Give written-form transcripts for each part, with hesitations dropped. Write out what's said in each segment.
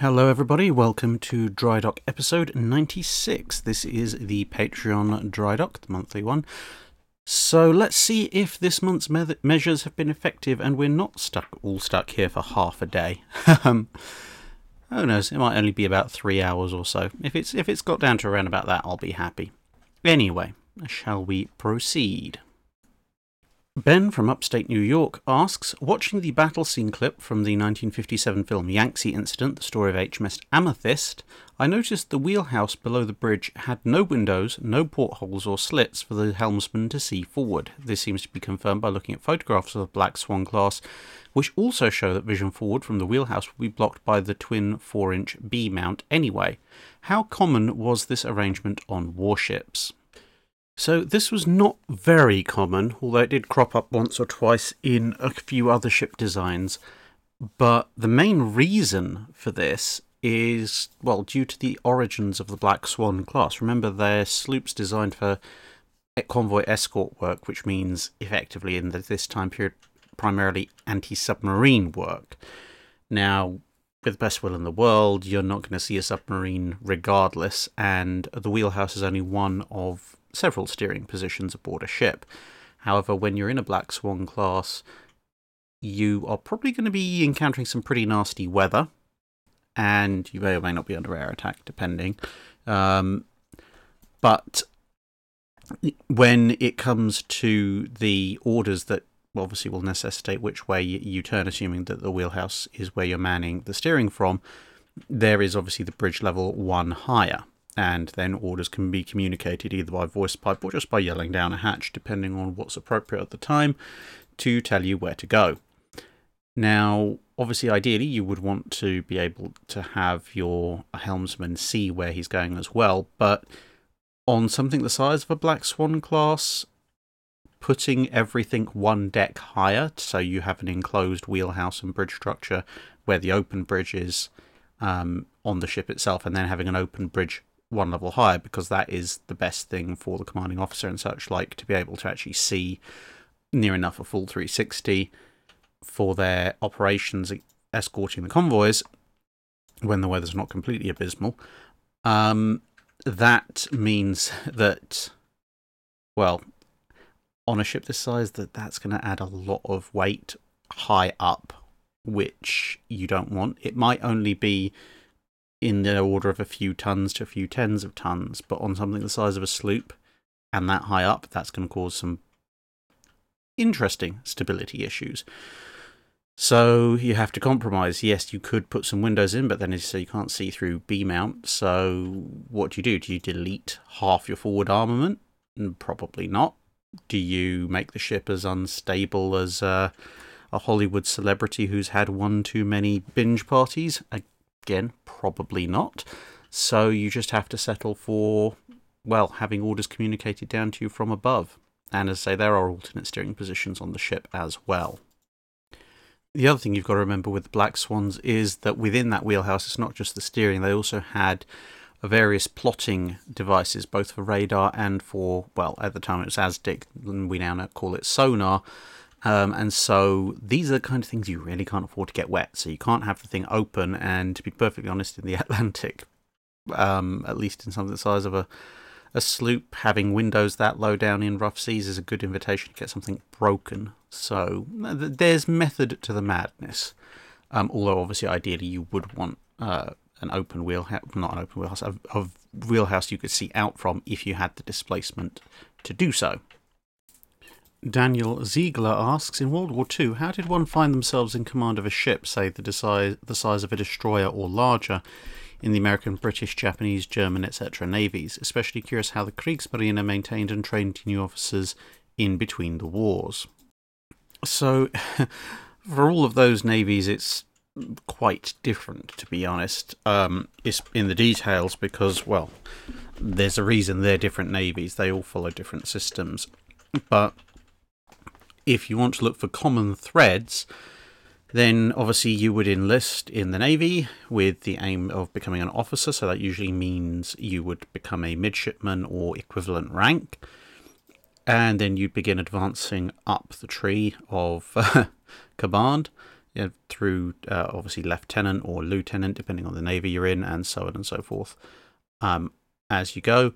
Hello everybody, welcome to Dry Dock episode 96. This is the Patreon Dry Dock, the monthly one. So let's see if this month's measures have been effective and we're not all stuck here for half a day. Who knows, it might only be about 3 hours or so. If it's got down to around about that, I'll be happy. Anyway, shall we proceed? Ben from upstate New York asks, watching the battle scene clip from the 1957 film Yangtze Incident, The Story of HMS Amethyst, I noticed the wheelhouse below the bridge had no windows, no portholes or slits for the helmsman to see forward. This seems to be confirmed by looking at photographs of the Black Swan class, which also show that vision forward from the wheelhouse will be blocked by the twin 4-inch B-mount anyway. How common was this arrangement on warships? So this was not very common, although it did crop up once or twice in a few other ship designs. But the main reason for this is, well, due to the origins of the Black Swan class. Remember, they're sloops designed for convoy escort work, which means effectively in this time period, primarily anti-submarine work. Now, with the best will in the world, you're not going to see a submarine regardless, and the wheelhouse is only one of several steering positions aboard a ship. However, when you're in a Black Swan class, you are probably going to be encountering some pretty nasty weather, and you may or may not be under air attack, depending. But when it comes to the orders that obviously will necessitate which way you turn, assuming that the wheelhouse is where you're manning the steering from, there is obviously the bridge level one higher. And then orders can be communicated either by voice pipe or just by yelling down a hatch, depending on what's appropriate at the time, to tell you where to go. Now, obviously, ideally, you would want to be able to have your helmsman see where he's going as well, but on something the size of a Black Swan class, putting everything one deck higher, so you have an enclosed wheelhouse and bridge structure where the open bridge is on the ship itself, and then having an open bridge one level higher, because that is the best thing for the commanding officer and such like, to be able to actually see near enough a full 360 for their operations escorting the convoys when the weather's not completely abysmal. That means that, well, on a ship this size, that's going to add a lot of weight high up, which you don't want. It might only be in the order of a few tons to a few tens of tons, but on something the size of a sloop and that high up, that's going to cause some interesting stability issues. So you have to compromise. Yes, you could put some windows in, but then as you say, you can't see through B-mount. So what do you do? Do you delete half your forward armament? Probably not. Do you make the ship as unstable as a Hollywood celebrity who's had one too many binge parties? Again, probably not. So you just have to settle for, well, having orders communicated down to you from above. And as I say, there are alternate steering positions on the ship as well. The other thing you've got to remember with the Black Swans is that within that wheelhouse, it's not just the steering. They also had various plotting devices, both for radar and for, well, at the time it was ASDIC, and we now call it sonar. And so these are the kind of things you really can't afford to get wet. So you can't have the thing open, and to be perfectly honest, in the Atlantic, at least in something the size of a sloop, having windows that low down in rough seas is a good invitation to get something broken. So there's method to the madness. Although obviously ideally you would want an open wheelhouse, not an open wheelhouse, a wheelhouse you could see out from if you had the displacement to do so. Daniel Ziegler asks, in World War II, how did one find themselves in command of a ship, say the size of a destroyer or larger, in the American, British, Japanese, German, etc. navies? Especially curious how the Kriegsmarine maintained and trained new officers in between the wars. So, for all of those navies, it's quite different, to be honest. It's in the details because, well, there's a reason they're different navies. They all follow different systems. But if you want to look for common threads, then obviously you would enlist in the Navy with the aim of becoming an officer. So that usually means you would become a midshipman or equivalent rank. And then you'd begin advancing up the tree of command through obviously lieutenant or lieutenant, depending on the navy you're in, and so on and so forth as you go.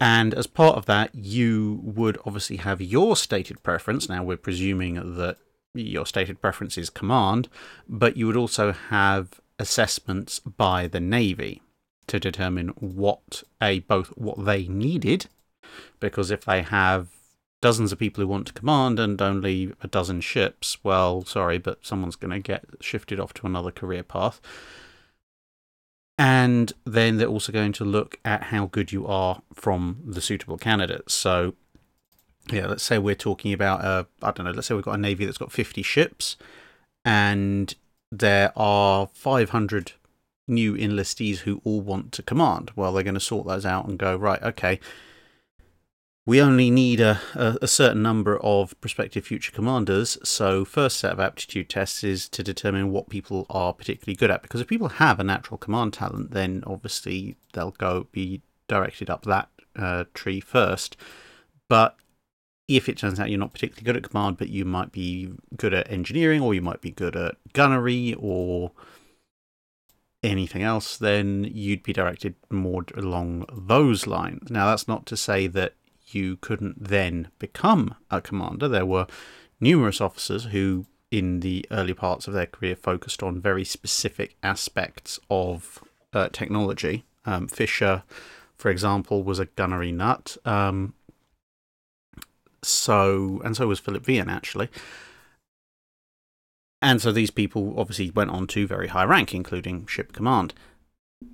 And as part of that, you would obviously have your stated preference. Now, we're presuming that your stated preference is command, but you would also have assessments by the Navy to determine what both what they needed, because if they have dozens of people who want to command and only a dozen ships, well, sorry, but someone's going to get shifted off to another career path. And then they're also going to look at how good you are from the suitable candidates. So, yeah, let's say we're talking about, let's say we've got a Navy that's got 50 ships, and there are 500 new enlistees who all want to command. Well, they're going to sort those out and go, right, okay, we only need a certain number of prospective future commanders, so first set of aptitude tests is to determine what people are particularly good at, because if people have a natural command talent, then obviously they'll be directed up that tree first. But if it turns out you're not particularly good at command, but you might be good at engineering, or you might be good at gunnery, or anything else, then you'd be directed more along those lines. Now, that's not to say that you couldn't then become a commander. There were numerous officers who, in the early parts of their career, focused on very specific aspects of technology. Fisher, for example, was a gunnery nut. So was Philip Vian, actually. And so these people obviously went on to very high rank, including ship command.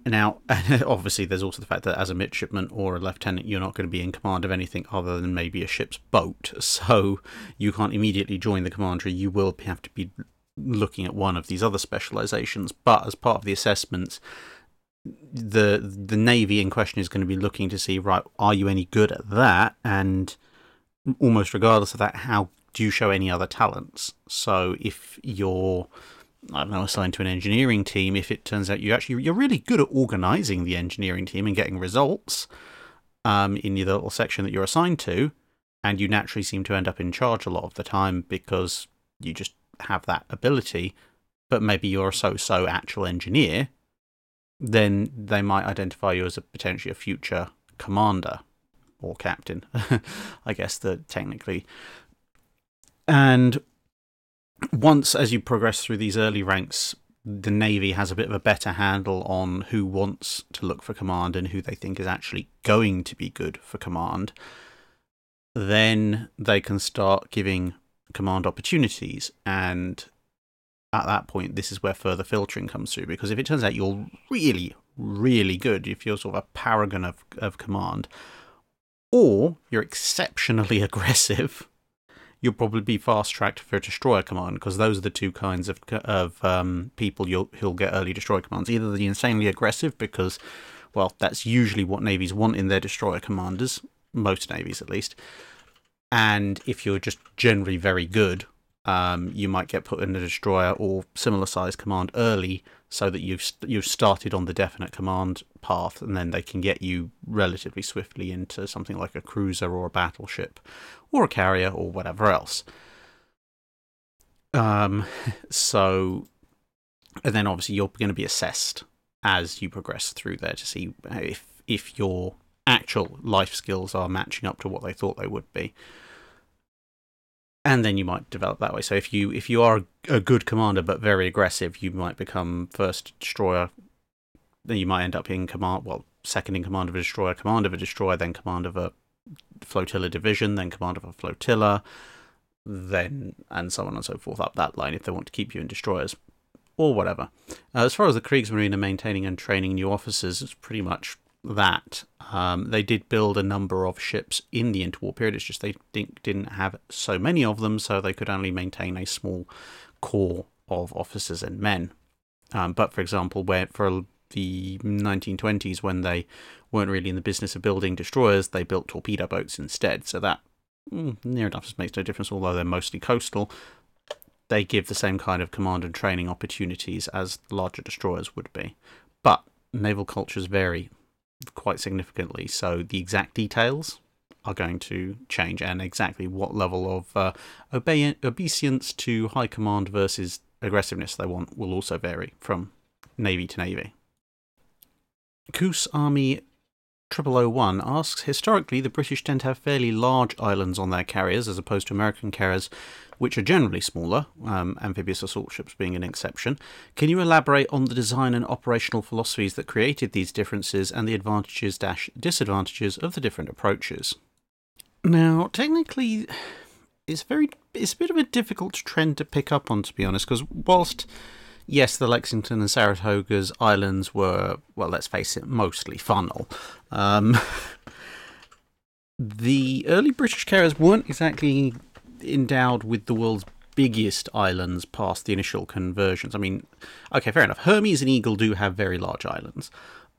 Now, obviously, there's also the fact that as a midshipman or a lieutenant, you're not going to be in command of anything other than maybe a ship's boat. So you can't immediately join the commandery. You will have to be looking at one of these other specializations. But as part of the assessments, the Navy in question is going to be looking to see, right, are you any good at that? And almost regardless of that, how do you show any other talents? So if you're, I don't know, assigned to an engineering team, if it turns out you're really good at organising the engineering team and getting results in the little section that you're assigned to, and you naturally seem to end up in charge a lot of the time because you just have that ability, but maybe you're a so-so actual engineer, then they might identify you as potentially a future commander or captain, I guess, that technically. And once, as you progress through these early ranks, the Navy has a bit of a better handle on who wants to look for command and who they think is actually going to be good for command. Then they can start giving command opportunities, and at that point, this is where further filtering comes through, because if it turns out you're really, really good, if you're sort of a paragon of command, or you're exceptionally aggressive, you'll probably be fast-tracked for destroyer command, because those are the two kinds of people who'll get early destroyer commands. Either the insanely aggressive, because, well, that's usually what navies want in their destroyer commanders, most navies at least, and if you're just generally very good, you might get put in a destroyer or similar-sized command early, so that you've started on the definite command path, and then they can get you relatively swiftly into something like a cruiser or a battleship or a carrier or whatever else. And then obviously you're going to be assessed as you progress through there to see if your actual life skills are matching up to what they thought they would be. And then you might develop that way. So if you are a good commander but very aggressive, you might become first destroyer. Then you might end up in command, well, second in command of a destroyer, then command of a flotilla division, then command of a flotilla, then and so on and so forth up that line if they want to keep you in destroyers or whatever. As far as the Kriegsmarine are maintaining and training new officers, it's pretty much that. They did build a number of ships in the interwar period. It's just they didn't have so many of them, so they could only maintain a small core of officers and men. But for example, where for the 1920s, when they weren't really in the business of building destroyers, they built torpedo boats instead. So that near enough makes no difference, although they're mostly coastal. They give the same kind of command and training opportunities as larger destroyers would be. But naval cultures vary quite significantly, so the exact details are going to change, and exactly what level of obeisance to high command versus aggressiveness they want will also vary from navy to navy. Coos Army 0001 asks, historically the British tend to have fairly large islands on their carriers as opposed to American carriers, which are generally smaller, amphibious assault ships being an exception. Can you elaborate on the design and operational philosophies that created these differences and the advantages/disadvantages of the different approaches? Now, technically, it's a bit of a difficult trend to pick up on, to be honest, because whilst yes, the Lexington and Saratoga's islands were, well, let's face it, mostly funnel. The early British carriers weren't exactly endowed with the world's biggest islands past the initial conversions. I mean, okay, fair enough. Hermes and Eagle do have very large islands,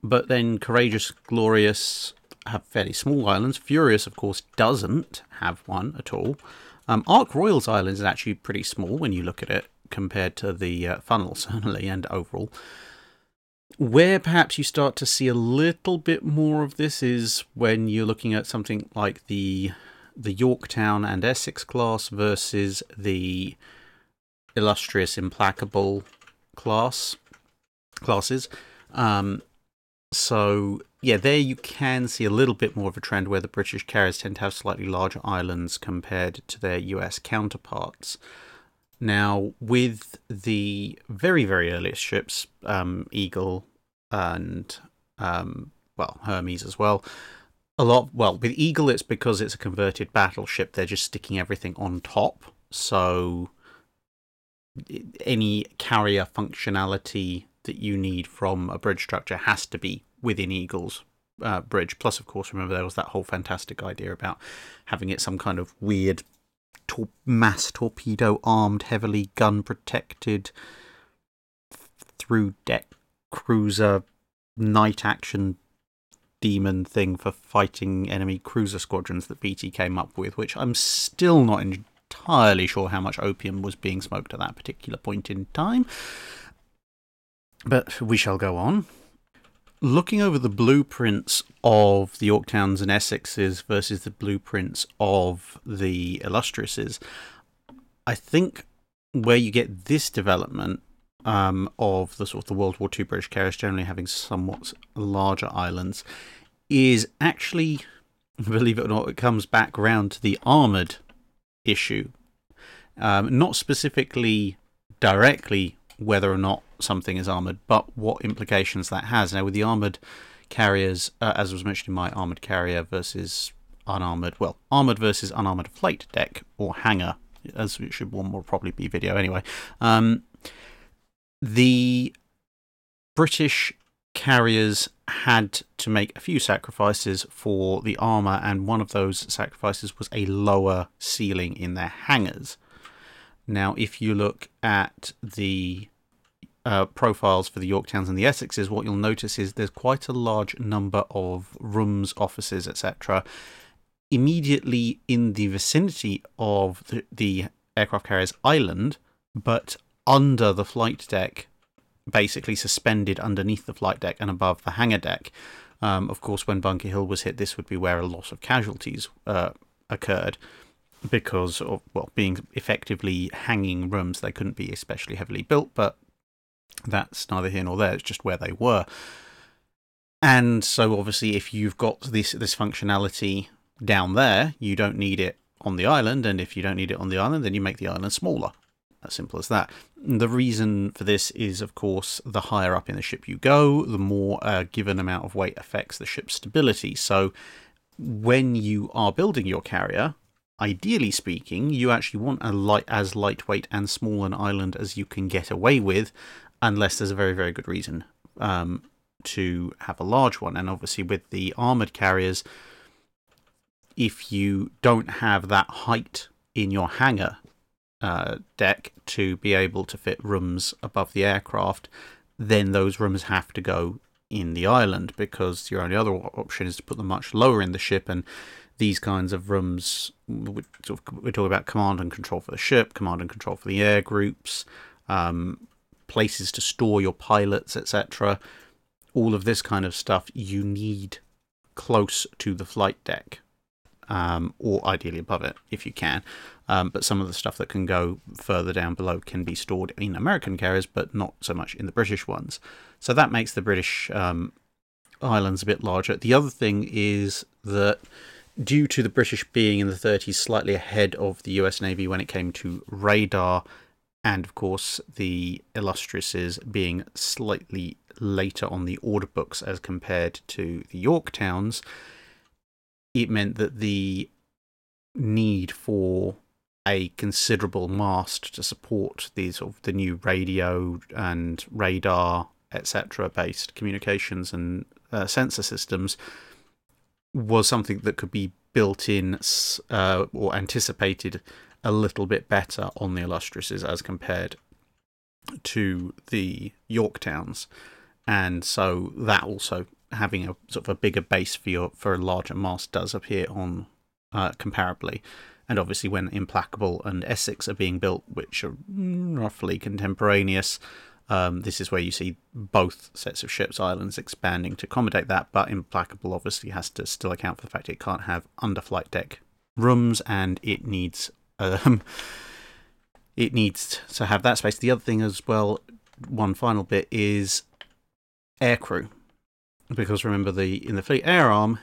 but then Courageous, Glorious have fairly small islands. Furious, of course, doesn't have one at all. Ark Royal's island is actually pretty small when you look at it, compared to the funnel, certainly, and overall. Where perhaps you start to see a little bit more of this is when you're looking at something like the Yorktown and Essex class versus the illustrious Implacable classes. So, yeah, there you can see a little bit more of a trend where the British carriers tend to have slightly larger islands compared to their US counterparts. Now, with the very, very earliest ships, Eagle and, Hermes as well, with Eagle it's because it's a converted battleship, they're just sticking everything on top, so any carrier functionality that you need from a bridge structure has to be within Eagle's bridge. Plus, of course, remember there was that whole fantastic idea about having it some kind of weird mass torpedo armed, heavily gun protected, through deck cruiser night action demon thing for fighting enemy cruiser squadrons that BT came up with, which I'm still not entirely sure how much opium was being smoked at that particular point in time. But we shall go on. Looking over the blueprints of the Yorktowns and Essexes versus the blueprints of the Illustriouses, I think where you get this development of the sort of the World War II British carriers generally having somewhat larger islands is actually, believe it or not, it comes back round to the armoured issue. Not specifically directly whether or not something is armoured, but what implications that has. Now, with the armoured carriers, as was mentioned in my armoured carrier versus unarmoured, well, armoured versus unarmoured flight deck, or hangar, as it should one will probably be video anyway, the British carriers had to make a few sacrifices for the armour, and one of those sacrifices was a lower ceiling in their hangars. Now, if you look at the profiles for the Yorktowns and the Essexes, what you'll notice is there's quite a large number of rooms, offices, etc. immediately in the vicinity of the aircraft carrier's island, but under the flight deck, basically suspended underneath the flight deck and above the hangar deck. Of course, when Bunker Hill was hit, this would be where a lot of casualties occurred, because of, well, being effectively hanging rooms, they couldn't be especially heavily built, but that's neither here nor there, it's just where they were. And so obviously if you've got this functionality down there, you don't need it on the island, and if you don't need it on the island, then you make the island smaller. As simple as that. The reason for this is, of course, the higher up in the ship you go, the more a given amount of weight affects the ship's stability. So when you are building your carrier, ideally speaking, you actually want as lightweight and small an island as you can get away with, unless there's a very, very good reason to have a large one. And obviously with the armoured carriers, if you don't have that height in your hangar deck to be able to fit rooms above the aircraft, then those rooms have to go in the island, because your only other option is to put them much lower in the ship. And these kinds of rooms, we're talking about command and control for the ship, command and control for the air groups, places to store your pilots, etc. All of this kind of stuff you need close to the flight deck. or ideally above it if you can. But some of the stuff that can go further down below can be stored in American carriers, but not so much in the British ones. So that makes the British islands a bit larger. The other thing is that due to the British being in the 30s, slightly ahead of the US Navy when it came to radar, and of course the Illustriouses being slightly later on the order books as compared to the Yorktowns, it meant that the need for a considerable mast to support these sort of the new radio and radar, etc. based communications and sensor systems was something that could be built in or anticipated a little bit better on the Illustriouses as compared to the Yorktowns. And so that also, having a sort of a bigger base for a larger mast does appear on comparably. And obviously when Implacable and Essex are being built, which are roughly contemporaneous, this is where you see both sets of ships' islands expanding to accommodate that, but Implacable obviously has to still account for the fact it can't have underflight deck rooms, and it needs to have that space. The other thing as well, one final bit, is aircrew, because remember in the fleet air arm,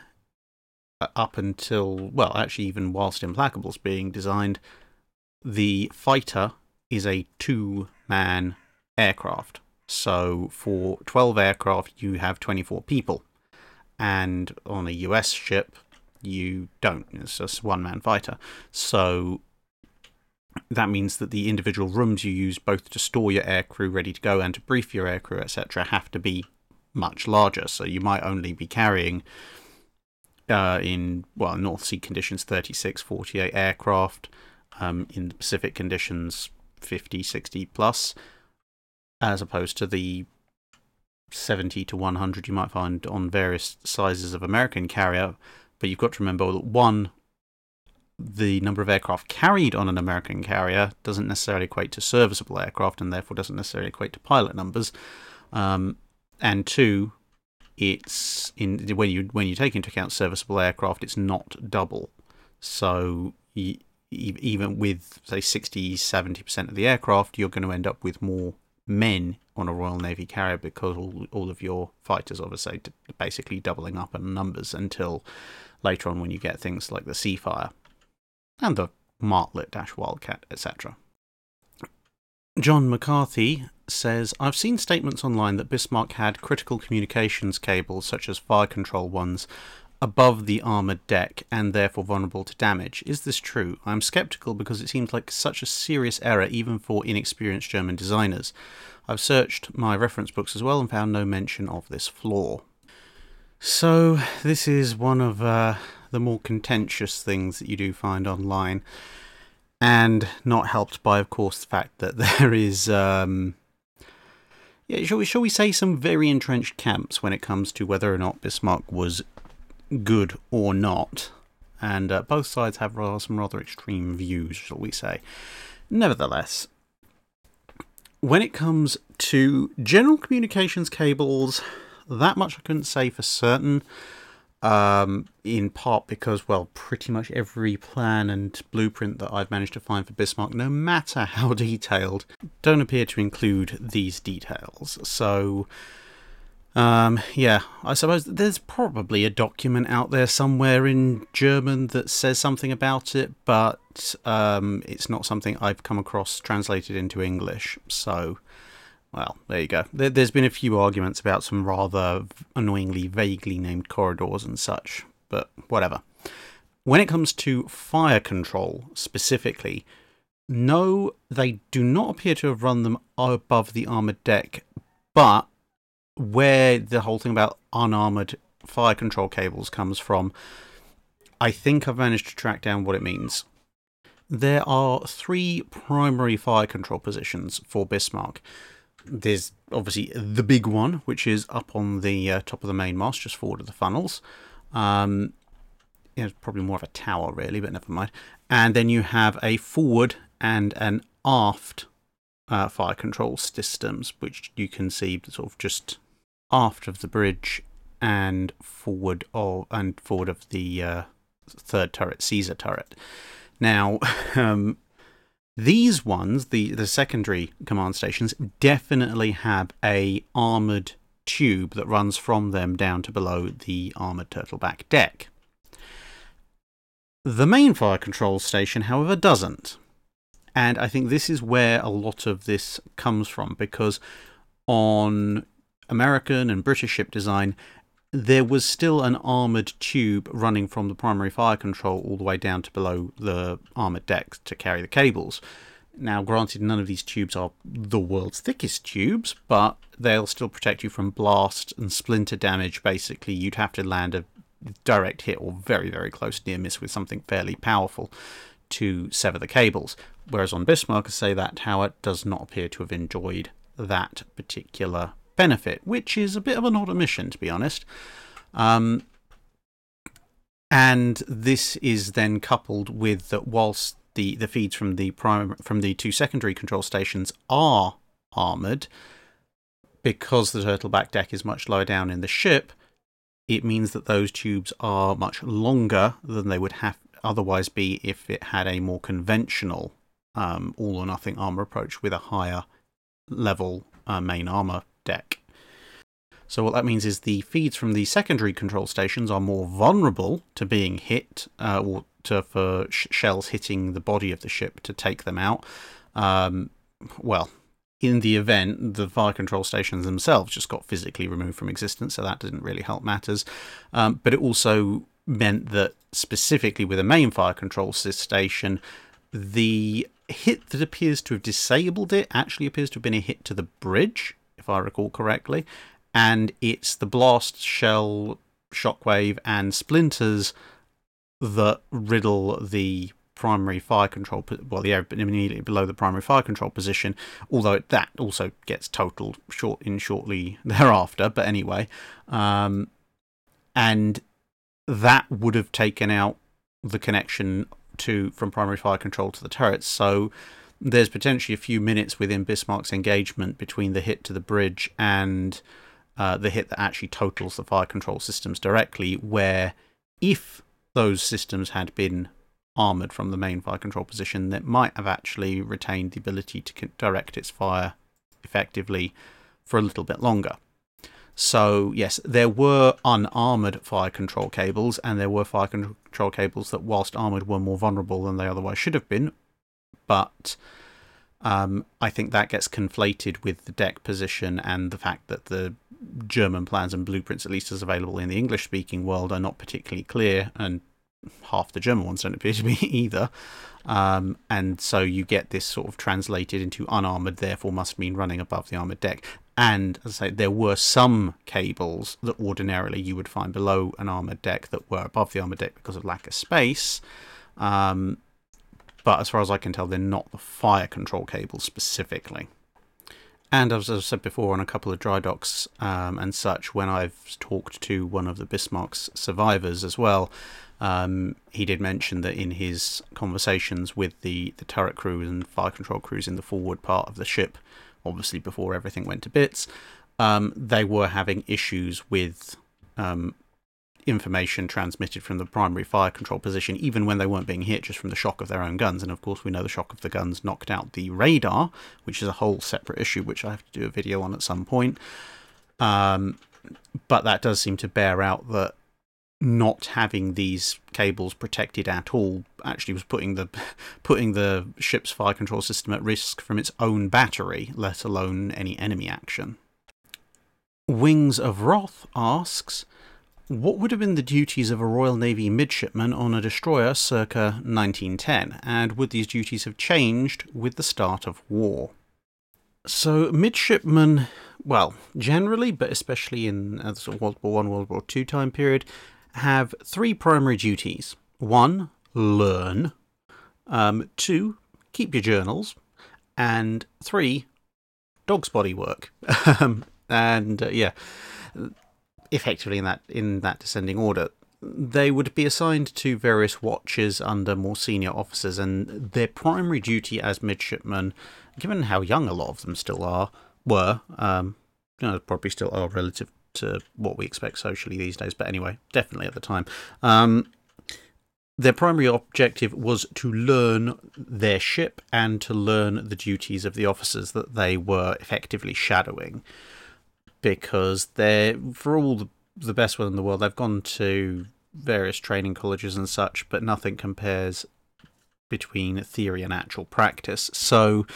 up until, well, actually even whilst Implacable's being designed, the fighter is a two-man aircraft. So for 12 aircraft you have 24 people, and on a US ship you don't. It's just one-man fighter. So that means that the individual rooms you use both to store your aircrew ready to go and to brief your aircrew, etc., have to be much larger. So you might only be carrying in, well, North Sea conditions 36, 48 aircraft, in the Pacific conditions 50, 60 plus, as opposed to the 70 to 100 you might find on various sizes of American carrier. But you've got to remember that, one, the number of aircraft carried on an American carrier doesn't necessarily equate to serviceable aircraft, and therefore doesn't necessarily equate to pilot numbers. And two, it's when you take into account serviceable aircraft, it's not double. So even with, say, 60, 70% of the aircraft, you're going to end up with more men on a Royal Navy carrier, because all of your fighters, obviously, basically doubling up in numbers until later on when you get things like the Seafire and the Martlet-Wildcat, etc. John McCarthy says, I've seen statements online that Bismarck had critical communications cables, such as fire control ones, above the armoured deck and therefore vulnerable to damage. Is this true? I'm sceptical because it seems like such a serious error even for inexperienced German designers. I've searched my reference books as well and found no mention of this flaw. So this is one of the more contentious things that you do find online, and not helped by, of course, the fact that there is shall we say, some very entrenched camps when it comes to whether or not Bismarck was good or not, and both sides have some rather extreme views, shall we say. Nevertheless, when it comes to general communications cables, that much I couldn't say for certain, in part because, well, pretty much every plan and blueprint that I've managed to find for Bismarck, no matter how detailed, don't appear to include these details. So yeah, I suppose there's probably a document out there somewhere in German that says something about it, but it's not something I've come across translated into English. So, well, there you go. There's been a few arguments about some rather annoyingly vaguely named corridors and such, but whatever. When it comes to fire control specifically, no, they do not appear to have run them above the armoured deck, but where the whole thing about unarmoured fire control cables comes from, I think I've managed to track down what it means. There are three primary fire control positions for Bismarck. There's obviously the big one, which is up on the top of the main mast, just forward of the funnels. It's probably more of a tower, really, but never mind. And then you have a forward and an aft fire control systems, which you can see sort of just aft of the bridge and forward of the third turret, Caesar turret. Now, these ones, the secondary command stations, definitely have a armoured tube that runs from them down to below the armoured turtleback deck. The main fire control station, however, doesn't. And I think this is where a lot of this comes from, because on American and British ship design, there was still an armoured tube running from the primary fire control all the way down to below the armoured deck to carry the cables. Now, granted, none of these tubes are the world's thickest tubes, but they'll still protect you from blast and splinter damage. Basically, you'd have to land a direct hit or very, very close near miss with something fairly powerful to sever the cables. Whereas on Bismarck, I say that tower does not appear to have enjoyed that particular benefit, which is a bit of an odd omission, to be honest. And this is then coupled with that whilst the feeds from the two secondary control stations are armoured, because the turtleback deck is much lower down in the ship, it means that those tubes are much longer than they would have otherwise be if it had a more conventional all or nothing armour approach with a higher level main armour deck. So what that means is the feeds from the secondary control stations are more vulnerable to being hit or for shells hitting the body of the ship to take them out. Well, in the event, the fire control stations themselves just got physically removed from existence, so that didn't really help matters. But it also meant that specifically with a main fire control station, the hit that appears to have disabled it actually appears to have been a hit to the bridge, if I recall correctly, and it's the blast, shell, shockwave and splinters that riddle the primary fire control, well, the area immediately below the primary fire control position, although that also gets totaled shortly thereafter. But anyway, and that would have taken out the connection from primary fire control to the turrets. So there's potentially a few minutes within Bismarck's engagement between the hit to the bridge and the hit that actually totals the fire control systems directly, where if those systems had been armoured from the main fire control position, that might have actually retained the ability to direct its fire effectively for a little bit longer. So yes, there were unarmoured fire control cables, and there were fire control cables that, whilst armoured, were more vulnerable than they otherwise should have been. But I think that gets conflated with the deck position and the fact that the German plans and blueprints, at least as available in the English-speaking world, are not particularly clear, and half the German ones don't appear to be either. And so you get this sort of translated into unarmoured, therefore must mean running above the armoured deck. And as I say, there were some cables that ordinarily you would find below an armoured deck that were above the armoured deck because of lack of space. But as far as I can tell, they're not the fire control cables specifically. And as I've said before, on a couple of dry docks and such, when I've talked to one of the Bismarck's survivors as well, he did mention that in his conversations with the turret crew and fire control crews in the forward part of the ship, obviously before everything went to bits, they were having issues with information transmitted from the primary fire control position, even when they weren't being hit, just from the shock of their own guns. And of course, we know the shock of the guns knocked out the radar, which is a whole separate issue, which I have to do a video on at some point. But that does seem to bear out that not having these cables protected at all actually was putting the ship's fire control system at risk from its own battery, let alone any enemy action. Wings of Wrath asks, what would have been the duties of a Royal Navy midshipman on a destroyer circa 1910, and would these duties have changed with the start of war? So midshipmen, well, generally, but especially in the sort of World War I, World War II time period, have three primary duties. One, learn. Two, keep your journals. And three, dog's body work. Yeah, effectively in that descending order. They would be assigned to various watches under more senior officers, and their primary duty as midshipmen, given how young a lot of them still were, you know, probably still are relative to what we expect socially these days, but anyway, definitely at the time, Their primary objective was to learn their ship and to learn the duties of the officers that they were effectively shadowing, because they're, for all the best will in the world, they've gone to various training colleges and such, but nothing compares between theory and actual practice. So,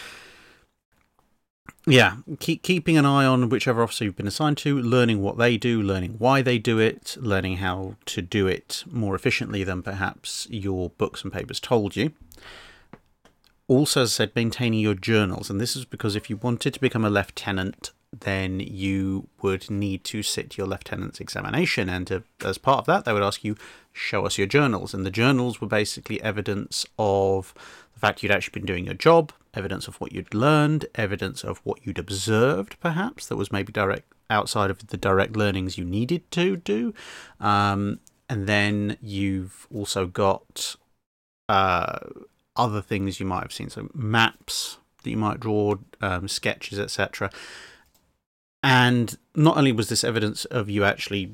yeah, keeping an eye on whichever officer you've been assigned to, learning what they do, learning why they do it, learning how to do it more efficiently than perhaps your books and papers told you. Also, as I said, maintaining your journals. And this is because if you wanted to become a lieutenant, then you would need to sit your lieutenant's examination. And as part of that, they would ask you, show us your journals. And the journals were basically evidence of the fact you'd actually been doing your job, evidence of what you'd learned, evidence of what you'd observed, perhaps, that was maybe direct outside of the direct learnings you needed to do. And then you've also got other things you might have seen, so maps that you might draw, sketches, etc. And not only was this evidence of you actually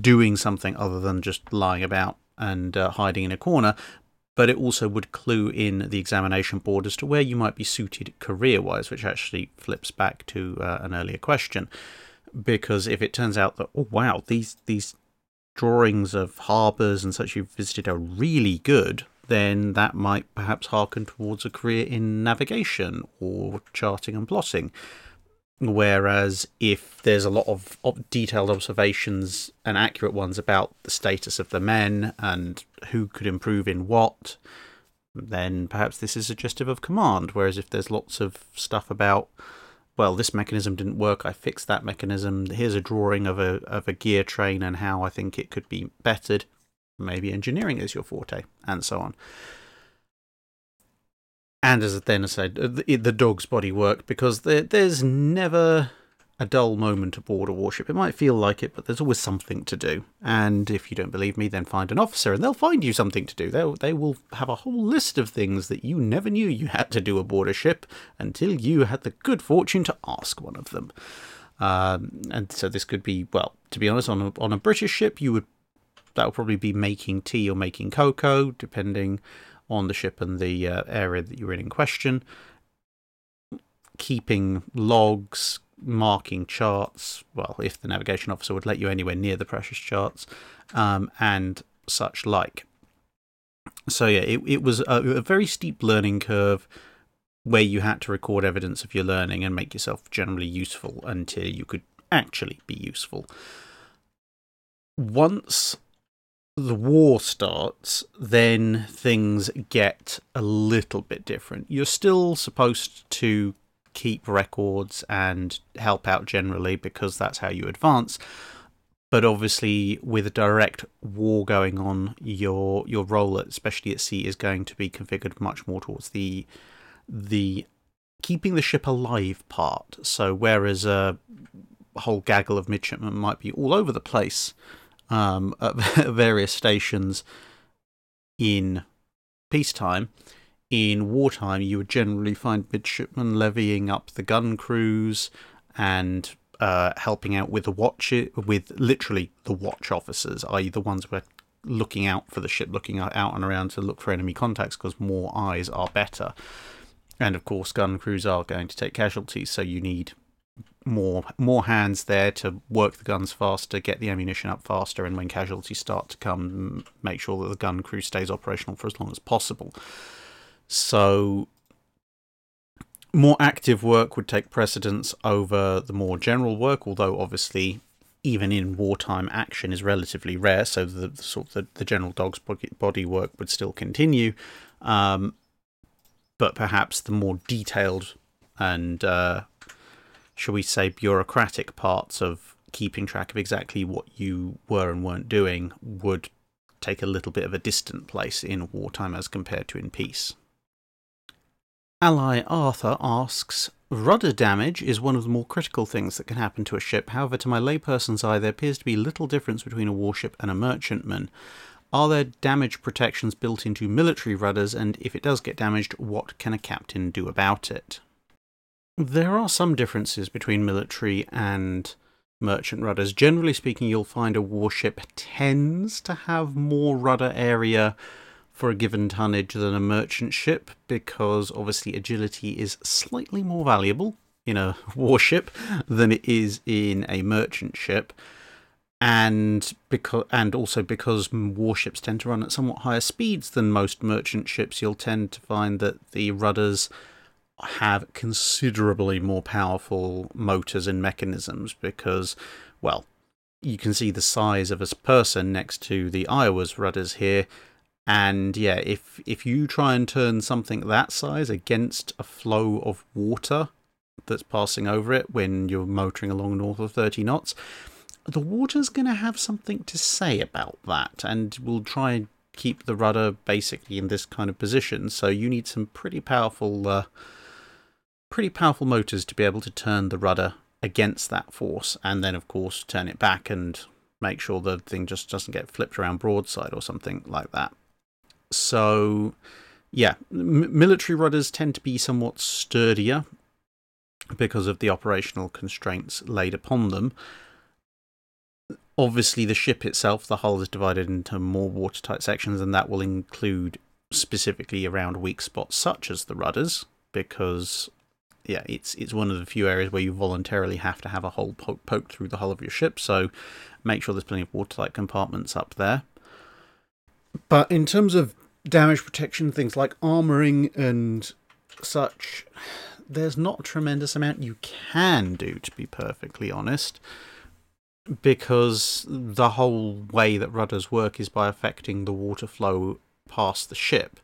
doing something other than just lying about and hiding in a corner, but it also would clue in the examination board as to where you might be suited career-wise, which actually flips back to an earlier question. Because if it turns out that, oh wow, these drawings of harbours and such you've visited are really good, then that might perhaps harken towards a career in navigation or charting and plotting. Whereas if there's a lot of detailed observations and accurate ones about the status of the men and who could improve in what, then perhaps this is suggestive of command. Whereas if there's lots of stuff about, well, this mechanism didn't work, I fixed that mechanism, here's a drawing of a gear train and how I think it could be bettered, maybe engineering is your forte, and so on. And as then I said, the dog's body work, because there's never a dull moment aboard a warship. It might feel like it, but there's always something to do. And if you don't believe me, then find an officer and they'll find you something to do. They will have a whole list of things that you never knew you had to do aboard a ship until you had the good fortune to ask one of them. And so this could be, well, to be honest, on a British ship, that would probably be making tea or making cocoa, depending on the ship and the area that you were in question, keeping logs, marking charts, well, if the navigation officer would let you anywhere near the precious charts, and such like. So yeah, it was a very steep learning curve where you had to record evidence of your learning and make yourself generally useful until you could actually be useful. Once the war starts, then things get a little bit different. You're still supposed to keep records and help out generally, because that's how you advance. But obviously, with a direct war going on, your role, especially at sea, is going to be configured much more towards the keeping the ship alive part. So whereas a whole gaggle of midshipmen might be all over the place at various stations in peacetime, in wartime you would generally find midshipmen levying up the gun crews and helping out with the watch, with literally the watch officers, i.e. the ones who are looking out for the ship, looking out and around to look for enemy contacts, because more eyes are better. And of course gun crews are going to take casualties, so you need more hands there to work the guns faster, get the ammunition up faster, and when casualties start to come, make sure that the gun crew stays operational for as long as possible. So more active work would take precedence over the more general work, although obviously even in wartime action is relatively rare, so the general dog's body work would still continue, but perhaps the more detailed and shall we say, bureaucratic parts of keeping track of exactly what you were and weren't doing would take a little bit of a distant place in wartime as compared to in peace. Ally Arthur asks, rudder damage is one of the more critical things that can happen to a ship. However, to my layperson's eye, there appears to be little difference between a warship and a merchantman. Are there damage protections built into military rudders? And if it does get damaged, what can a captain do about it? There are some differences between military and merchant rudders. Generally speaking, you'll find a warship tends to have more rudder area for a given tonnage than a merchant ship, because obviously agility is slightly more valuable in a warship than it is in a merchant ship, and also because warships tend to run at somewhat higher speeds than most merchant ships, you'll tend to find that the rudders have considerably more powerful motors and mechanisms because, well, you can see the size of a person next to the Iowa's rudders here. And yeah, if you try and turn something that size against a flow of water that's passing over it when you're motoring along north of 30 knots, the water's going to have something to say about that, and we'll try and keep the rudder basically in this kind of position. So you need some pretty powerful motors to be able to turn the rudder against that force, and then of course turn it back and make sure the thing just doesn't get flipped around broadside or something like that. So yeah, military rudders tend to be somewhat sturdier because of the operational constraints laid upon them. Obviously, the ship itself, the hull, is divided into more watertight sections, and that will include specifically around weak spots such as the rudders, because yeah, it's one of the few areas where you voluntarily have to have a hole poked through the hull of your ship, so make sure there's plenty of watertight compartments up there. But in terms of damage protection, things like armouring and such, there's not a tremendous amount you can do, to be perfectly honest, because the whole way that rudders work is by affecting the water flow past the ship.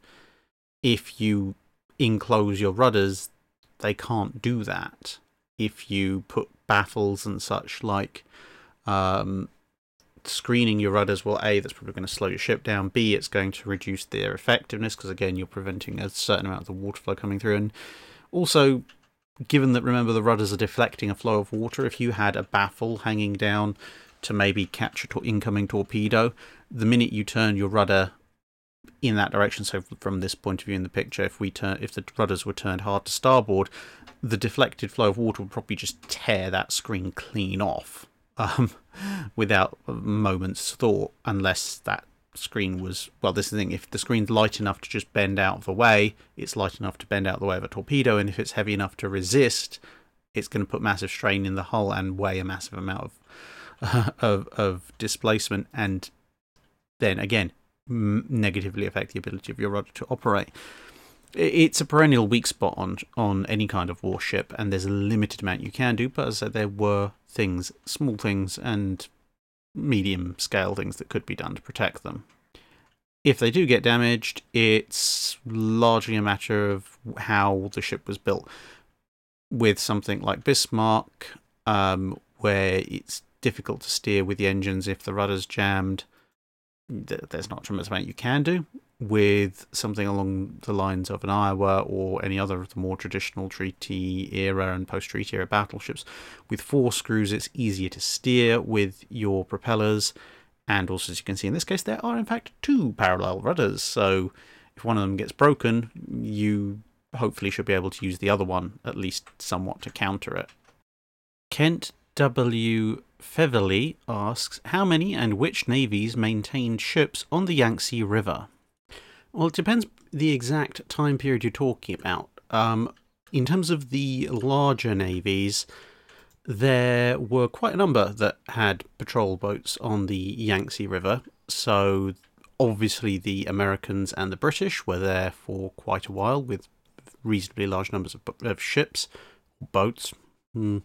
If you enclose your rudders, they can't do that. If you put baffles and such, like screening your rudders, well, A, that's probably going to slow your ship down, B, it's going to reduce their effectiveness, because again, you're preventing a certain amount of the water flow coming through. And also, given that, remember, the rudders are deflecting a flow of water, if you had a baffle hanging down to maybe catch an incoming torpedo, the minute you turn your rudder in that direction, so from this point of view in the picture, if the rudders were turned hard to starboard, the deflected flow of water would probably just tear that screen clean off without a moment's thought, unless that screen was, well, this is the thing, if the screen's light enough to just bend out of the way, it's light enough to bend out the way of a torpedo, and if it's heavy enough to resist, it's going to put massive strain in the hull and weigh a massive amount of displacement, and then again negatively affect the ability of your rudder to operate. It's a perennial weak spot on any kind of warship, and there's a limited amount you can do, but as I said, there were things, small things and medium scale things that could be done to protect them. If they do get damaged, it's largely a matter of how the ship was built. With something like Bismarck, where it's difficult to steer with the engines if the rudder's jammed, there's not a tremendous amount you can do. With something along the lines of an Iowa or any other of the more traditional treaty era and post-treaty era battleships, with 4 screws it's easier to steer with your propellers, and also, as you can see in this case, there are in fact 2 parallel rudders, so if one of them gets broken, you hopefully should be able to use the other one at least somewhat to counter it. Kent W. Feverly asks, how many and which navies maintained ships on the Yangtze River? Well, it depends the exact time period you're talking about. In terms of the larger navies, there were quite a number that had patrol boats on the Yangtze River. So obviously the Americans and the British were there for quite a while with reasonably large numbers of ships, boats, don't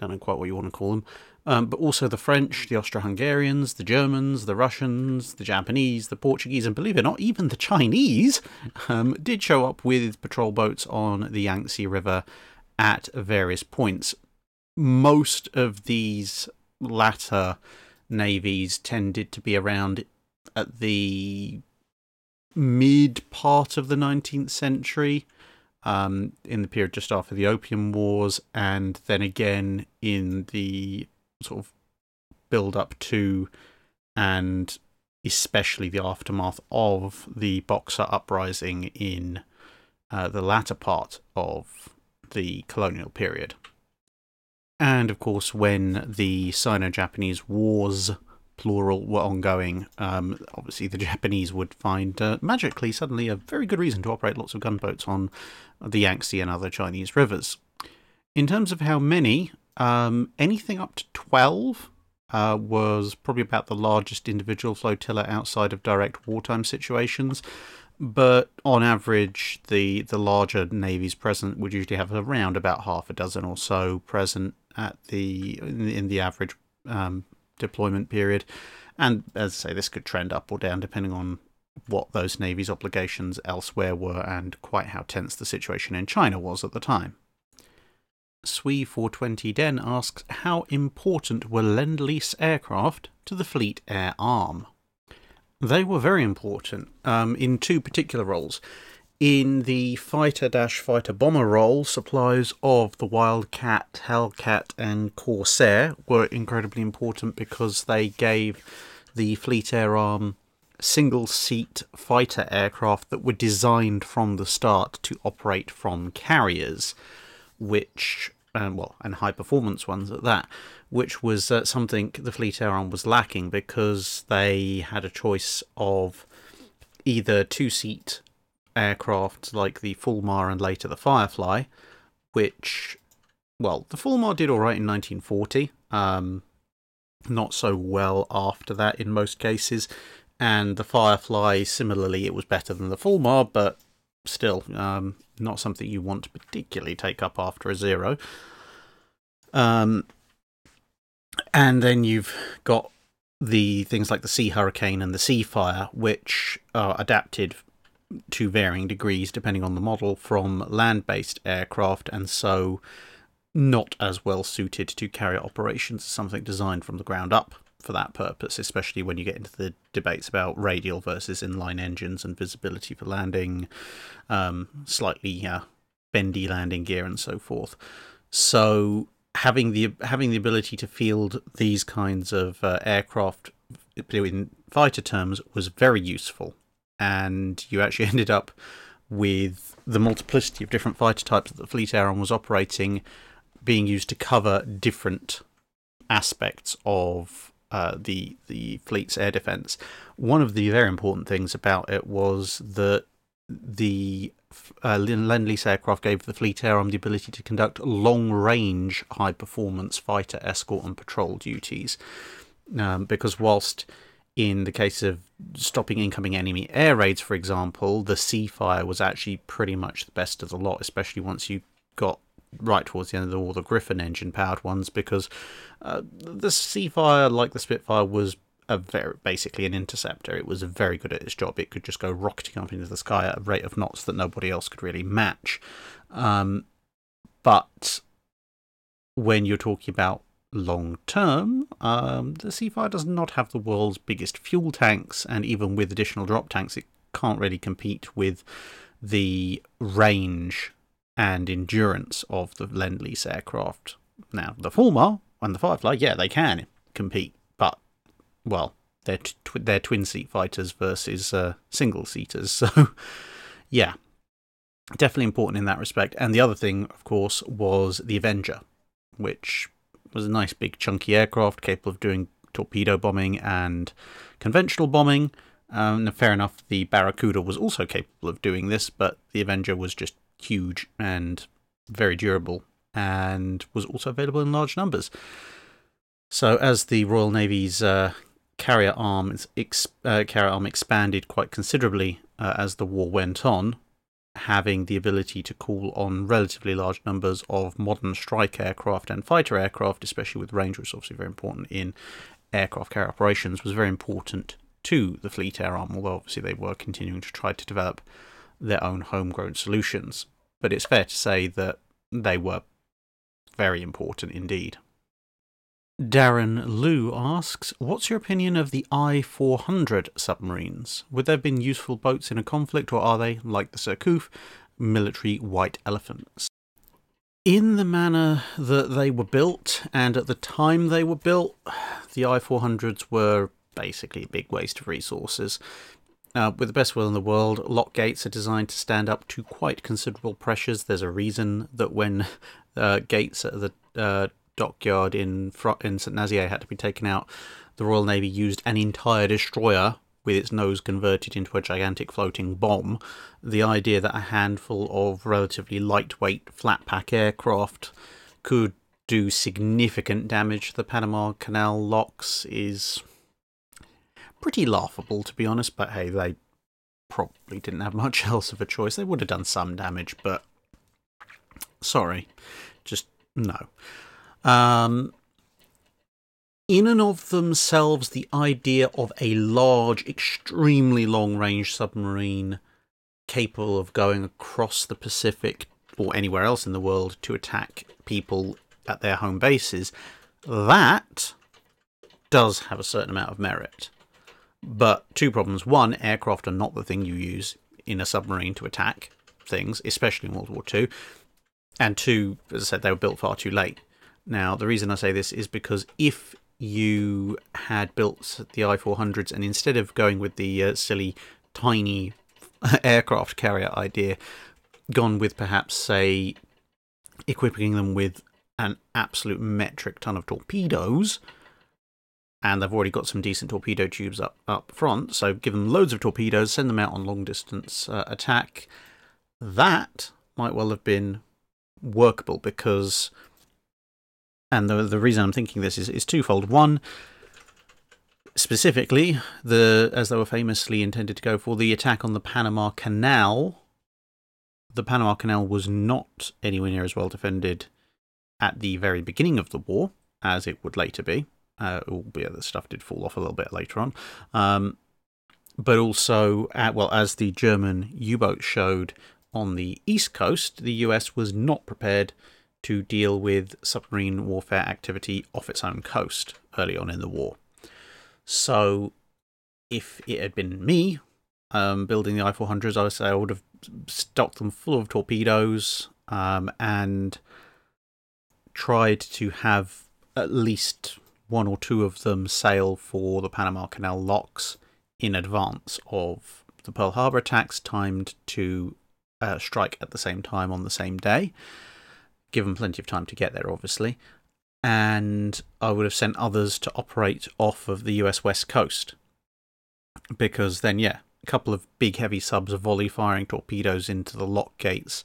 know quite what you want to call them. But also the French, the Austro-Hungarians, the Germans, the Russians, the Japanese, the Portuguese, and believe it or not, even the Chinese did show up with patrol boats on the Yangtze River at various points. Most of these latter navies tended to be around at the mid part of the 19th century, in the period just after the Opium Wars, and then again in the sort of build up to and especially the aftermath of the Boxer uprising in the latter part of the colonial period. And of course, when the Sino-Japanese Wars plural, were ongoing. Obviously, the Japanese would find magically suddenly a very good reason to operate lots of gunboats on the Yangtze and other Chinese rivers. In terms of how many, anything up to 12 was probably about the largest individual flotilla outside of direct wartime situations. But on average, the larger navies present would usually have around about half a dozen or so present at in the average deployment period. And as I say, this could trend up or down depending on what those navies' obligations elsewhere were and quite how tense the situation in China was at the time. Sui420Den asks, how important were Lend-Lease aircraft to the Fleet Air Arm? They were very important in two particular roles. In the fighter-fighter bomber role, supplies of the Wildcat, Hellcat and Corsair were incredibly important because they gave the Fleet Air Arm single-seat fighter aircraft that were designed from the start to operate from carriers, which and high-performance ones at that, which was something the Fleet Air Arm was lacking because they had a choice of either two-seat aircraft like the Fulmar and later the Firefly, which, well, the Fulmar did all right in 1940, not so well after that in most cases, and the Firefly, similarly, it was better than the Fulmar, but still, not something you want to particularly take up after a zero. And then you've got the things like the Sea Hurricane and the Sea Fire, which are adapted to varying degrees depending on the model from land-based aircraft, and so not as well suited to carrier operations as something designed from the ground up for that purpose, especially when you get into the debates about radial versus inline engines and visibility for landing, slightly bendy landing gear and so forth. So having the ability to field these kinds of aircraft in fighter terms was very useful, and you actually ended up with the multiplicity of different fighter types that the Fleet Air Arm was operating being used to cover different aspects of the fleet's air defence. One of the very important things about it was that the Lend-Lease aircraft gave the Fleet Air Arm the ability to conduct long-range high-performance fighter escort and patrol duties, because whilst in the case of stopping incoming enemy air raids, for example, the Sea Fire was actually pretty much the best of the lot, especially once you got right towards the end of the war, the Griffin engine-powered ones, because the Sea Fire, like the Spitfire, was basically an interceptor. It was very good at its job. It could just go rocketing up into the sky at a rate of knots that nobody else could really match. But when you're talking about long-term, the Sea Fire does not have the world's biggest fuel tanks, and even with additional drop tanks, it can't really compete with the range and endurance of the Lend-Lease aircraft. Now, the Fulmar and the Firefly, yeah, they can compete, but, well, they're twin-seat fighters versus single-seaters, so, yeah, definitely important in that respect. And the other thing, of course, was the Avenger, which was a nice big chunky aircraft capable of doing torpedo bombing and conventional bombing. Fair enough, the Barracuda was also capable of doing this, but the Avenger was just huge and very durable and was also available in large numbers. So as the Royal Navy's carrier arm expanded quite considerably as the war went on, having the ability to call on relatively large numbers of modern strike aircraft and fighter aircraft, especially with range, which is obviously very important in aircraft carrier operations, was very important to the Fleet Air Arm, although obviously they were continuing to try to develop their own homegrown solutions. But it's fair to say that they were very important indeed. Darren Liu asks, what's your opinion of the I-400 submarines? Would they have been useful boats in a conflict, or are they, like the Surcouf, military white elephants? In the manner that they were built, and at the time they were built, the I-400s were basically a big waste of resources. With the best will in the world, lock gates are designed to stand up to quite considerable pressures. There's a reason that when gates at the dockyard in Saint-Nazaire had to be taken out, the Royal Navy used an entire destroyer with its nose converted into a gigantic floating bomb. The idea that a handful of relatively lightweight flat-pack aircraft could do significant damage to the Panama Canal locks is pretty laughable, to be honest, but hey, they probably didn't have much else of a choice. They would have done some damage, but sorry, just no. In and of themselves, the idea of a large, extremely long-range submarine capable of going across the Pacific or anywhere else in the world to attack people at their home bases, that does have a certain amount of merit. But two problems. One, aircraft are not the thing you use in a submarine to attack things, especially in World War II. And two, as I said, they were built far too late. Now, the reason I say this is because if you had built the I-400s and instead of going with the silly tiny aircraft carrier idea, gone with perhaps, say, equipping them with an absolute metric ton of torpedoes, and they've already got some decent torpedo tubes up front, so give them loads of torpedoes, send them out on long-distance attack, that might well have been workable because... And the reason I'm thinking this is twofold. One, specifically, as they were famously intended to go for, the attack on the Panama Canal. The Panama Canal was not anywhere near as well defended at the very beginning of the war as it would later be. Albeit the stuff did fall off a little bit later on. But also, as the German U-boat showed on the East Coast, the US was not prepared to deal with submarine warfare activity off its own coast early on in the war. So if it had been me building the I-400s, I would say I would have stocked them full of torpedoes and tried to have at least one or two of them sail for the Panama Canal locks in advance of the Pearl Harbor attacks, timed to strike at the same time on the same day. Give them plenty of time to get there, obviously, and I would have sent others to operate off of the US West Coast, because then, yeah, a couple of big heavy subs volley firing torpedoes into the lock gates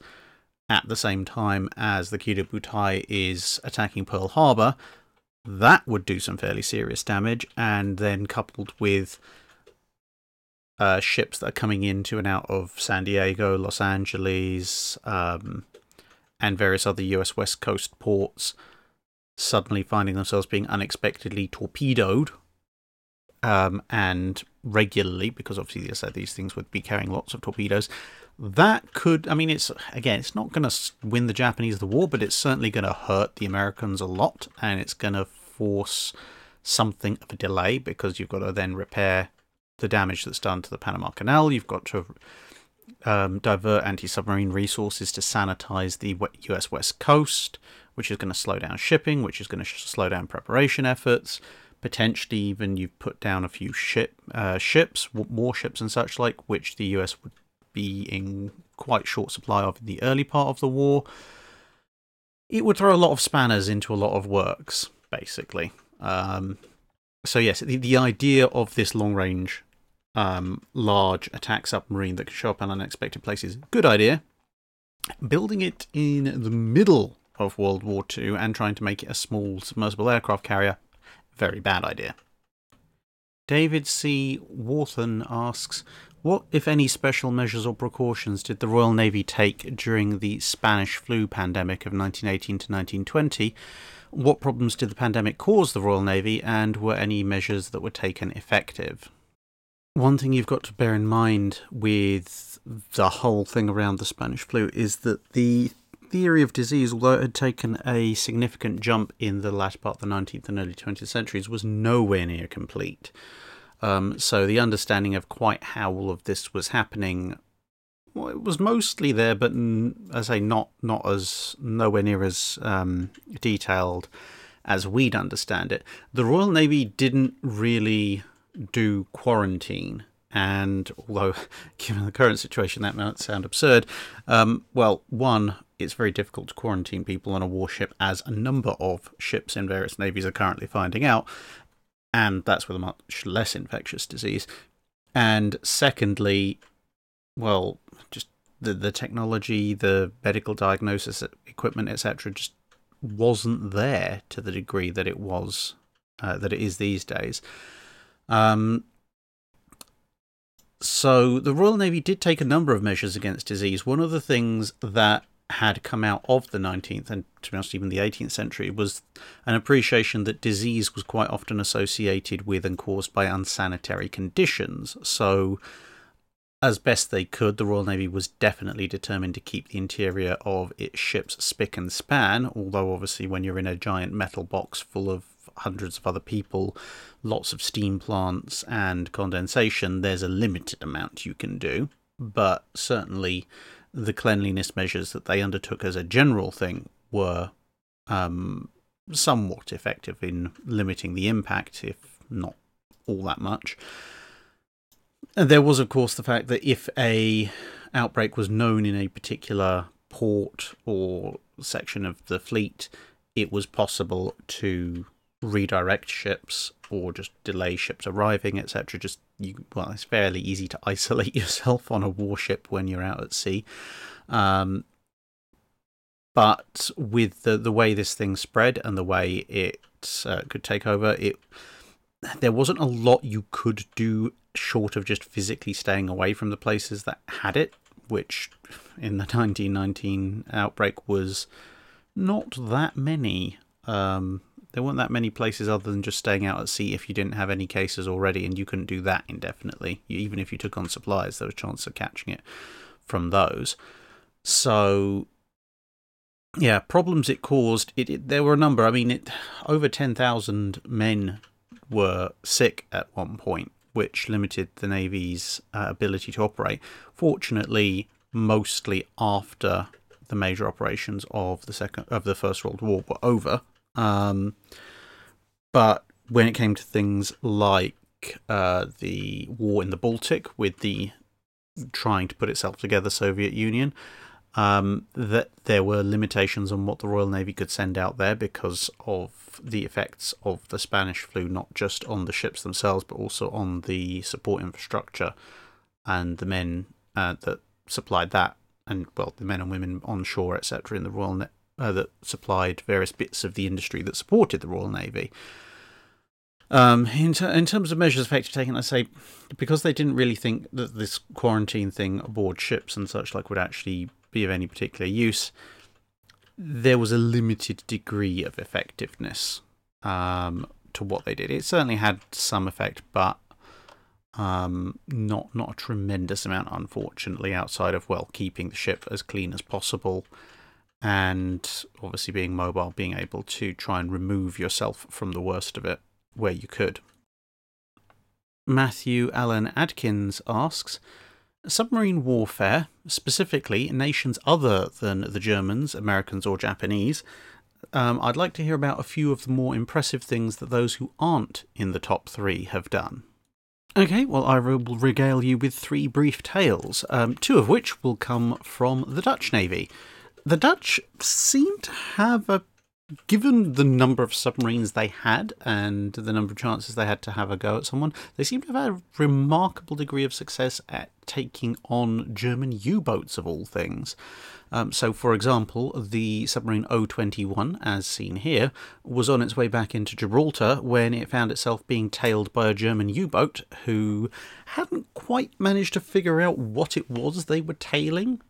at the same time as the Kido Butai is attacking Pearl Harbor, that would do some fairly serious damage, and then coupled with ships that are coming into and out of San Diego, Los Angeles, and various other US West Coast ports suddenly finding themselves being unexpectedly torpedoed, and regularly, because obviously these things would be carrying lots of torpedoes, that could, I mean, it's not going to win the Japanese the war, but it's certainly going to hurt the Americans a lot, and it's going to force something of a delay, because you've got to then repair the damage that's done to the Panama Canal, you've got to divert anti-submarine resources to sanitize the US West Coast, which is going to slow down shipping, which is going to slow down preparation efforts. Potentially even you've put down a few ships, warships and such like, which the US would be in quite short supply of in the early part of the war. It would throw a lot of spanners into a lot of works, basically. So yes, the idea of this long-range large attack submarine that can show up in unexpected places, good idea. Building it in the middle of World War II and trying to make it a small submersible aircraft carrier, very bad idea. David C. Warthen asks, what, if any, special measures or precautions did the Royal Navy take during the Spanish flu pandemic of 1918 to 1920? What problems did the pandemic cause the Royal Navy, and were any measures that were taken effective? One thing you've got to bear in mind with the whole thing around the Spanish flu is that the theory of disease, although it had taken a significant jump in the latter part of the 19th and early 20th centuries, was nowhere near complete. So the understanding of quite how all of this was happening, well, it was mostly there, but as I say, not as nowhere near as detailed as we'd understand it. The Royal Navy didn't really do quarantine, and although given the current situation that might sound absurd, well, one, it's very difficult to quarantine people on a warship, as a number of ships in various navies are currently finding out, and that's with a much less infectious disease. And secondly, well, just the technology, the medical diagnosis equipment, etc., just wasn't there to the degree that it was, that it is these days. So the Royal Navy did take a number of measures against disease. One of the things that had come out of the 19th and, to be honest, even the 18th century was an appreciation that disease was quite often associated with and caused by unsanitary conditions. So, as best they could, the Royal Navy was definitely determined to keep the interior of its ships spick and span, although obviously when you're in a giant metal box full of hundreds of other people, lots of steam plants and condensation, there's a limited amount you can do. But certainly the cleanliness measures that they undertook as a general thing were somewhat effective in limiting the impact, if not all that much. And there was, of course, the fact that if a outbreak was known in a particular port or section of the fleet, it was possible to redirect ships or just delay ships arriving, etc. Well, it's fairly easy to isolate yourself on a warship when you're out at sea. But with the way this thing spread and the way it could take over, there wasn't a lot you could do short of just physically staying away from the places that had it, which in the 1919 outbreak was not that many. There weren't that many places other than just staying out at sea if you didn't have any cases already, and you couldn't do that indefinitely. Even if you took on supplies, there was a chance of catching it from those. So, yeah, problems it caused. There were a number. I mean, over 10,000 men were sick at one point, which limited the Navy's ability to operate. Fortunately, mostly after the major operations of the First World War were over. But when it came to things like the war in the Baltic with the trying to put itself together Soviet Union, that there were limitations on what the Royal Navy could send out there because of the effects of the Spanish flu, not just on the ships themselves, but also on the support infrastructure and the men that supplied that, and, well, the men and women on shore, etc., in the Royal Navy. That supplied various bits of the industry that supported the Royal Navy. In terms of measures effectively taken, I say, because they didn't really think that this quarantine thing aboard ships and such like would actually be of any particular use, there was a limited degree of effectiveness to what they did. It certainly had some effect, but not a tremendous amount, unfortunately, outside of, well, keeping the ship as clean as possible, and obviously being mobile, being able to try and remove yourself from the worst of it where you could. Matthew Allen Adkins asks, submarine warfare, specifically nations other than the Germans, Americans or Japanese, I'd like to hear about a few of the more impressive things that those who aren't in the top three have done. Okay, well, I will regale you with three brief tales, two of which will come from the Dutch Navy. The Dutch seem to have, given the number of submarines they had and the number of chances they had to have a go at someone, they seem to have had a remarkable degree of success at taking on German U-boats, of all things. So, for example, the submarine O21, as seen here, was on its way back into Gibraltar when it found itself being tailed by a German U-boat who hadn't quite managed to figure out what it was they were tailing.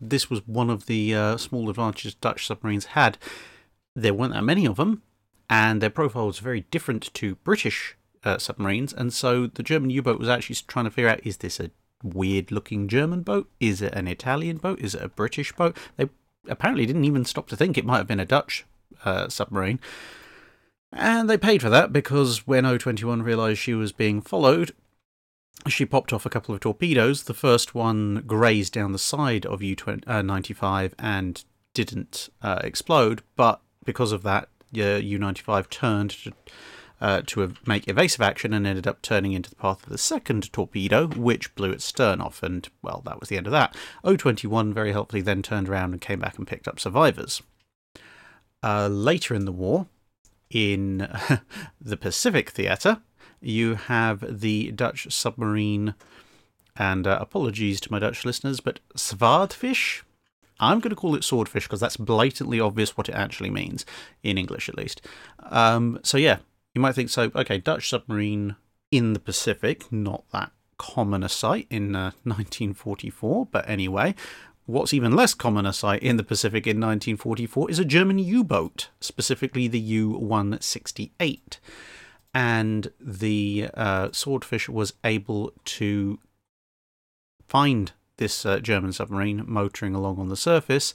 This was one of the small advantages Dutch submarines had. There weren't that many of them, and their profile was very different to British submarines, and so the German U-boat was actually trying to figure out, is this a weird-looking German boat? Is it an Italian boat? Is it a British boat? They apparently didn't even stop to think it might have been a Dutch submarine. And they paid for that, because when O21 realised she was being followed, she popped off a couple of torpedoes. The first one grazed down the side of U-95 and didn't explode, but because of that, U-95 turned to to make evasive action and ended up turning into the path of the second torpedo, which blew its stern off, and, well, that was the end of that. O-21 very helpfully then turned around and came back and picked up survivors. Later in the war, in the Pacific Theatre, you have the Dutch submarine, and apologies to my Dutch listeners, but Zwaardvis. I'm going to call it swordfish because that's blatantly obvious what it actually means, in English at least. So yeah, you might think, so, okay, Dutch submarine in the Pacific, not that common a sight in 1944, but anyway, what's even less common a sight in the Pacific in 1944 is a German U-boat, specifically the U-168. And the swordfish was able to find this German submarine motoring along on the surface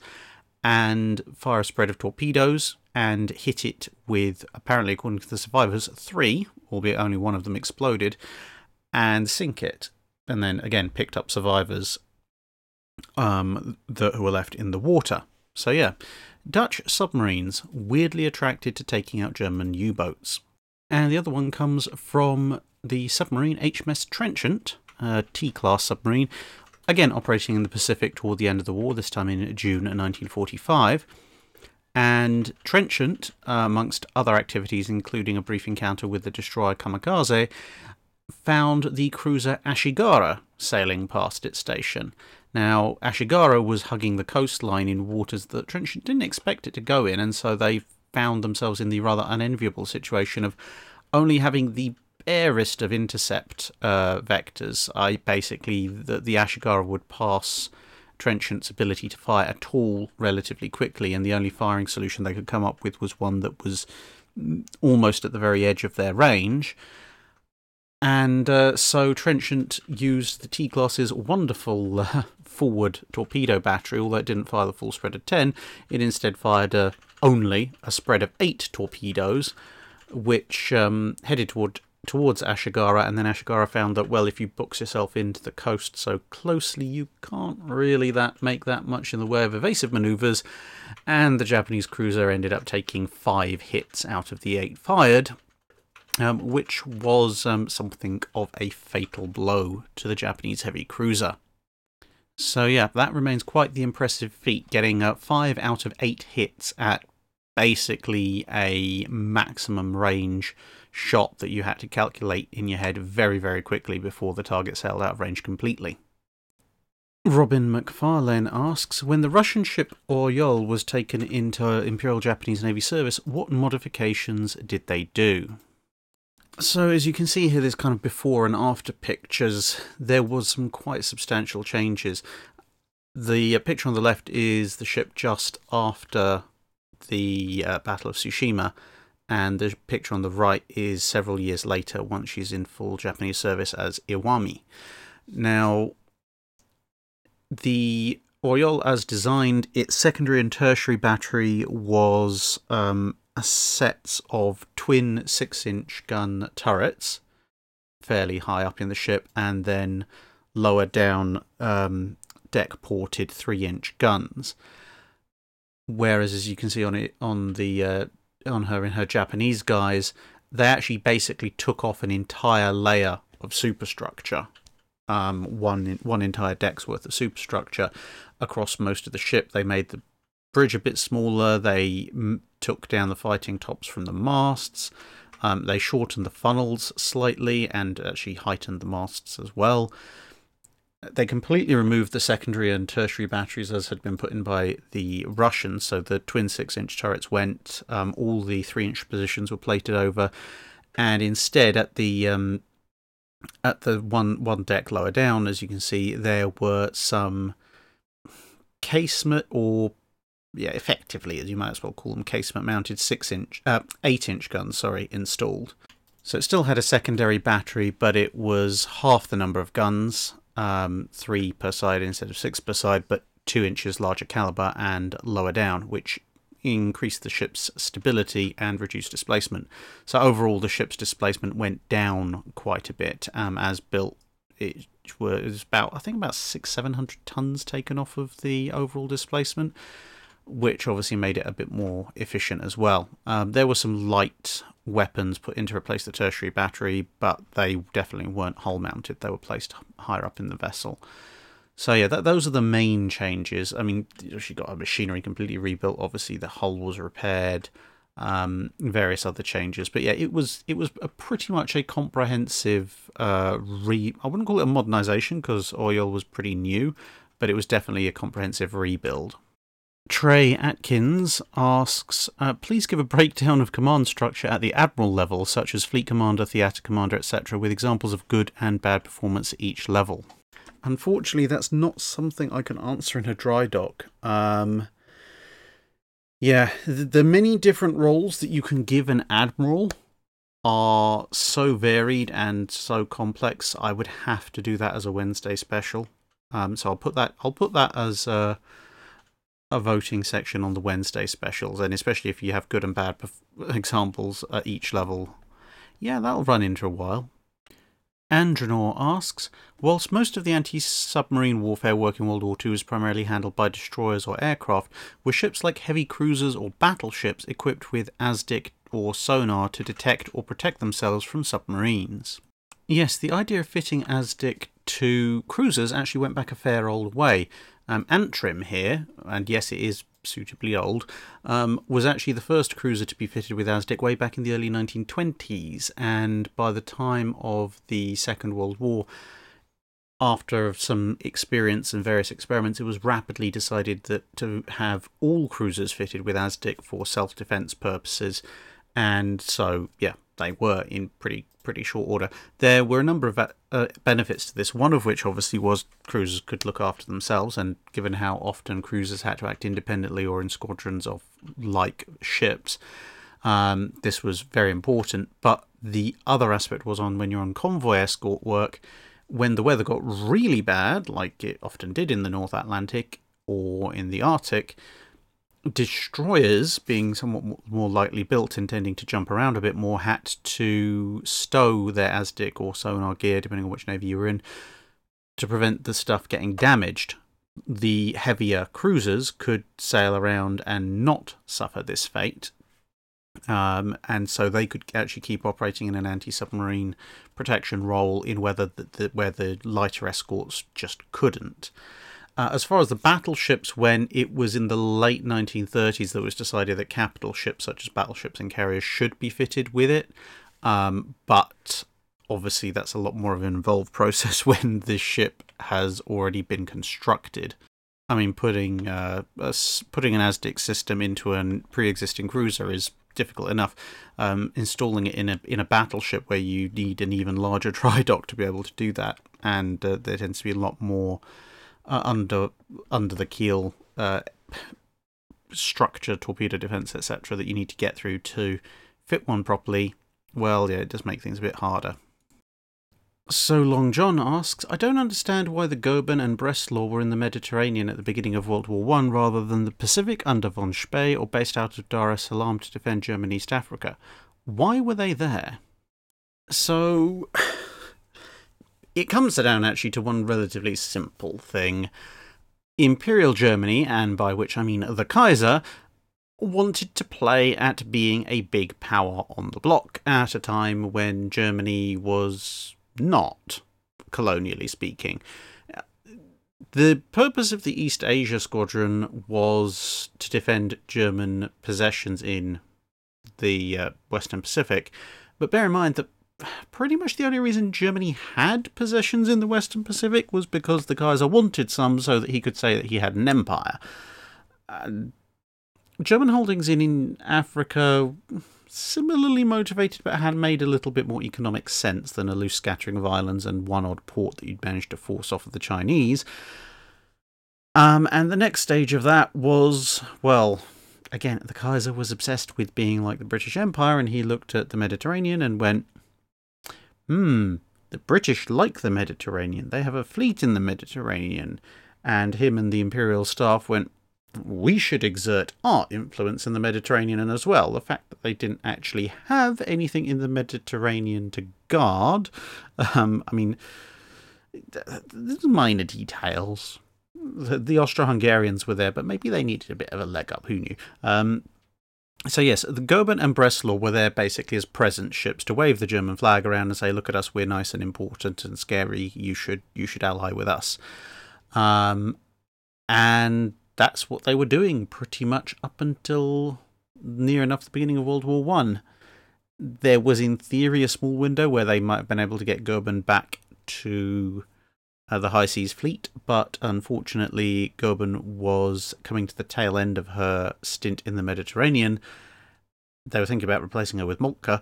and fire a spread of torpedoes and hit it with, apparently according to the survivors, 3, albeit only one of them exploded, and sink it. And then again picked up survivors who were left in the water. So yeah, Dutch submarines weirdly attracted to taking out German U-boats. And the other one comes from the submarine HMS Trenchant, a T-class submarine, again operating in the Pacific toward the end of the war, this time in June 1945. And Trenchant, amongst other activities, including a brief encounter with the destroyer Kamikaze, found the cruiser Ashigara sailing past its station. Now, Ashigara was hugging the coastline in waters that Trenchant didn't expect it to go in, and so they found themselves in the rather unenviable situation of only having the airist of intercept vectors. The Ashigara would pass Trenchant's ability to fire at all relatively quickly, and the only firing solution they could come up with was one that was almost at the very edge of their range. And so Trenchant used the T-class's wonderful forward torpedo battery, although it didn't fire the full spread of 10, it instead fired only a spread of 8 torpedoes, which headed towards Ashigara, and then Ashigara found that, well, if you box yourself into the coast so closely, you can't really make that much in the way of evasive manoeuvres, and the Japanese cruiser ended up taking 5 hits out of the 8 fired, which was something of a fatal blow to the Japanese heavy cruiser. So yeah, that remains quite the impressive feat, getting 5 out of 8 hits at basically a maximum range shot that you had to calculate in your head very, very quickly before the target sailed out of range completely. Robin McFarlane asks, when the Russian ship Oryol was taken into Imperial Japanese Navy service, what modifications did they do? So as you can see here, there's kind of before and after pictures. There was some quite substantial changes. The picture on the left is the ship just after the Battle of Tsushima, and the picture on the right is several years later, once she's in full Japanese service as Iwami. Now, the Oryol as designed, its secondary and tertiary battery was a set of twin 6-inch gun turrets, fairly high up in the ship, and then lower down deck-ported 3-inch guns. Whereas, as you can see on her in her Japanese guise, they actually basically took off an entire layer of superstructure, one entire deck's worth of superstructure across most of the ship. They made the bridge a bit smaller. They took down the fighting tops from the masts. They shortened the funnels slightly and actually heightened the masts as well. They completely removed the secondary and tertiary batteries as had been put in by the Russians, so the twin 6-inch turrets went, all the 3-inch positions were plated over, and instead at the one deck lower down, as you can see, there were some casement, or yeah, effectively, as you might as well call them, casement mounted 8-inch guns, installed. So it still had a secondary battery, but it was half the number of guns, 3 per side instead of 6 per side, but 2 inches larger caliber and lower down, which increased the ship's stability and reduced displacement. So overall, the ship's displacement went down quite a bit. As built, it was about 600-700 tons taken off of the overall displacement, which obviously made it a bit more efficient as well. There were some light weapons put in to replace the tertiary battery, but they definitely weren't hull mounted. They were placed higher up in the vessel. So yeah, those are the main changes. I mean, she got her machinery completely rebuilt. Obviously, the hull was repaired. Various other changes, but yeah, it was a pretty much a comprehensive I wouldn't call it a modernization because Oriole was pretty new, but it was definitely a comprehensive rebuild. Trey Atkins asks, please give a breakdown of command structure at the Admiral level, such as Fleet Commander, Theatre Commander, etc., with examples of good and bad performance at each level. Unfortunately, that's not something I can answer in a dry dock. Yeah, the many different roles that you can give an admiral are so varied and so complex. I would have to do that as a Wednesday special. So I'll put that as a voting section on the Wednesday specials, and especially if you have good and bad examples at each level. Yeah, that'll run into a while. Andronor asks, whilst most of the anti-submarine warfare work in World War II was primarily handled by destroyers or aircraft, were ships like heavy cruisers or battleships equipped with ASDIC or sonar to detect or protect themselves from submarines? Yes, the idea of fitting ASDIC to cruisers actually went back a fair old way. Antrim here, and yes it is suitably old, was actually the first cruiser to be fitted with ASDIC way back in the early 1920s, and by the time of the Second World War, after some experience and various experiments, it was rapidly decided that to have all cruisers fitted with ASDIC for self-defense purposes, and so yeah, they were in pretty short order. There were a number of benefits to this, one of which obviously was cruisers could look after themselves, and given how often cruisers had to act independently or in squadrons of like ships, this was very important. But the other aspect was on when you're on convoy escort work, when the weather got really bad, like it often did in the North Atlantic or in the Arctic, destroyers, being somewhat more lightly built and tending to jump around a bit more, had to stow their ASDIC or sonar gear, depending on which navy you were in, to prevent the stuff getting damaged. The heavier cruisers could sail around and not suffer this fate, and so they could actually keep operating in an anti-submarine protection role in weather where the lighter escorts just couldn't. As far as the battleships went, it was in the late 1930s that it was decided that capital ships such as battleships and carriers should be fitted with it, but obviously that's a lot more of an involved process when the ship has already been constructed. I mean, putting an ASDIC system into a pre-existing cruiser is difficult enough. Installing it in a battleship where you need an even larger dry dock to be able to do that, and there tends to be a lot more under the keel structure, torpedo defense, etc., that you need to get through to fit one properly. Well, yeah, it does make things a bit harder. So Long John asks, I don't understand why the Goeben and Breslau were in the Mediterranean at the beginning of World War I rather than the Pacific under von Spee, or based out of Dar es Salaam to defend German East Africa. Why were they there? So it comes down actually to one relatively simple thing. Imperial Germany, and by which I mean the Kaiser, wanted to play at being a big power on the block at a time when Germany was not, colonially speaking. The purpose of the East Asia Squadron was to defend German possessions in the Western Pacific, but bear in mind that pretty much the only reason Germany had possessions in the Western Pacific was because the Kaiser wanted some so that he could say that he had an empire. German holdings in Africa, similarly motivated, but had made a little bit more economic sense than a loose scattering of islands and one odd port that you'd managed to force off of the Chinese. And the next stage of that was, well, again, the Kaiser was obsessed with being like the British Empire, and he looked at the Mediterranean and went, the British like the Mediterranean. They have a fleet in the Mediterranean. And him and the Imperial staff went, we should exert our influence in the Mediterranean as well. The fact that they didn't actually have anything in the Mediterranean to guard, I mean, there's minor details. the Austro-Hungarians were there, but maybe they needed a bit of a leg up. Who knew? So yes, the Goeben and Breslau were there basically as present ships to wave the German flag around and say, "Look at us, we're nice and important and scary. You should ally with us." And that's what they were doing pretty much up until near enough the beginning of World War I. There was, in theory, a small window where they might have been able to get Goeben back to the High Seas Fleet, but unfortunately Goeben was coming to the tail end of her stint in the Mediterranean. They were thinking about replacing her with Moltke,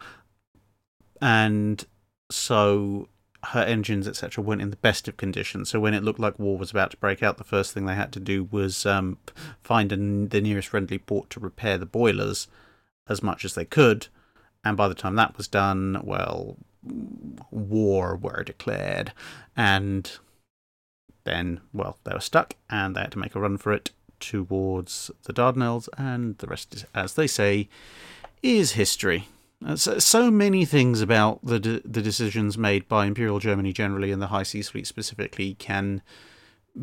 and so her engines, etc., weren't in the best of conditions. So when it looked like war was about to break out, the first thing they had to do was find the nearest friendly port to repair the boilers as much as they could. And by the time that was done, well, war were declared. And then, well, they were stuck, and they had to make a run for it towards the Dardanelles, and the rest, is, as they say, is history. So many things about the decisions made by Imperial Germany generally and the High Seas Fleet specifically can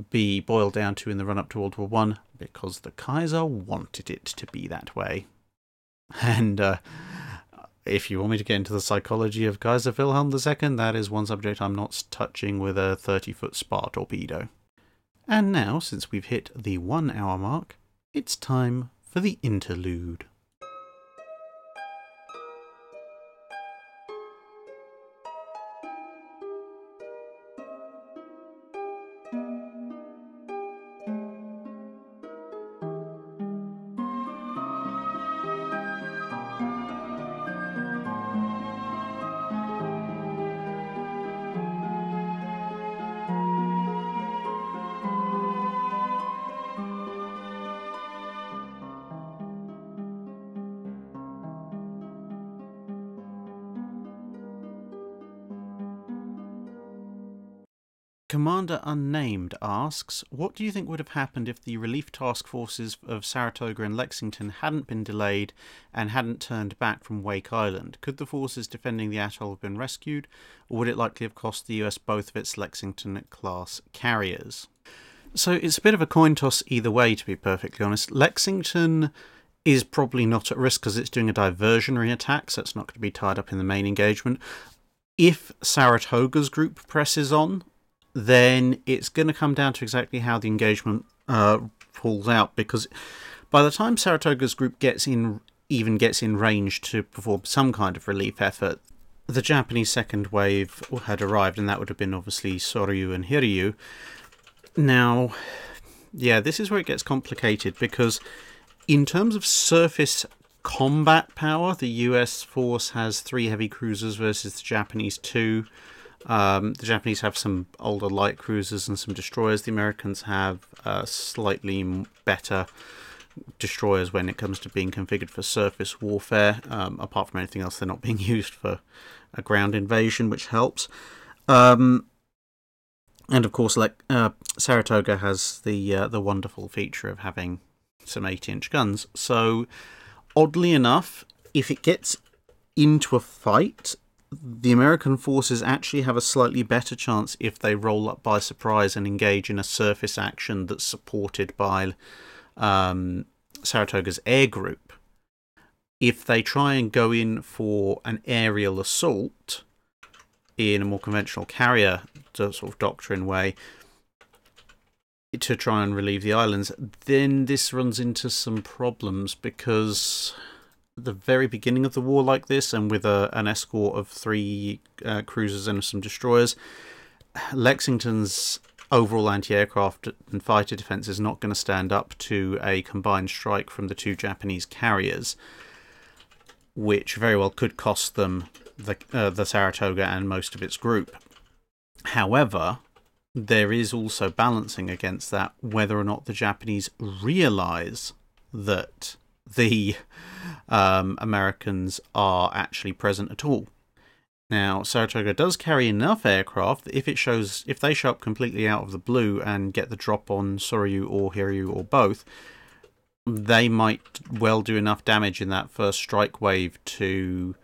be boiled down to in the run-up to World War I, because the Kaiser wanted it to be that way. And if you want me to get into the psychology of Kaiser Wilhelm II, that is one subject I'm not touching with a 30-foot spar torpedo. And now, since we've hit the 1 hour mark, it's time for the interlude. Commander Unnamed asks, what do you think would have happened if the relief task forces of Saratoga and Lexington hadn't been delayed and hadn't turned back from Wake Island? Could the forces defending the atoll have been rescued, or would it likely have cost the US both of its Lexington-class carriers? So it's a bit of a coin toss either way, to be perfectly honest. Lexington is probably not at risk because it's doing a diversionary attack, so it's not going to be tied up in the main engagement. If Saratoga's group presses on, then it's going to come down to exactly how the engagement falls out, because by the time Saratoga's group gets in range to perform some kind of relief effort, the Japanese second wave had arrived, and that would have been obviously Soryu and Hiryu. Now, yeah, this is where it gets complicated, because in terms of surface combat power, the US force has 3 heavy cruisers versus the Japanese 2. The Japanese have some older light cruisers and some destroyers. The Americans have slightly better destroyers when it comes to being configured for surface warfare. Apart from anything else, they're not being used for a ground invasion, which helps. And of course, like Saratoga has the wonderful feature of having some 8-inch guns. So, oddly enough, if it gets into a fight, the American forces actually have a slightly better chance if they roll up by surprise and engage in a surface action that's supported by Saratoga's air group. If they try and go in for an aerial assault in a more conventional carrier sort of doctrine way to try and relieve the islands, then this runs into some problems, because the very beginning of the war like this, and with an escort of 3 cruisers and some destroyers, Lexington's overall anti-aircraft and fighter defense is not going to stand up to a combined strike from the 2 Japanese carriers, which very well could cost them the Saratoga and most of its group. However, there is also balancing against that whether or not the Japanese realize that the Americans are actually present at all. Now, Saratoga does carry enough aircraft that if they show up completely out of the blue and get the drop on Soryu or Hiryu or both, they might well do enough damage in that first strike wave to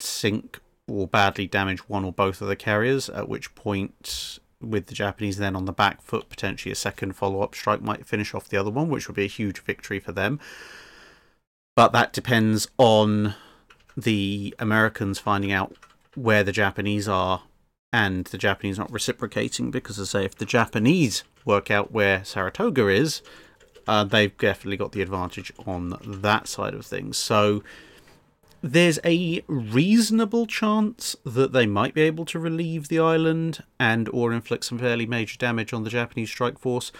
sink or badly damage one or both of the carriers, at which point with the Japanese then on the back foot, potentially a second follow-up strike might finish off the other one, which would be a huge victory for them. But that depends on the Americans finding out where the Japanese are and the Japanese not reciprocating, because, as I say, if the Japanese work out where Saratoga is, they've definitely got the advantage on that side of things. So there's a reasonable chance that they might be able to relieve the island and or inflict some fairly major damage on the Japanese strike force.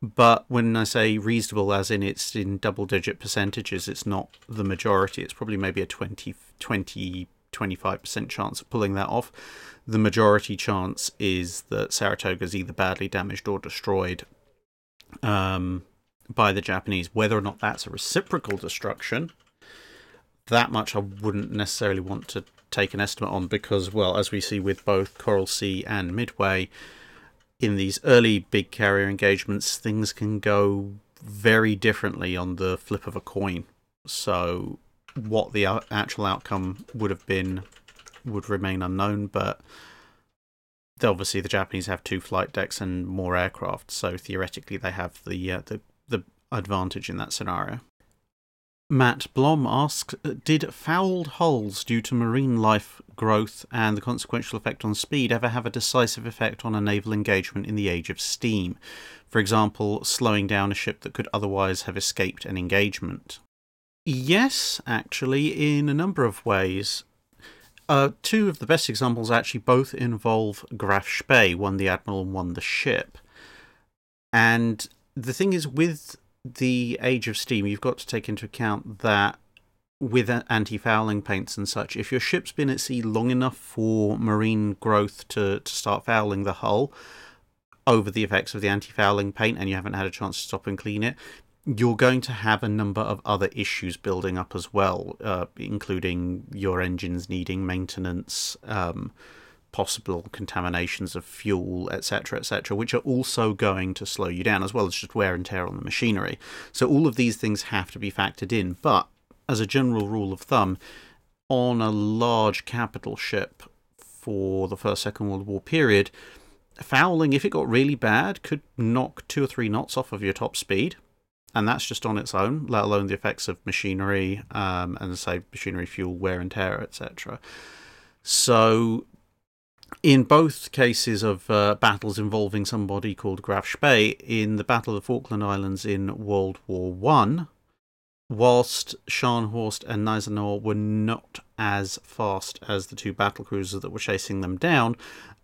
But when I say reasonable, as in it's in double-digit percentages, it's not the majority. It's probably maybe a 20-25% chance of pulling that off. The majority chance is that Saratoga is either badly damaged or destroyed by the Japanese. Whether or not that's a reciprocal destruction, that much I wouldn't necessarily want to take an estimate on, because, well, as we see with both Coral Sea and Midway, in these early big carrier engagements, things can go very differently on the flip of a coin. So what the actual outcome would have been would remain unknown, but obviously the Japanese have two flight decks and more aircraft, so theoretically they have the advantage in that scenario. Matt Blom asks, did fouled hulls due to marine life growth and the consequential effect on speed ever have a decisive effect on a naval engagement in the age of steam? For example, slowing down a ship that could otherwise have escaped an engagement. Yes, actually, in a number of ways. Two of the best examples actually both involve Graf Spee, one the admiral and one the ship. And the thing is, with the age of steam, you've got to take into account that with anti-fouling paints and such, if your ship's been at sea long enough for marine growth to start fouling the hull over the effects of the anti-fouling paint, and you haven't had a chance to stop and clean it, you're going to have a number of other issues building up as well, including your engines needing maintenance, possible contaminations of fuel, etc., which are also going to slow you down, as well as just wear and tear on the machinery. So all of these things have to be factored in. But as a general rule of thumb, on a large capital ship for the First, Second World War period, fouling, if it got really bad, could knock 2 or 3 knots off of your top speed. And that's just on its own, let alone the effects of machinery, and say machinery, fuel, wear and tear, etc. So in both cases of battles involving somebody called Graf Spee, in the Battle of the Falkland Islands in World War I, whilst Scharnhorst and Gneisenau were not as fast as the two battlecruisers that were chasing them down,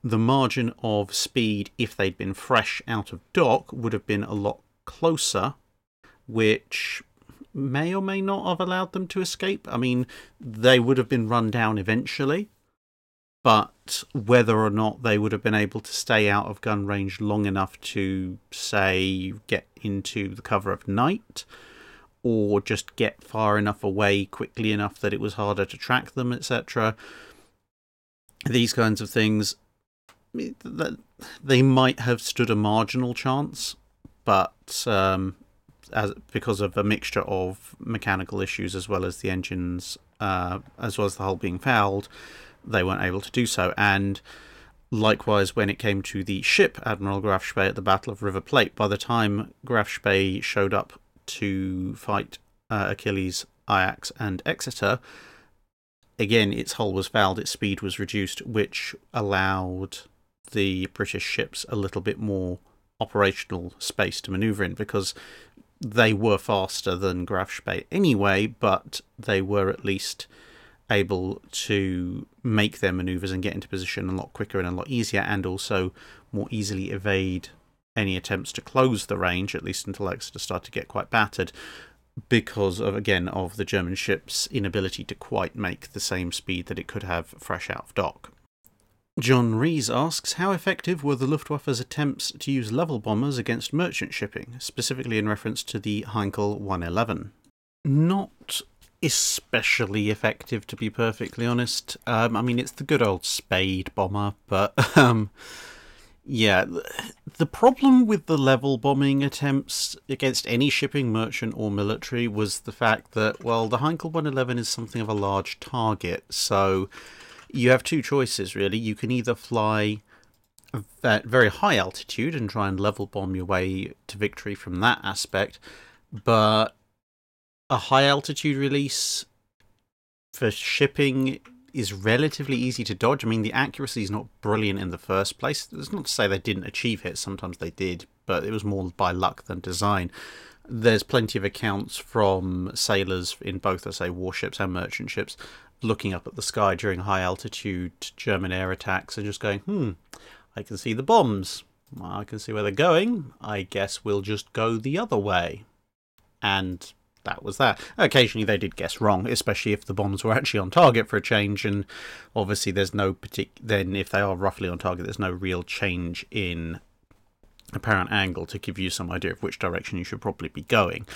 the margin of speed, if they'd been fresh out of dock, would have been a lot closer, which may or may not have allowed them to escape. I mean, they would have been run down eventually, but whether or not they would have been able to stay out of gun range long enough to, say, get into the cover of night, or just get far enough away quickly enough that it was harder to track them, etc., these kinds of things, they might have stood a marginal chance, but because of a mixture of mechanical issues as well as the engines, as well as the hull being fouled, they weren't able to do so. And likewise, when it came to the ship Admiral Graf Spee at the Battle of River Plate, by the time Graf Spee showed up to fight Achilles, Ajax and Exeter, again, its hull was fouled, its speed was reduced, which allowed the British ships a little bit more operational space to manoeuvre in, because they were faster than Graf Spee anyway, but they were at least able to make their manoeuvres and get into position a lot quicker and a lot easier, and also more easily evade any attempts to close the range, at least until Exeter started to get quite battered, because of, again, of the German ship's inability to quite make the same speed that it could have fresh out of dock. John Rees asks, how effective were the Luftwaffe's attempts to use level bombers against merchant shipping, specifically in reference to the Heinkel 111? Not especially effective, to be perfectly honest. I mean, it's the good old Spade bomber, but yeah, the problem with the level bombing attempts against any shipping, merchant or military, was the fact that, well, the Heinkel 111 is something of a large target, so you have two choices, really. You can either fly at very high altitude and try and level bomb your way to victory from that aspect, but a high altitude release for shipping is relatively easy to dodge. I mean, the accuracy is not brilliant in the first place. That's not to say they didn't achieve hits. Sometimes they did, but it was more by luck than design. There's plenty of accounts from sailors in both, let's say, warships and merchant ships looking up at the sky during high-altitude German air attacks and just going, I can see the bombs. I can see where they're going. I guess we'll just go the other way. And that was that. Occasionally they did guess wrong, especially if the bombs were actually on target for a change, and obviously there's no then if they are roughly on target, there's no real change in apparent angle to give you some idea of which direction you should probably be going.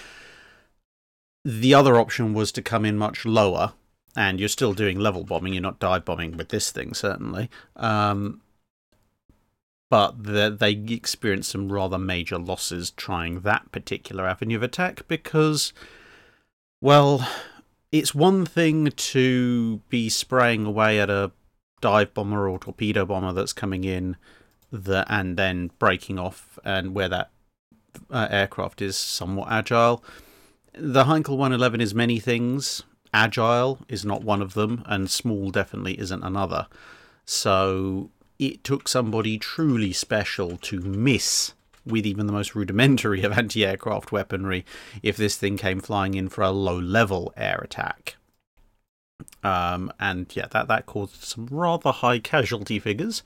The other option was to come in much lower, and you're still doing level bombing, you're not dive bombing with this thing, certainly. But they experienced some rather major losses trying that particular avenue of attack because, well, it's one thing to be spraying away at a dive bomber or torpedo bomber that's coming in and then breaking off, and where that aircraft is somewhat agile. The Heinkel 111 is many things. Agile is not one of them, and small definitely isn't another. So it took somebody truly special to miss with even the most rudimentary of anti-aircraft weaponry if this thing came flying in for a low-level air attack. And yeah, that caused some rather high casualty figures,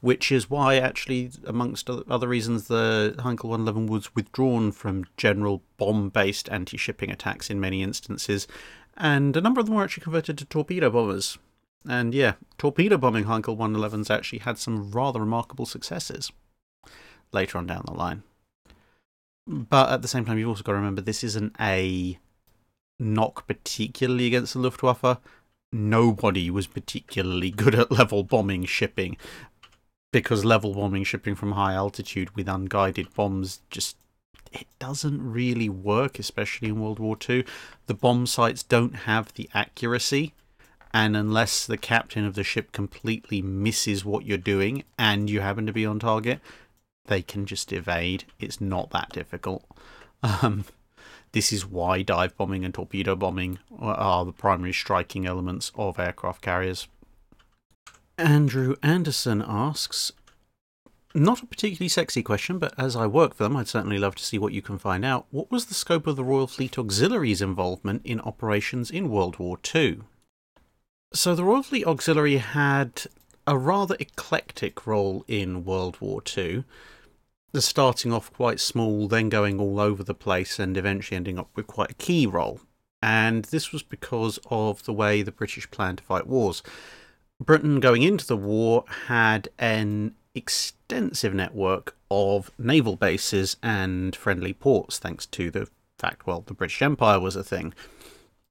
which is why, actually, amongst other reasons, the Heinkel 111 was withdrawn from general bomb-based anti-shipping attacks in many instances, and a number of them were actually converted to torpedo bombers. And yeah, torpedo bombing Heinkel 111s actually had some rather remarkable successes later on down the line. But at the same time, you've also got to remember this isn't a knock particularly against the Luftwaffe. Nobody was particularly good at level bombing shipping, because level bombing shipping from high altitude with unguided bombs just, it doesn't really work, especially in World War II. The bomb sights don't have the accuracy, and unless the captain of the ship completely misses what you're doing and you happen to be on target, they can just evade. It's not that difficult. This is why dive bombing and torpedo bombing are the primary striking elements of aircraft carriers. Andrew Anderson asks, not a particularly sexy question, but as I work for them, I'd certainly love to see what you can find out. What was the scope of the Royal Fleet Auxiliary's involvement in operations in World War II? So the Royal Fleet Auxiliary had a rather eclectic role in World War II. Starting off quite small, then going all over the place, and eventually ending up with quite a key role. And this was because of the way the British planned to fight wars. Britain, going into the war, had an extensive network of naval bases and friendly ports, thanks to the fact, well, the British Empire was a thing.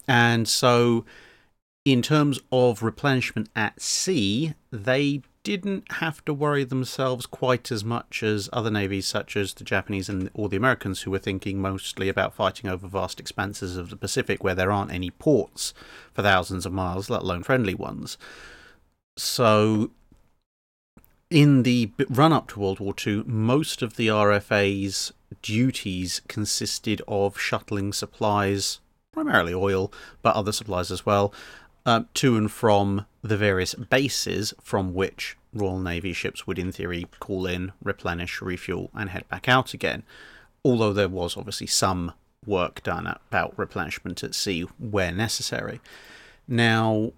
And so, in terms of replenishment at sea, they didn't have to worry themselves quite as much as other navies, such as the Japanese and or the Americans, who were thinking mostly about fighting over vast expanses of the Pacific where there aren't any ports for thousands of miles, let alone friendly ones. So in the run-up to World War II, most of the RFA's duties consisted of shuttling supplies, primarily oil, but other supplies as well, to and from the various bases from which Royal Navy ships would, in theory, call in, replenish, refuel, and head back out again. Although there was obviously some work done about replenishment at sea where necessary. Now,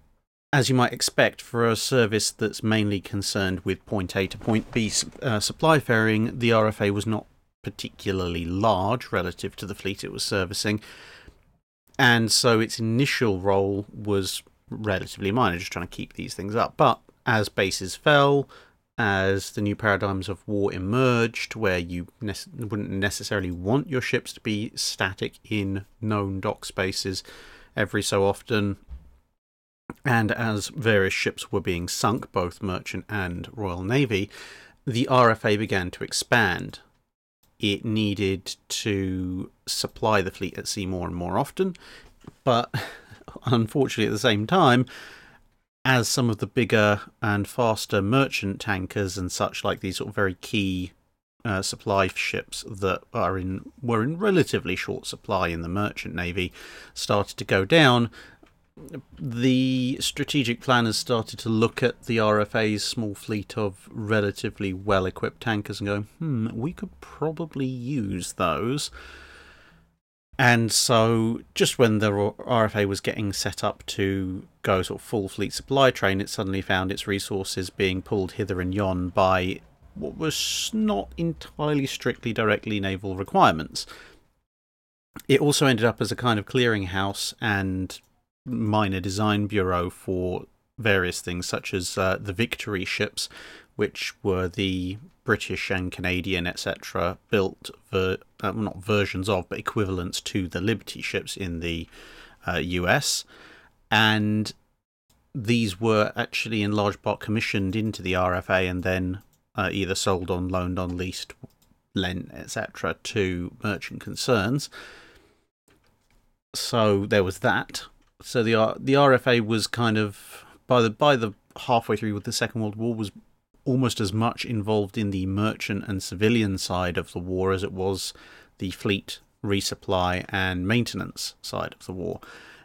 as you might expect, for a service that's mainly concerned with point A to point B supply ferrying, the RFA was not particularly large relative to the fleet it was servicing. And so its initial role was relatively minor, just trying to keep these things up. But as bases fell, as the new paradigms of war emerged, where you wouldn't necessarily want your ships to be static in known dock spaces every so often, and as various ships were being sunk, both merchant and Royal Navy, the RFA began to expand. It needed to supply the fleet at sea more and more often, but unfortunately, at the same time, as some of the bigger and faster merchant tankers and such, like these sort of very key supply ships that are were in relatively short supply in the merchant navy, started to go down, the strategic planners started to look at the RFA's small fleet of relatively well-equipped tankers and go, we could probably use those. And so just when the RFA was getting set up to go sort of full fleet supply train, it suddenly found its resources being pulled hither and yon by what was not entirely strictly directly naval requirements. It also ended up as a kind of clearinghouse and minor design bureau for various things, such as the Victory ships, which were the British and Canadian, etc., built not versions of, but equivalents to the Liberty ships in the US. And these were actually in large part commissioned into the RFA and then either sold on, loaned on, leased, lent, etc., to merchant concerns. So there was that. So the RFA was kind of, by the halfway through the Second World War, was almost as much involved in the merchant and civilian side of the war as it was the fleet resupply and maintenance side of the war.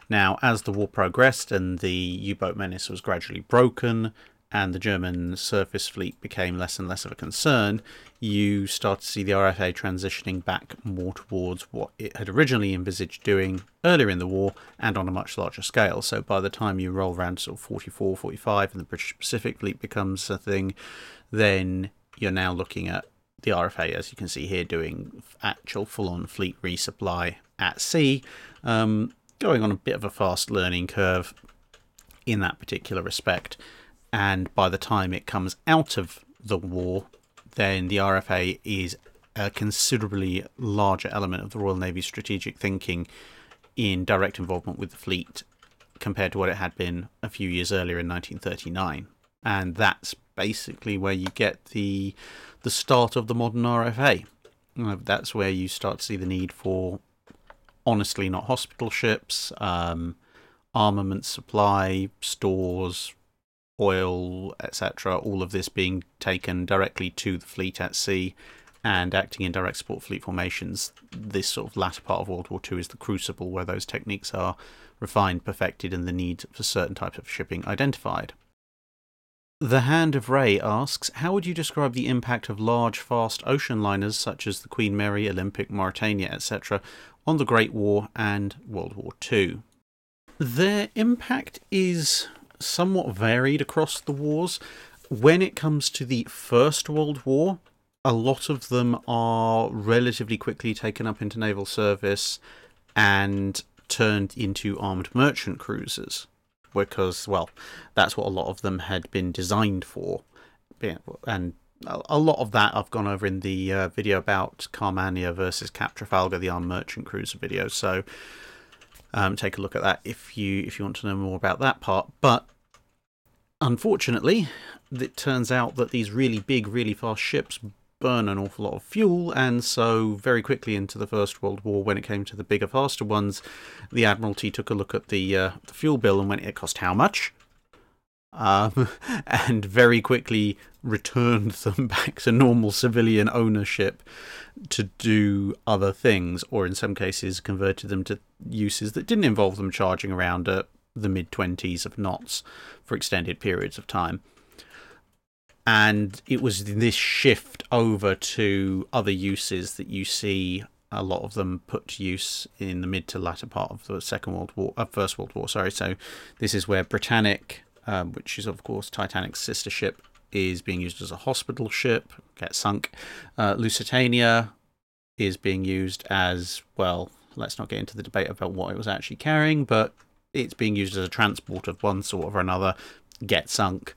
Now, as the war progressed and the U-boat menace was gradually broken and the German surface fleet became less and less of a concern, you start to see the RFA transitioning back more towards what it had originally envisaged doing earlier in the war and on a much larger scale. So by the time you roll around sort of 44, 45 and the British Pacific fleet becomes a thing, then you're now looking at the RFA, as you can see here, doing actual full-on fleet resupply at sea, going on a bit of a fast learning curve in that particular respect. And by the time it comes out of the war, then the RFA is a considerably larger element of the Royal Navy's strategic thinking in direct involvement with the fleet compared to what it had been a few years earlier in 1939. And that's basically where you get the start of the modern RFA. That's where you start to see the need for, honestly, not hospital ships, armament supply, stores, oil, etc., all of this being taken directly to the fleet at sea and acting in direct support fleet formations. This sort of latter part of World War II is the crucible where those techniques are refined, perfected, and the need for certain types of shipping identified. The Hand of Ray asks, how would you describe the impact of large, fast ocean liners such as the Queen Mary, Olympic, Mauritania, etc., on the Great War and World War II? Their impact is somewhat varied across the wars. When it comes to the First World War, a lot of them are relatively quickly taken up into naval service and turned into armed merchant cruisers because, well, that's what a lot of them had been designed for. And a lot of that I've gone over in the video about Carmania versus Cap Trafalgar, the armed merchant cruiser video, so take a look at that if you want to know more about that part. But unfortunately, it turns out that these really big, really fast ships burn an awful lot of fuel, and so very quickly into the First World War, when it came to the bigger, faster ones, the Admiralty took a look at the fuel bill and went, it cost how much? And very quickly returned them back to normal civilian ownership to do other things, or in some cases converted them to uses that didn't involve them charging around at the mid-20s of knots for extended periods of time. And it was this shift over to other uses that you see a lot of them put to use in the mid to latter part of the First World War. So this is where Britannic, which is, of course, Titanic's sister ship, is being used as a hospital ship, gets sunk. Lusitania is being used as, well, let's not get into the debate about what it was actually carrying, but it's being used as a transport of one sort or another, gets sunk.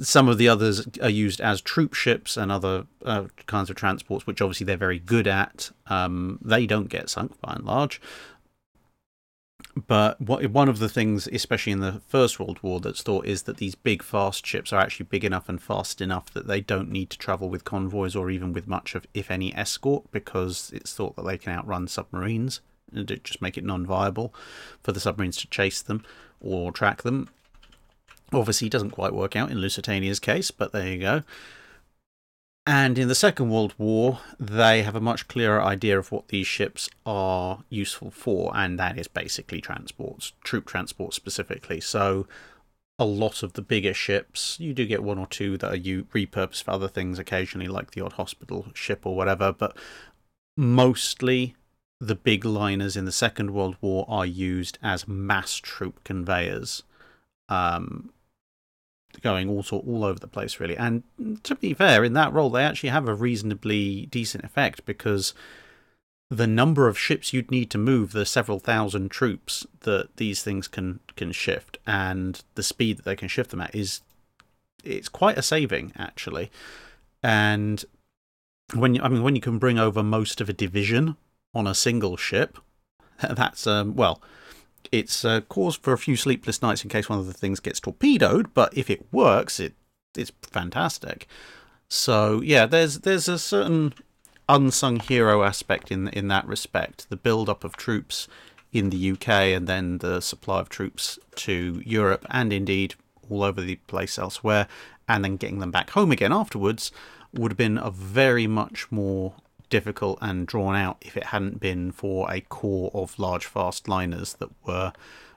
Some of the others are used as troop ships and other kinds of transports, which obviously they're very good at. They don't get sunk, by and large. But one of the things, especially in the First World War, that's thought is that these big, fast ships are actually big enough and fast enough that they don't need to travel with convoys or even with much of, if any, escort, because it's thought that they can outrun submarines and it just make it non-viable for the submarines to chase them or track them. Obviously, doesn't quite work out in Lusitania's case, but there you go. And in the Second World War, they have a much clearer idea of what these ships are useful for, and that is basically transports, troop transport specifically. So a lot of the bigger ships, you do get one or two that are repurposed for other things occasionally, like the odd hospital ship or whatever, but mostly the big liners in the Second World War are used as mass troop conveyors. Going all over the place, really. And to be fair, in that role, they actually have a reasonably decent effect, because the number of ships you'd need to move, the several thousand troops that these things can shift, and the speed that they can shift them at, it's quite a saving, actually. And when you can bring over most of a division on a single ship, that's it's a cause for a few sleepless nights in case one of the things gets torpedoed, but if it works, it's fantastic. So yeah, there's a certain unsung hero aspect in that respect. The build-up of troops in the UK and then the supply of troops to Europe and indeed all over the place elsewhere, and then getting them back home again afterwards would have been a very much more difficult and drawn out if it hadn't been for a corps of large fast liners that were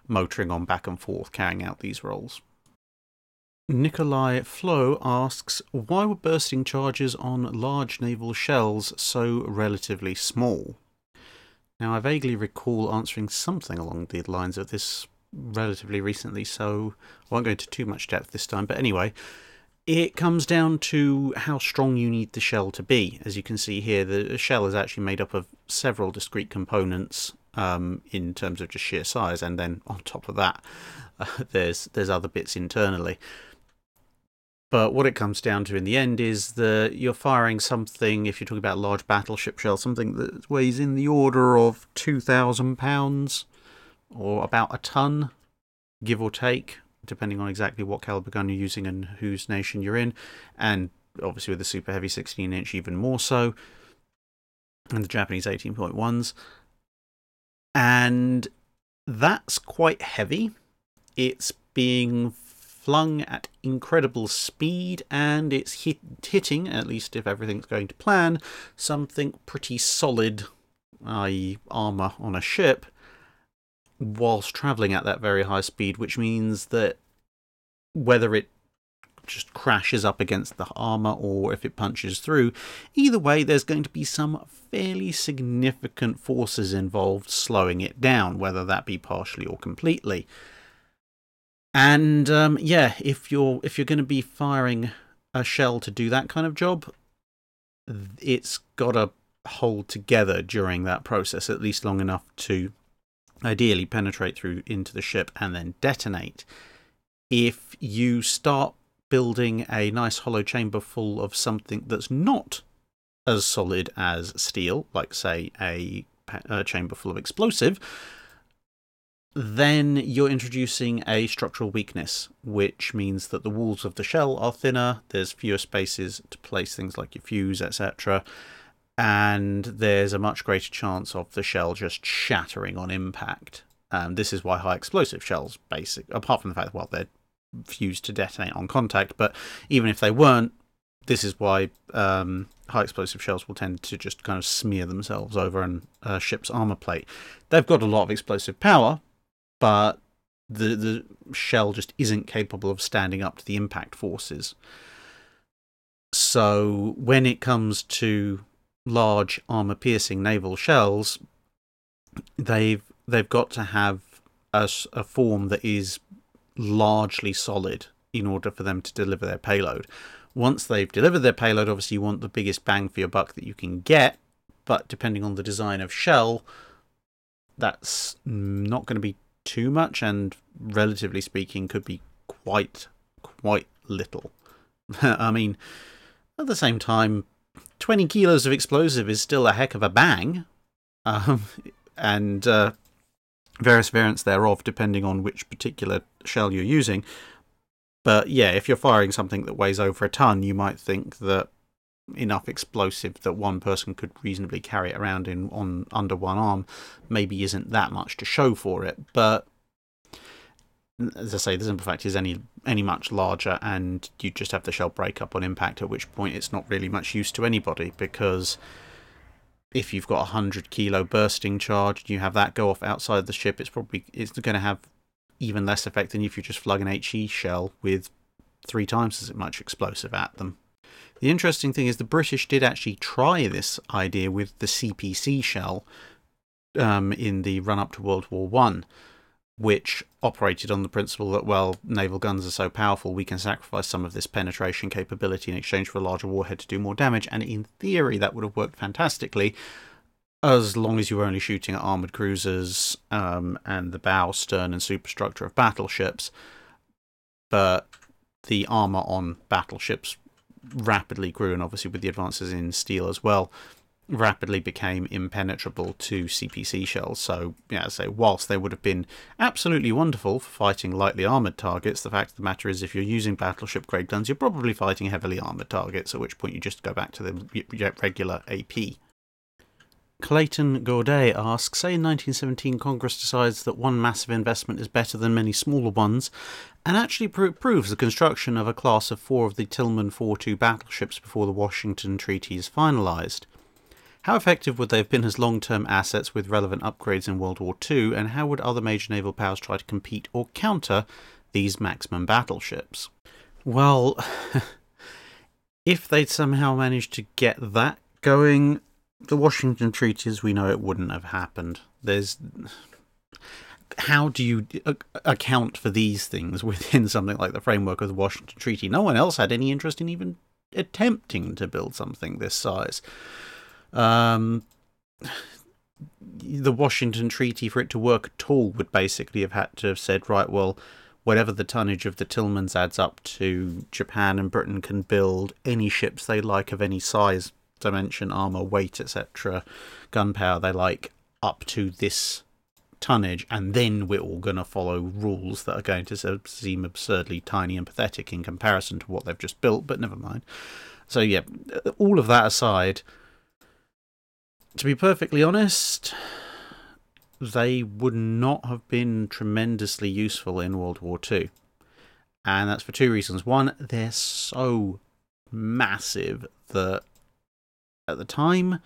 motoring on back and forth carrying out these roles. Nikolai Flo asks, why were bursting charges on large naval shells so relatively small? Now, I vaguely recall answering something along the lines of this relatively recently, so I won't go into too much depth this time, but anyway, it comes down to how strong you need the shell to be. As you can see here, the shell is actually made up of several discrete components in terms of just sheer size, and then on top of that, there's other bits internally. But what it comes down to in the end is that you're firing something, if you're talking about large battleship shells, something that weighs in the order of 2,000 pounds, or about a ton, give or take, depending on exactly what caliber gun you're using and whose nation you're in, and obviously with the super heavy 16-inch even more so, and the Japanese 18.1s, and that's quite heavy. It's being flung at incredible speed, and it's hitting, at least if everything's going to plan, something pretty solid, i.e. armour on a ship, whilst travelling at that very high speed, which means that whether it just crashes up against the armour or if it punches through, either way there's going to be some fairly significant forces involved slowing it down, whether that be partially or completely. And yeah, if you're going to be firing a shell to do that kind of job, it's got to hold together during that process, at least long enough to ideally penetrate through into the ship and then detonate. If you start building a nice hollow chamber full of something that's not as solid as steel, like say a chamber full of explosive, then you're introducing a structural weakness, which means that the walls of the shell are thinner, there's fewer spaces to place things like your fuse, etc., and there's a much greater chance of the shell just shattering on impact. This is why high explosive shells, apart from the fact that, well, they're fused to detonate on contact, but even if they weren't, this is why high explosive shells will tend to just kind of smear themselves over a ship's armour plate. They've got a lot of explosive power, but the shell just isn't capable of standing up to the impact forces. So when it comes to large armor-piercing naval shells, they've got to have a form that is largely solid in order for them to deliver their payload. Once they've delivered their payload, obviously you want the biggest bang for your buck that you can get, but depending on the design of shell, that's not going to be too much, and relatively speaking could be quite little. I mean, at the same time, 20 kilos of explosive is still a heck of a bang, and various variants thereof depending on which particular shell you're using. But yeah, if you're firing something that weighs over a ton, you might think that enough explosive that one person could reasonably carry it around under one arm maybe isn't that much to show for it, but as I say, the simple fact is any much larger, and you just have the shell break up on impact, at which point it's not really much use to anybody, because if you've got 100 kilo bursting charge and you have that go off outside the ship, it's going to have even less effect than if you just flung an HE shell with 3 times as much explosive at them. The interesting thing is the British did actually try this idea with the CPC shell in the run-up to World War I, which operated on the principle that, well, naval guns are so powerful, we can sacrifice some of this penetration capability in exchange for a larger warhead to do more damage. And in theory, that would have worked fantastically, as long as you were only shooting at armoured cruisers and the bow, stern and superstructure of battleships. But the armour on battleships rapidly grew, and obviously with the advances in steel as well, rapidly became impenetrable to CPC shells. So yeah, so whilst they would have been absolutely wonderful for fighting lightly armoured targets, the fact of the matter is if you're using battleship grade guns, you're probably fighting heavily armoured targets, at which point you just go back to the regular AP. Clayton Gourdet asks, say in 1917 Congress decides that one massive investment is better than many smaller ones, and actually proves the construction of a class of 4 of the Tillman 4-2 battleships before the Washington Treaty is finalised. How effective would they have been as long-term assets with relevant upgrades in World War II, and how would other major naval powers try to compete or counter these maximum battleships? Well, if they'd somehow managed to get that going, the Washington Treaty, as we know it, wouldn't have happened. How do you account for these things within something like the framework of the Washington Treaty? No one else had any interest in even attempting to build something this size. The Washington Treaty, for it to work at all, would basically have had to have said, right, well, whatever the tonnage of the Tillmans adds up to, Japan and Britain can build any ships they like of any size, dimension, armour, weight, etc., gunpowder they like, up to this tonnage, and then we're all going to follow rules that are going to seem absurdly tiny and pathetic in comparison to what they've just built, but never mind. So yeah, all of that aside, to be perfectly honest, they would not have been tremendously useful in World War II, and that's for 2 reasons. One, they're so massive that at the time,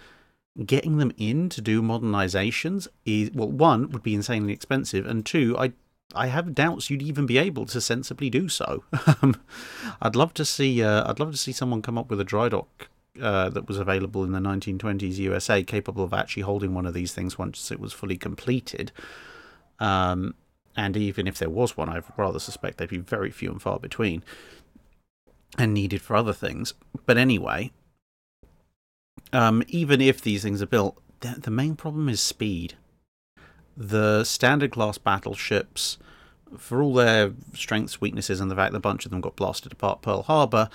getting them in to do modernizations is, well, 1, would be insanely expensive, and 2, I have doubts you'd even be able to sensibly do so. I'd love to see someone come up with a dry dock that was available in the 1920s USA, capable of actually holding one of these things once it was fully completed. And even if there was one, I rather suspect they'd be very few and far between, and needed for other things. But anyway, even if these things are built, the main problem is speed. The standard class battleships, for all their strengths, weaknesses, and the fact that a bunch of them got blasted apart Pearl Harbor,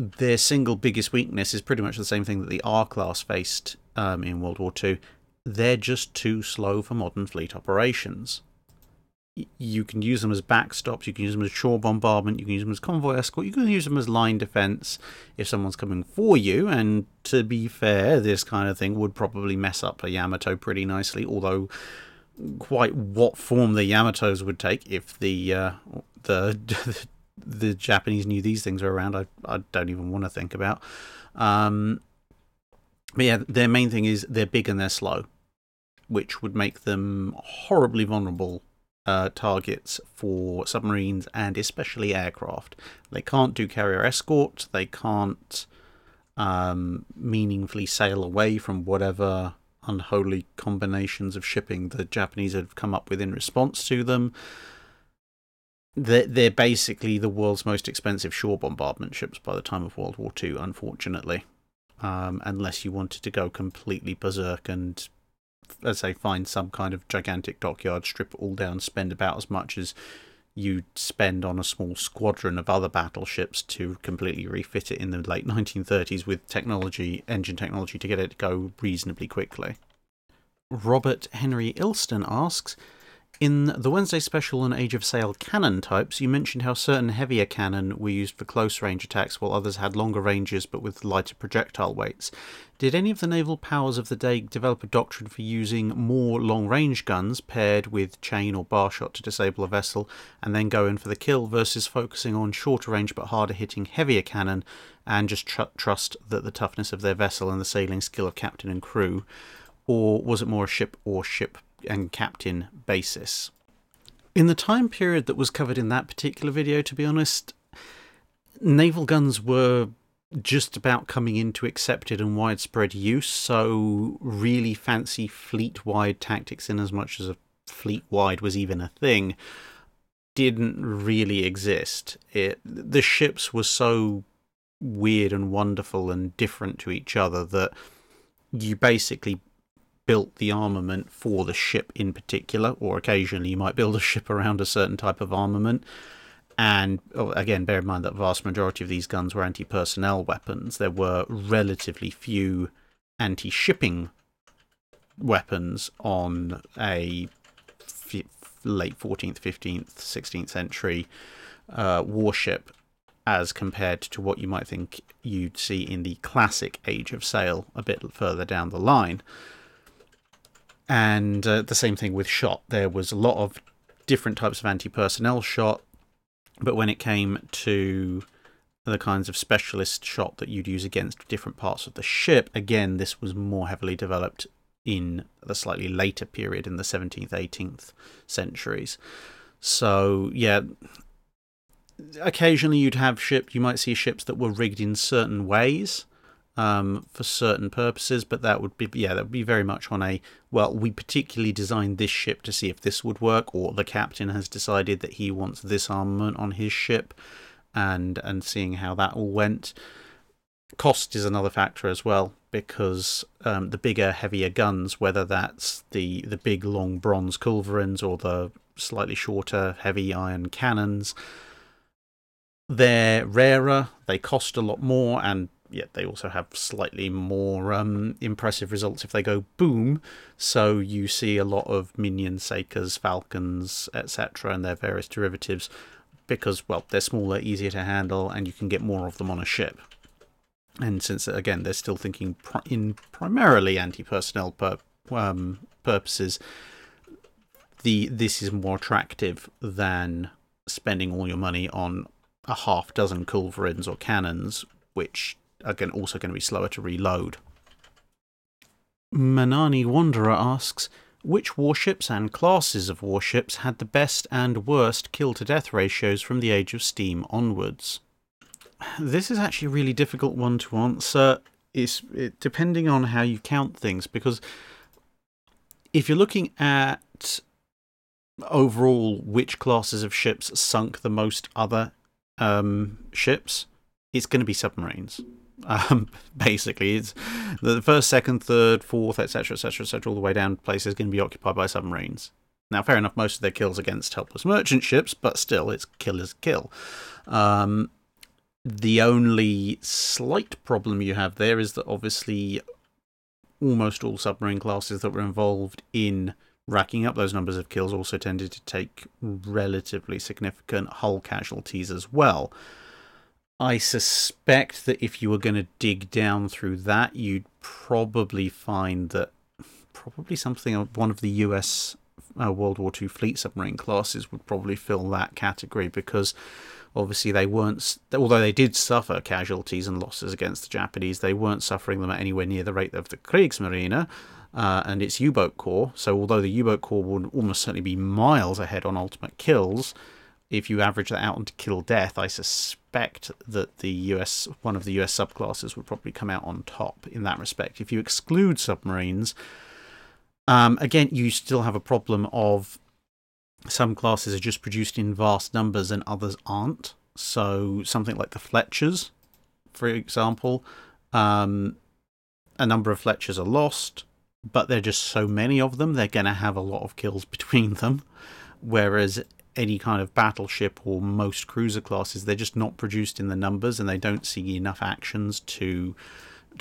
their single biggest weakness is pretty much the same thing that the R class faced in World War II. They're just too slow for modern fleet operations. You can use them as backstops, you can use them as shore bombardment, you can use them as convoy escort, you can use them as line defence if someone's coming for you, and to be fair, this kind of thing would probably mess up a Yamato pretty nicely, although quite what form the Yamatos would take if the Japanese knew these things were around, I don't even want to think about. But yeah, their main thing is they're big and they're slow, which would make them horribly vulnerable targets for submarines and especially aircraft. They can't do carrier escort, they can't meaningfully sail away from whatever unholy combinations of shipping the Japanese have come up with in response to them. They're basically the world's most expensive shore bombardment ships by the time of World War II, unfortunately, unless you wanted to go completely berserk and, let's say, find some kind of gigantic dockyard, strip it all down, spend about as much as you'd spend on a small squadron of other battleships to completely refit it in the late 1930s with technology, engine technology, to get it to go reasonably quickly. Robert Henry Ilston asks, In the Wednesday special on Age of Sail cannon types, you mentioned how certain heavier cannon were used for close-range attacks while others had longer ranges but with lighter projectile weights. Did any of the naval powers of the day develop a doctrine for using more long-range guns paired with chain or bar shot to disable a vessel and then go in for the kill versus focusing on shorter-range but harder-hitting heavier cannon and just trust that the toughness of their vessel and the sailing skill of captain and crew? Or was it more a ship and captain basis? In the time period that was covered in that particular video, to be honest, naval guns were just about coming into accepted and widespread use, so really fancy fleet-wide tactics, in as much as a fleet-wide was even a thing, didn't really exist. The ships were so weird and wonderful and different to each other that you basically built the armament for the ship in particular, or occasionally you might build a ship around a certain type of armament. And again, bear in mind that the vast majority of these guns were anti-personnel weapons. There were relatively few anti-shipping weapons on a late 14th, 15th, 16th century warship, as compared to what you might think you'd see in the classic Age of Sail a bit further down the line. And the same thing with shot. There was a lot of different types of anti-personnel shot, but when it came to the kinds of specialist shot that you'd use against different parts of the ship, again, this was more heavily developed in the slightly later period, in the 17th, 18th centuries. So, yeah, occasionally you'd have you might see ships that were rigged in certain ways, for certain purposes, but that would be very much on a, well, we particularly designed this ship to see if this would work, or the captain has decided that he wants this armament on his ship, and seeing how that all went. Cost is another factor as well, because the bigger, heavier guns, whether that's the big long bronze culverins or the slightly shorter heavy iron cannons, they're rarer, they cost a lot more, and yet they also have slightly more impressive results if they go boom. So you see a lot of Minions, Sakers, Falcons, etc., and their various derivatives, because, well, they're smaller, easier to handle, and you can get more of them on a ship. And since, again, they're still thinking in primarily anti-personnel purposes, this is more attractive than spending all your money on a half dozen culverins or cannons, which again, also going to be slower to reload. Manani Wanderer asks, which warships and classes of warships had the best and worst kill-to-death ratios from the Age of Steam onwards? This is actually a really difficult one to answer. It's depending on how you count things, because if you're looking at overall which classes of ships sunk the most other ships, it's going to be submarines. Basically, it's the first, second, third, fourth, etc., etc., etc., all the way down to places going to be occupied by submarines. Now, fair enough, most of their kills against helpless merchant ships, but still, it's kill is kill. The only slight problem you have there is that obviously almost all submarine classes that were involved in racking up those numbers of kills also tended to take relatively significant hull casualties as well. I suspect that if you were going to dig down through that, you'd probably find that one of the US World War II fleet submarine classes would probably fill that category, because obviously they weren't, although they did suffer casualties and losses against the Japanese, they weren't suffering them at anywhere near the rate of the Kriegsmarine and its U-boat corps. So although the U-boat corps would almost certainly be miles ahead on ultimate kills, if you average that out onto kill death, I suspect that one of the US subclasses would probably come out on top in that respect. If you exclude submarines, again, you still have a problem of some classes are just produced in vast numbers and others aren't. So something like the Fletchers, for example, a number of Fletchers are lost, but there are just so many of them, they're going to have a lot of kills between them, whereas any kind of battleship or most cruiser classes, they're just not produced in the numbers, and they don't see enough actions to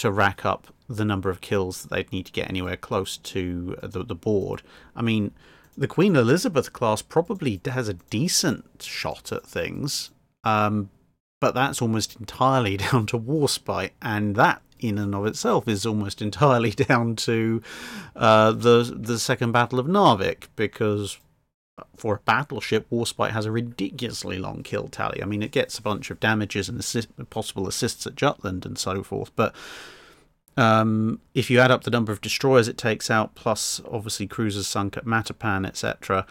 rack up the number of kills that they'd need to get anywhere close to the board. I mean, the Queen Elizabeth class probably has a decent shot at things, but that's almost entirely down to warspite, and that in and of itself is almost entirely down to the Second Battle of Narvik, because for a battleship, warspite has a ridiculously long kill tally. I mean, it gets a bunch of damages and possible assists at Jutland and so forth, but if you add up the number of destroyers it takes out, plus obviously cruisers sunk at Matapan, etc.,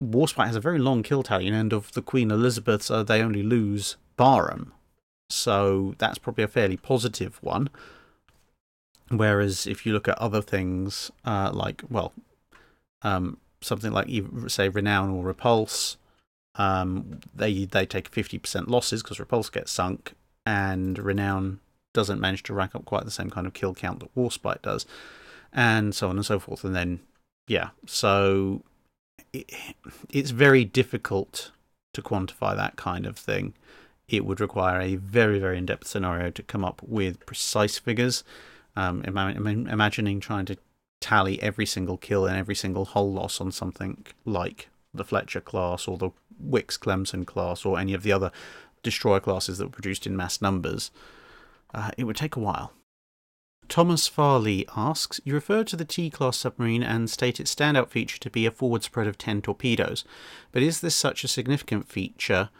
warspite has a very long kill tally, and of the Queen Elizabeth, so they only lose Barham. So that's probably a fairly positive one. Whereas if you look at other things, something like, say, Renown or Repulse, they take 50% losses because Repulse gets sunk, and Renown doesn't manage to rack up quite the same kind of kill count that warspite does, and so on and so forth. And then, yeah, so it's very difficult to quantify that kind of thing. It would require a very, very in-depth scenario to come up with precise figures. Imagining trying to tally every single kill and every single hull loss on something like the Fletcher class or the Wicks Clemson class or any of the other destroyer classes that were produced in mass numbers, it would take a while. Thomas Farley asks, you refer to the T-class submarine and state its standout feature to be a forward spread of 10 torpedoes, but is this such a significant feature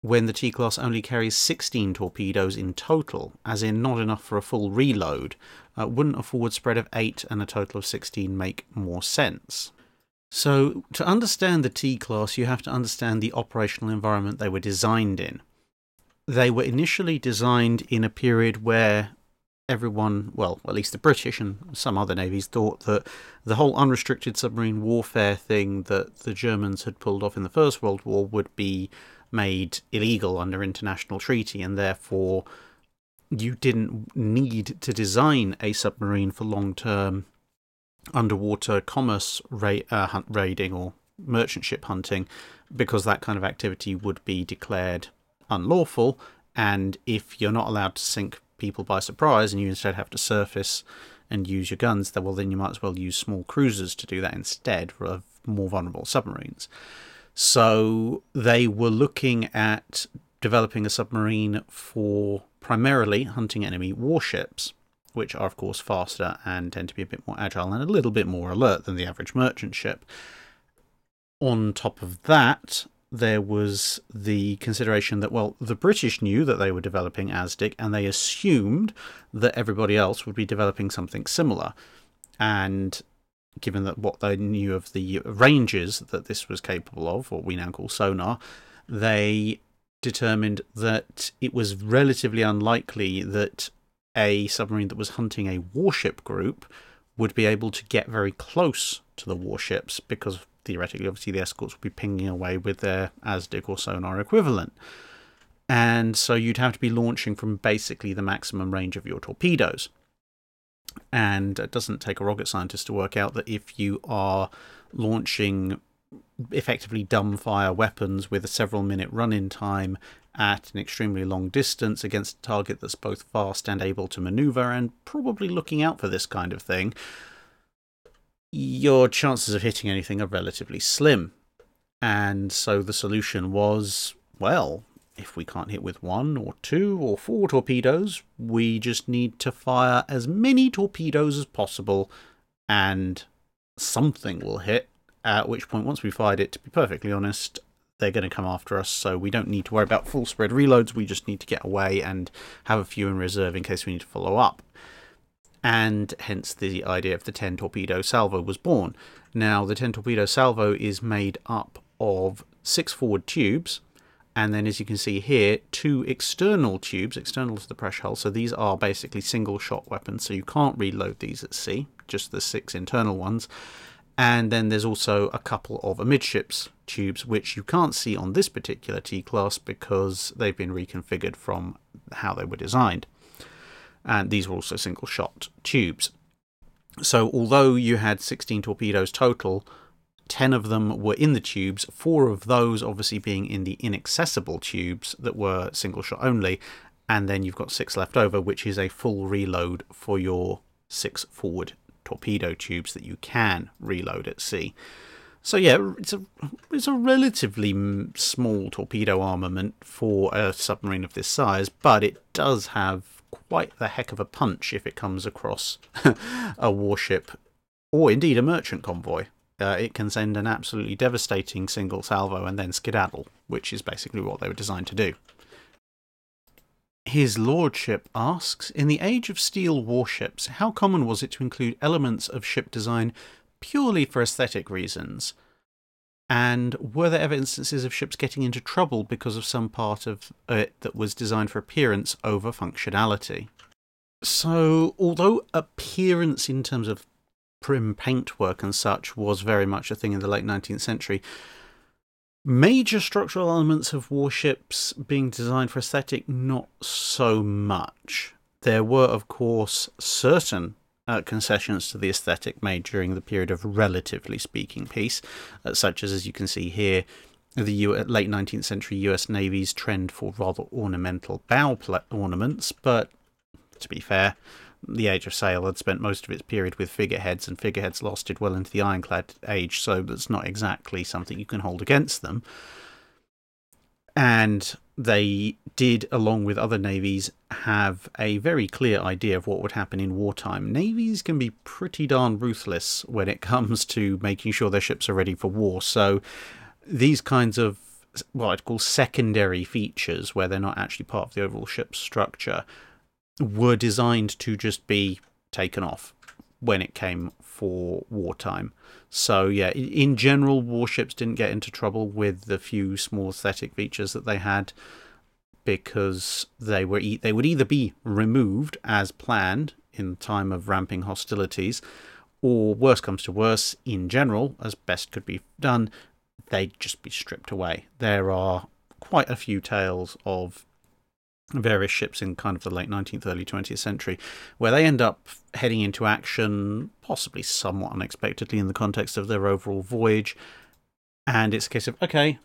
when the T-class only carries 16 torpedoes in total, as in not enough for a full reload? Wouldn't a forward spread of 8 and a total of 16 make more sense? So, to understand the T-class, you have to understand the operational environment they were designed in. They were initially designed in a period where everyone, well, at least the British and some other navies, thought that the whole unrestricted submarine warfare thing that the Germans had pulled off in the First World War would be made illegal under international treaty, and therefore you didn't need to design a submarine for long-term underwater commerce raiding or merchant ship hunting, because that kind of activity would be declared unlawful, and if you're not allowed to sink people by surprise and you instead have to surface and use your guns, then you might as well use small cruisers to do that instead of more vulnerable submarines. So they were looking at developing a submarine for primarily hunting enemy warships, which are of course faster and tend to be a bit more agile and a little bit more alert than the average merchant ship. On top of that, there was the consideration that, well, the British knew that they were developing ASDIC, and they assumed that everybody else would be developing something similar. And given that what they knew of the ranges that this was capable of, what we now call sonar, they determined that it was relatively unlikely that a submarine that was hunting a warship group would be able to get very close to the warships, because theoretically, obviously, the escorts would be pinging away with their ASDIC or sonar equivalent. And so you'd have to be launching from basically the maximum range of your torpedoes. And it doesn't take a rocket scientist to work out that if you are launching effectively dumbfire weapons with a several-minute run-in time at an extremely long distance against a target that's both fast and able to maneuver and probably looking out for this kind of thing, your chances of hitting anything are relatively slim. And so the solution was, well, if we can't hit with 1 or 2 or 4 torpedoes, we just need to fire as many torpedoes as possible and something will hit, at which point, once we fired it, to be perfectly honest, they're going to come after us, so we don't need to worry about full spread reloads. We just need to get away and have a few in reserve in case we need to follow up. And hence the idea of the 10 torpedo salvo was born. Now, the 10 torpedo salvo is made up of 6 forward tubes, and then, as you can see here, 2 external tubes, external to the pressure hull. So these are basically single shot weapons, so you can't reload these at sea, just the 6 internal ones. And then there's also a couple of amidships tubes, which you can't see on this particular T-class because they've been reconfigured from how they were designed. And these were also single shot tubes. So although you had 16 torpedoes total, 10 of them were in the tubes, 4 of those obviously being in the inaccessible tubes that were single shot only, and then you've got 6 left over, which is a full reload for your 6 forward torpedo tubes that you can reload at sea. So yeah, it's a relatively small torpedo armament for a submarine of this size, but it does have quite the heck of a punch if it comes across a warship or indeed a merchant convoy. It can send an absolutely devastating single salvo and then skedaddle, which is basically what they were designed to do. His Lordship asks, in the age of steel warships, how common was it to include elements of ship design purely for aesthetic reasons? And were there ever instances of ships getting into trouble because of some part of it that was designed for appearance over functionality? So, although appearance in terms of prim paintwork and such was very much a thing in the late 19th century, major structural elements of warships being designed for aesthetic, not so much. There were, of course, certain concessions to the aesthetic made during the period of relatively speaking peace, such as you can see here, the late 19th century US Navy's trend for rather ornamental bow ornaments, but to be fair, the Age of Sail had spent most of its period with figureheads, and figureheads lasted well into the ironclad age, so that's not exactly something you can hold against them. And they did, along with other navies, have a very clear idea of what would happen in wartime. Navies can be pretty darn ruthless when it comes to making sure their ships are ready for war, so these kinds of what I'd call secondary features, where they're not actually part of the overall ship's structure, were designed to just be taken off when it came for wartime. So yeah, in general, warships didn't get into trouble with the few small aesthetic features that they had, because they would either be removed as planned in time of ramping hostilities, or worse comes to worse, in general, as best could be done, they'd just be stripped away. There are quite a few tales of various ships in kind of the late 19th, early 20th century, where they end up heading into action, possibly somewhat unexpectedly in the context of their overall voyage. And it's a case of, okay,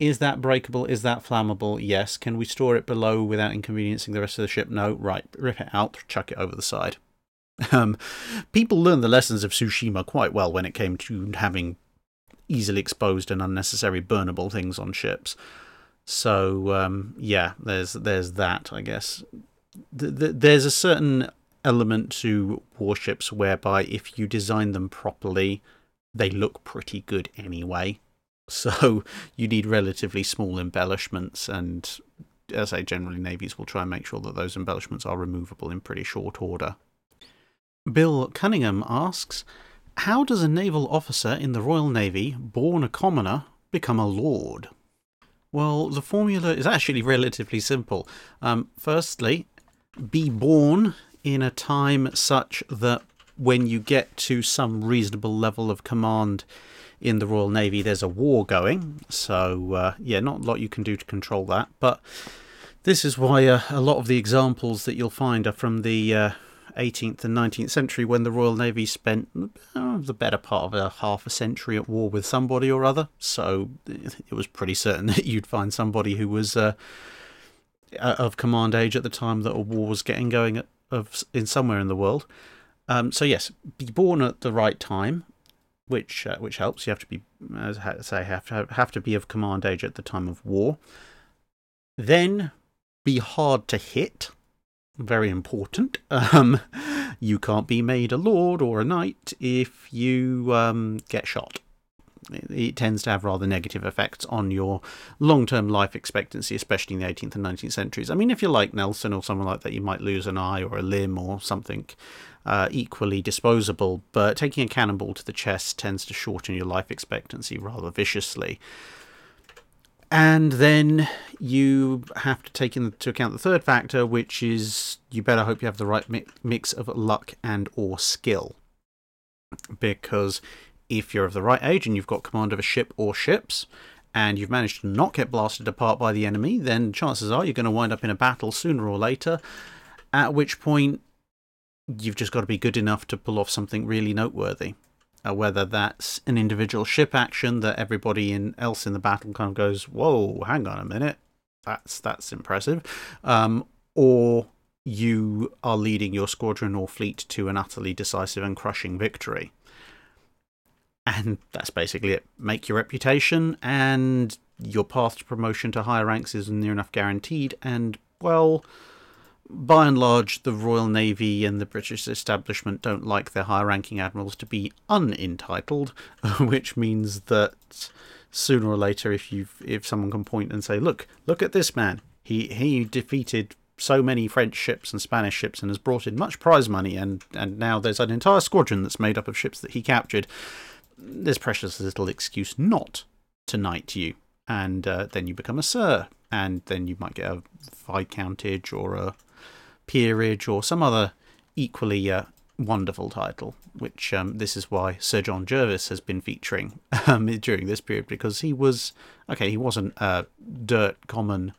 is that breakable? Is that flammable? Yes. Can we store it below without inconveniencing the rest of the ship? No. Right. Rip it out, chuck it over the side. People learned the lessons of Tsushima quite well when it came to having easily exposed and unnecessary burnable things on ships. So yeah, there's that, I guess. There's a certain element to warships whereby if you design them properly, they look pretty good anyway. So you need relatively small embellishments, and as I say, generally navies will try and make sure that those embellishments are removable in pretty short order. Bill Cunningham asks, how does a naval officer in the Royal Navy, born a commoner, become a lord? Well, the formula is actually relatively simple. Firstly, be born in a time such that when you get to some reasonable level of command in the Royal Navy, there's a war going. So, yeah, not a lot you can do to control that. But this is why a lot of the examples that you'll find are from the 18th and 19th century, when the Royal Navy spent the better part of a half a century at war with somebody or other. So it was pretty certain that you'd find somebody who was of command age at the time that a war was getting going in somewhere in the world. So yes, be born at the right time, which helps. You have to be, as I say, have to be of command age at the time of war. Then be hard to hit. Very important. You can't be made a lord or a knight if you get shot. It tends to have rather negative effects on your long-term life expectancy, especially in the 18th and 19th centuries. I mean, if you're like Nelson or someone like that, you might lose an eye or a limb or something equally disposable, but taking a cannonball to the chest tends to shorten your life expectancy rather viciously. And then you have to take into account the third factor, which is you better hope you have the right mix of luck and or skill. Because if you're of the right age and you've got command of a ship or ships, and you've managed to not get blasted apart by the enemy, then chances are you're going to wind up in a battle sooner or later, at which point you've just got to be good enough to pull off something really noteworthy. Whether that's an individual ship action that everybody else in the battle kind of goes, whoa, hang on a minute, that's impressive, or you are leading your squadron or fleet to an utterly decisive and crushing victory. And that's basically it. Make your reputation, and your path to promotion to higher ranks is near enough guaranteed. And, well, by and large, the Royal Navy and the British establishment don't like their high-ranking admirals to be unentitled, which means that sooner or later, if someone can point and say, look at this man, he defeated so many French ships and Spanish ships and has brought in much prize money, and now there's an entire squadron that's made up of ships that he captured. There's precious little excuse not to knight you, and then you become a sir, and then you might get a viscountage or a peerage or some other equally wonderful title, which this is why Sir John Jervis has been featuring during this period, because he wasn't a dirt common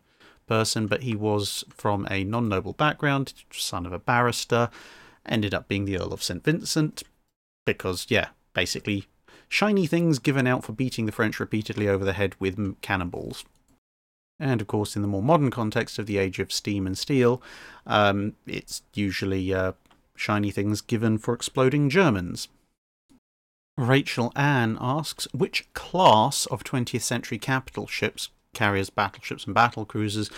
person, but he was from a non-noble background, son of a barrister, ended up being the Earl of St. Vincent, because, basically shiny things given out for beating the French repeatedly over the head with cannonballs. And, of course, in the more modern context of the age of steam and steel, it's usually shiny things given for exploding Germans. Rachel Ann asks, which class of 20th century capital ships, carriers, battleships and battle cruisers,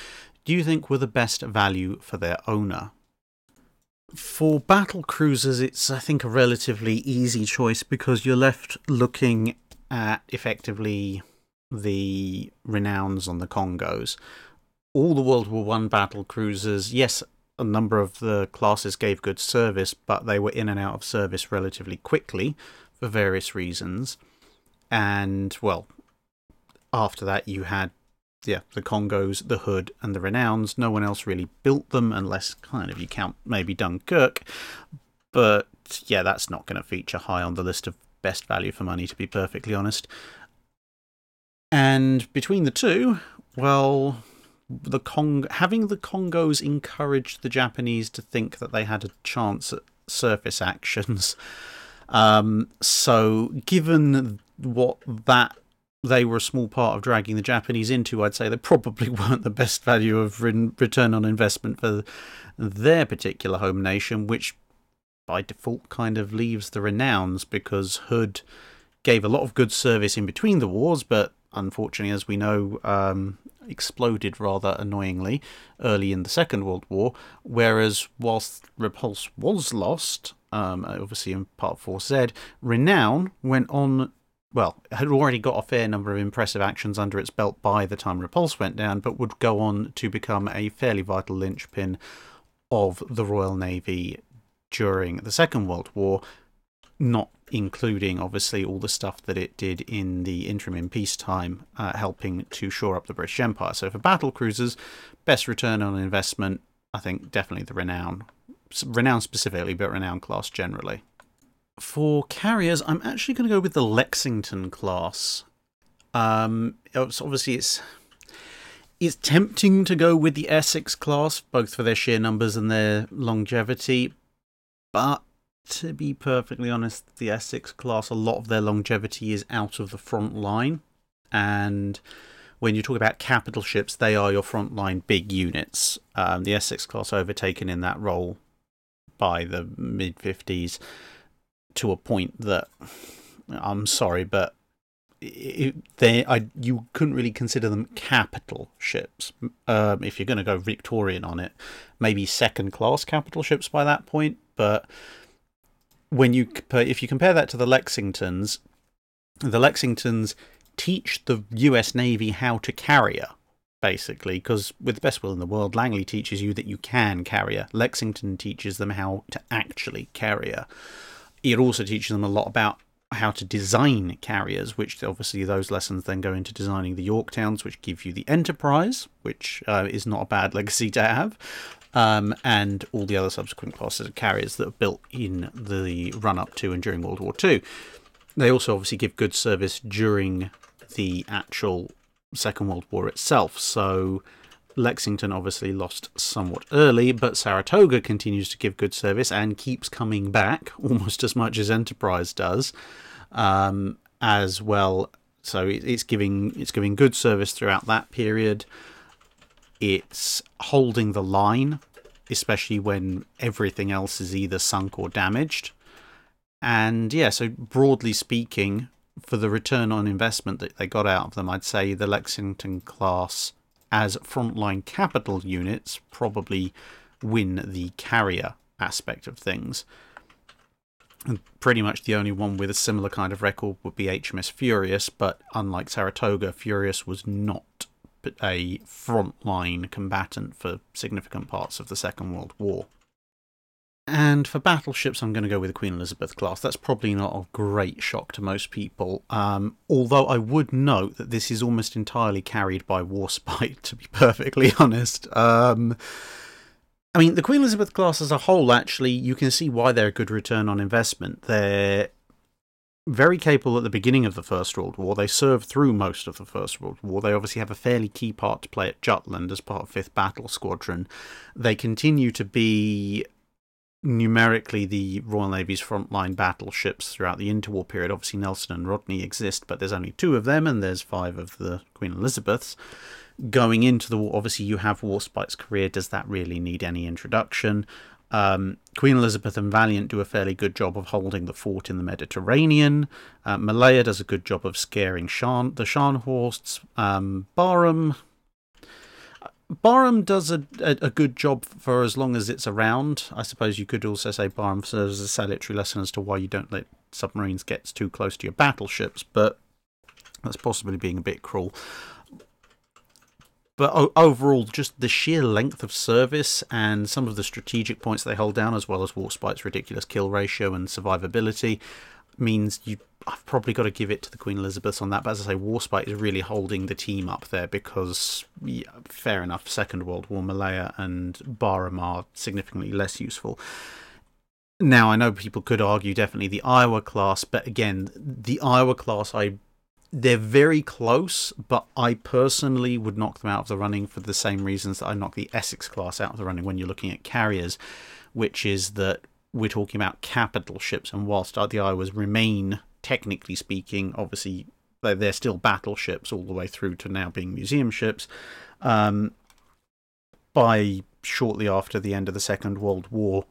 do you think were the best value for their owner? For battle cruisers, it's, I think, a relatively easy choice, because you're left looking at, effectively, the Renowns on the Congos. All the World War I battle cruisers, yes, a number of the classes gave good service, but they were in and out of service relatively quickly for various reasons. And, well, after that you had the Congos, the Hood, and the Renowns. No one else really built them, unless you count maybe Dunkirk. But, that's not going to feature high on the list of best value for money, to be perfectly honest. And between the two, well, having the Congos encouraged the Japanese to think that they had a chance at surface actions. So given they were a small part of dragging the Japanese into, I'd say they probably weren't the best value of return on investment for their particular home nation, which by default kind of leaves the Renowns, because Hood gave a lot of good service in between the wars, but unfortunately, as we know, exploded rather annoyingly early in the Second World War, whereas whilst Repulse was lost, obviously in Part 4Z, Renown went on, had already got a fair number of impressive actions under its belt by the time Repulse went down, but would go on to become a fairly vital linchpin of the Royal Navy during the Second World War, not including, obviously, all the stuff that it did in the interim in peacetime, helping to shore up the British Empire. So for battle cruisers, best return on investment, I think definitely the Renown. Renown specifically, but Renown class generally. For carriers, I'm actually going to go with the Lexington class. Obviously, it's tempting to go with the Essex class, both for their sheer numbers and their longevity, but to be perfectly honest, the Essex class, a lot of their longevity is out of the front line. And when you talk about capital ships, they are your front line big units. The Essex class overtaken in that role by the mid-50s to a point that, I'm sorry, but you couldn't really consider them capital ships. If you're going to go Victorian on it, maybe second-class capital ships by that point, but if you compare that to the Lexingtons teach the U.S. Navy how to carrier, basically, because with the best will in the world, Langley teaches you that you can carrier. Lexington teaches them how to actually carrier. It also teaches them a lot about how to design carriers, which obviously those lessons then go into designing the Yorktowns, which give you the Enterprise, which is not a bad legacy to have. And all the other subsequent classes of carriers that are built in the run-up to and during World War II. They also obviously give good service during the actual Second World War itself, so Lexington obviously lost somewhat early, but Saratoga continues to give good service and keeps coming back almost as much as Enterprise does, as well. So it's giving good service throughout that period. It's holding the line, especially when everything else is either sunk or damaged. And so broadly speaking, for the return on investment that they got out of them, I'd say the Lexington class as frontline capital units probably win the carrier aspect of things. And pretty much the only one with a similar kind of record would be HMS Furious, but unlike Saratoga, Furious was not a frontline combatant for significant parts of the Second World War. And for battleships, I'm going to go with the Queen Elizabeth class. That's probably not a great shock to most people, although I would note that this is almost entirely carried by Warspite, to be perfectly honest. I mean, the Queen Elizabeth class as a whole, actually, you can see why they're a good return on investment. They're very capable at the beginning of the First World War. They serve through most of the First World War. They obviously have a fairly key part to play at Jutland as part of 5th Battle Squadron. They continue to be numerically the Royal Navy's frontline battleships throughout the interwar period. Obviously, Nelson and Rodney exist, but there's only two of them, and there's five of the Queen Elizabeths. Going into the war, obviously, you have Warspite's career. Does that really need any introduction? Queen Elizabeth and Valiant do a fairly good job of holding the fort in the Mediterranean. Malaya does a good job of scaring the Scharnhorsts. Barham does a good job for as long as it's around. I suppose you could also say Barham serves as a salutary lesson as to why you don't let submarines get too close to your battleships, but that's possibly being a bit cruel. But overall, just the sheer length of service and some of the strategic points they hold down, as well as Warspite's ridiculous kill ratio and survivability, means I've probably got to give it to the Queen Elizabeths on that. But as I say, Warspite is really holding the team up there because, yeah, fair enough, Second World War, Malaya and Barham are significantly less useful. Now, I know people could argue definitely the Iowa class, but again, the Iowa class, they're very close, but I personally would knock them out of the running for the same reasons that I knocked the Essex class out of the running when you're looking at carriers, which is that we're talking about capital ships, and whilst the Iowas remain, technically speaking, obviously they're still battleships all the way through to now being museum ships. By shortly after the end of the Second World War,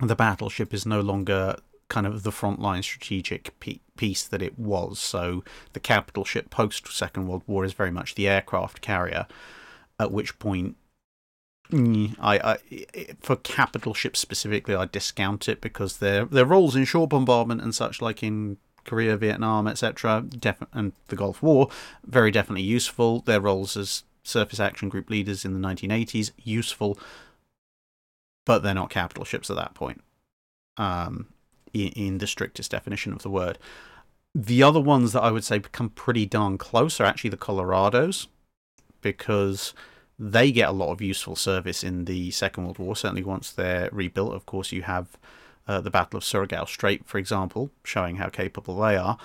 the battleship is no longer kind of the frontline strategic piece that it was. So the capital ship post Second World War is very much the aircraft carrier, at which point for capital ships specifically I discount it because their roles in shore bombardment and such, like in Korea, Vietnam, etc., and the Gulf War, very definitely useful. Their roles as surface action group leaders in the 1980s, useful, but they're not capital ships at that point. In the strictest definition of the word. The other ones that I would say become pretty darn close are actually the Colorados, because they get a lot of useful service in the Second World War, certainly once they're rebuilt. Of course, you have the Battle of Surigao Strait, for example, showing how capable they are,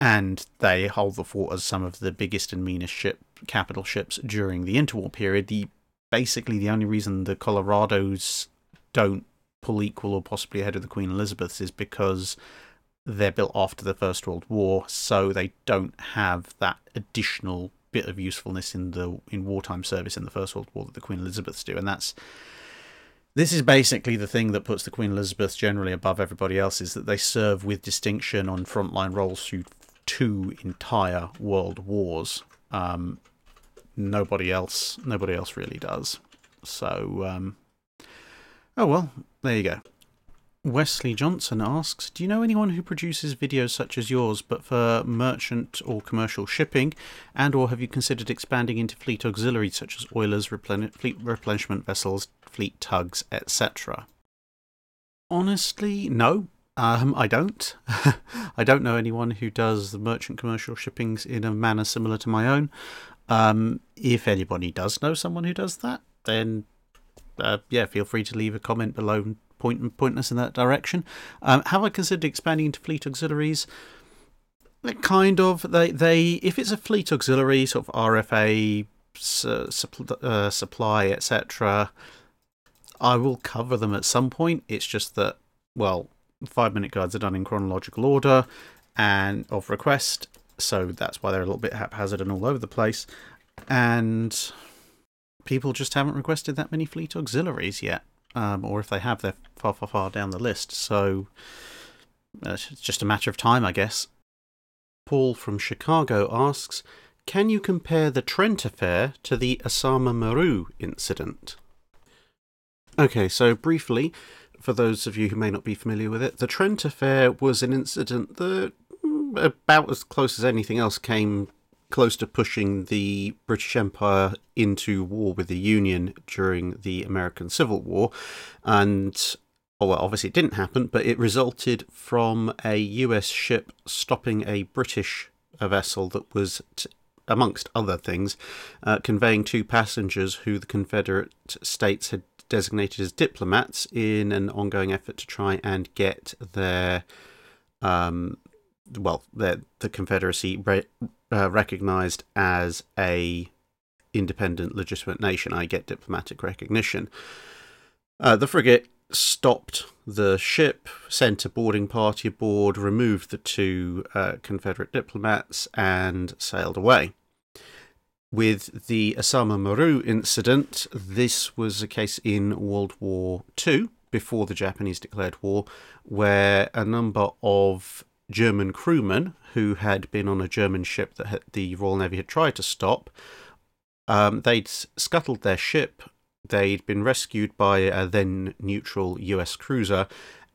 and they hold the fort as some of the biggest and meanest capital ships during the interwar period. Basically, the only reason the Colorados don't pull equal or possibly ahead of the Queen Elizabeths is because they're built after the First World War, so they don't have that additional bit of usefulness in wartime service in the First World War that the Queen Elizabeths do. And this is basically the thing that puts the Queen Elizabeths generally above everybody else, is that they serve with distinction on frontline roles through two entire world wars. Nobody else really does. So oh well, there you go. Wesley Johnson asks, do you know anyone who produces videos such as yours but for merchant or commercial shipping, and or have you considered expanding into fleet auxiliaries such as oilers, fleet replenishment vessels, fleet tugs, etc.? Honestly, no. I don't. I don't know anyone who does the merchant commercial shippings in a manner similar to my own. If anybody does know someone who does that, then yeah, feel free to leave a comment below and point us in that direction. Have I considered expanding into fleet auxiliaries? Kind of. They if it's a fleet auxiliary, sort of RFA, supply, etc., I will cover them at some point. It's just that, well, 5-minute guides are done in chronological order and of request, so that's why they're a little bit haphazard and all over the place. And people just haven't requested that many fleet auxiliaries yet, or if they have, they're far down the list, so it's just a matter of time, I guess. Paul from Chicago asks, can you compare the Trent affair to the Osama Meru incident? Okay, so briefly, for those of you who may not be familiar with it, the Trent affair was an incident that about as close as anything else came close to pushing the British Empire into war with the Union during the American Civil War. And, well, obviously it didn't happen, but it resulted from a US ship stopping a British vessel that was, amongst other things, conveying two passengers who the Confederate States had designated as diplomats in an ongoing effort to try and get their, the Confederacy recognised as a independent, legitimate nation. I get diplomatic recognition. The frigate stopped the ship, sent a boarding party aboard, removed the two Confederate diplomats, and sailed away. With the Osama Meru incident, this was a case in World War II, before the Japanese declared war, where a number of German crewmen who had been on a German ship that the Royal Navy had tried to stop, they'd scuttled their ship, they'd been rescued by a then-neutral US cruiser,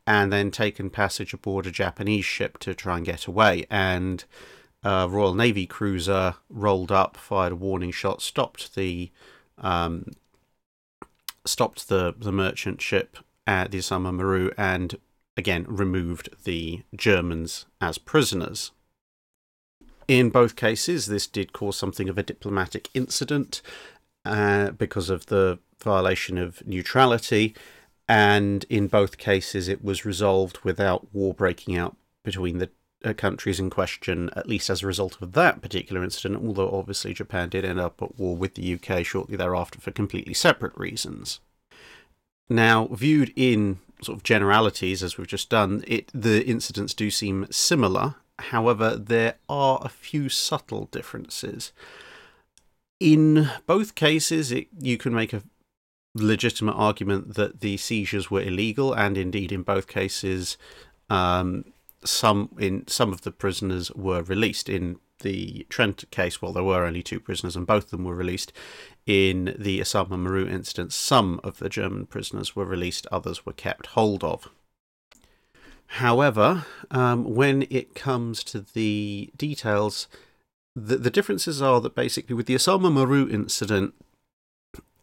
and then taken passage aboard a Japanese ship to try and get away, and a Royal Navy cruiser rolled up, fired a warning shot, stopped the merchant ship at the Osama Meru, and again removed the Germans as prisoners. In both cases, this did cause something of a diplomatic incident because of the violation of neutrality, and in both cases it was resolved without war breaking out between the countries in question, at least as a result of that particular incident, although obviously Japan did end up at war with the UK shortly thereafter for completely separate reasons. Now, viewed in sort of generalities, as we've just done, the incidents do seem similar. However, there are a few subtle differences. In both cases, you can make a legitimate argument that the seizures were illegal, and indeed in both cases, some of the prisoners were released. In the Trent case, well, there were only two prisoners and both of them were released. In the Osama Meru incident, some of the German prisoners were released, others were kept hold of. However, when it comes to the details, the differences are that basically with the Osama Meru incident,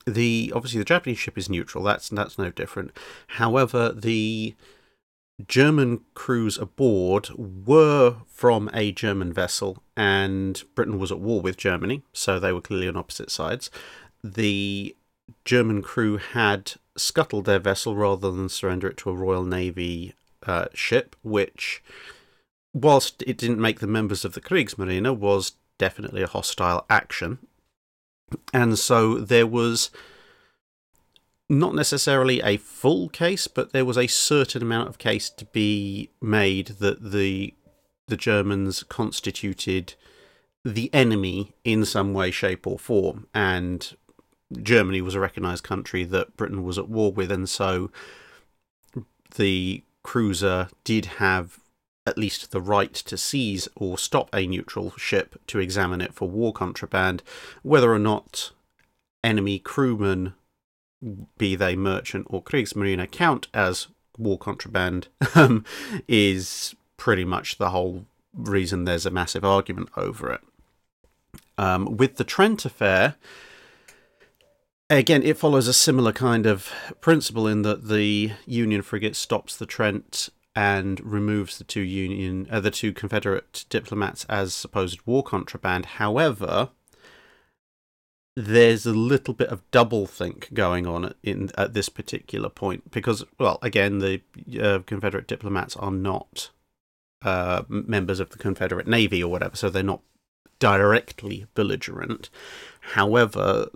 obviously the Japanese ship is neutral, that's no different. However, the German crews aboard were from a German vessel, and Britain was at war with Germany, so they were clearly on opposite sides. The German crew had scuttled their vessel rather than surrender it to a Royal Navy ship, which, whilst it didn't make them members of the Kriegsmarine, was definitely a hostile action. And so there was not necessarily a full case, but there was a certain amount of case to be made that the Germans constituted the enemy in some way, shape or form. And Germany was a recognised country that Britain was at war with, and so the cruiser did have at least the right to seize or stop a neutral ship to examine it for war contraband. Whether or not enemy crewmen, be they merchant or Kriegsmarine, count as war contraband is pretty much the whole reason there's a massive argument over it. With the Trent affair, again, it follows a similar kind of principle in that the Union frigate stops the Trent and removes the two Confederate diplomats as supposed war contraband. However, there's a little bit of doublethink going on at this particular point because, well, again, the Confederate diplomats are not members of the Confederate Navy or whatever, so they're not directly belligerent. However,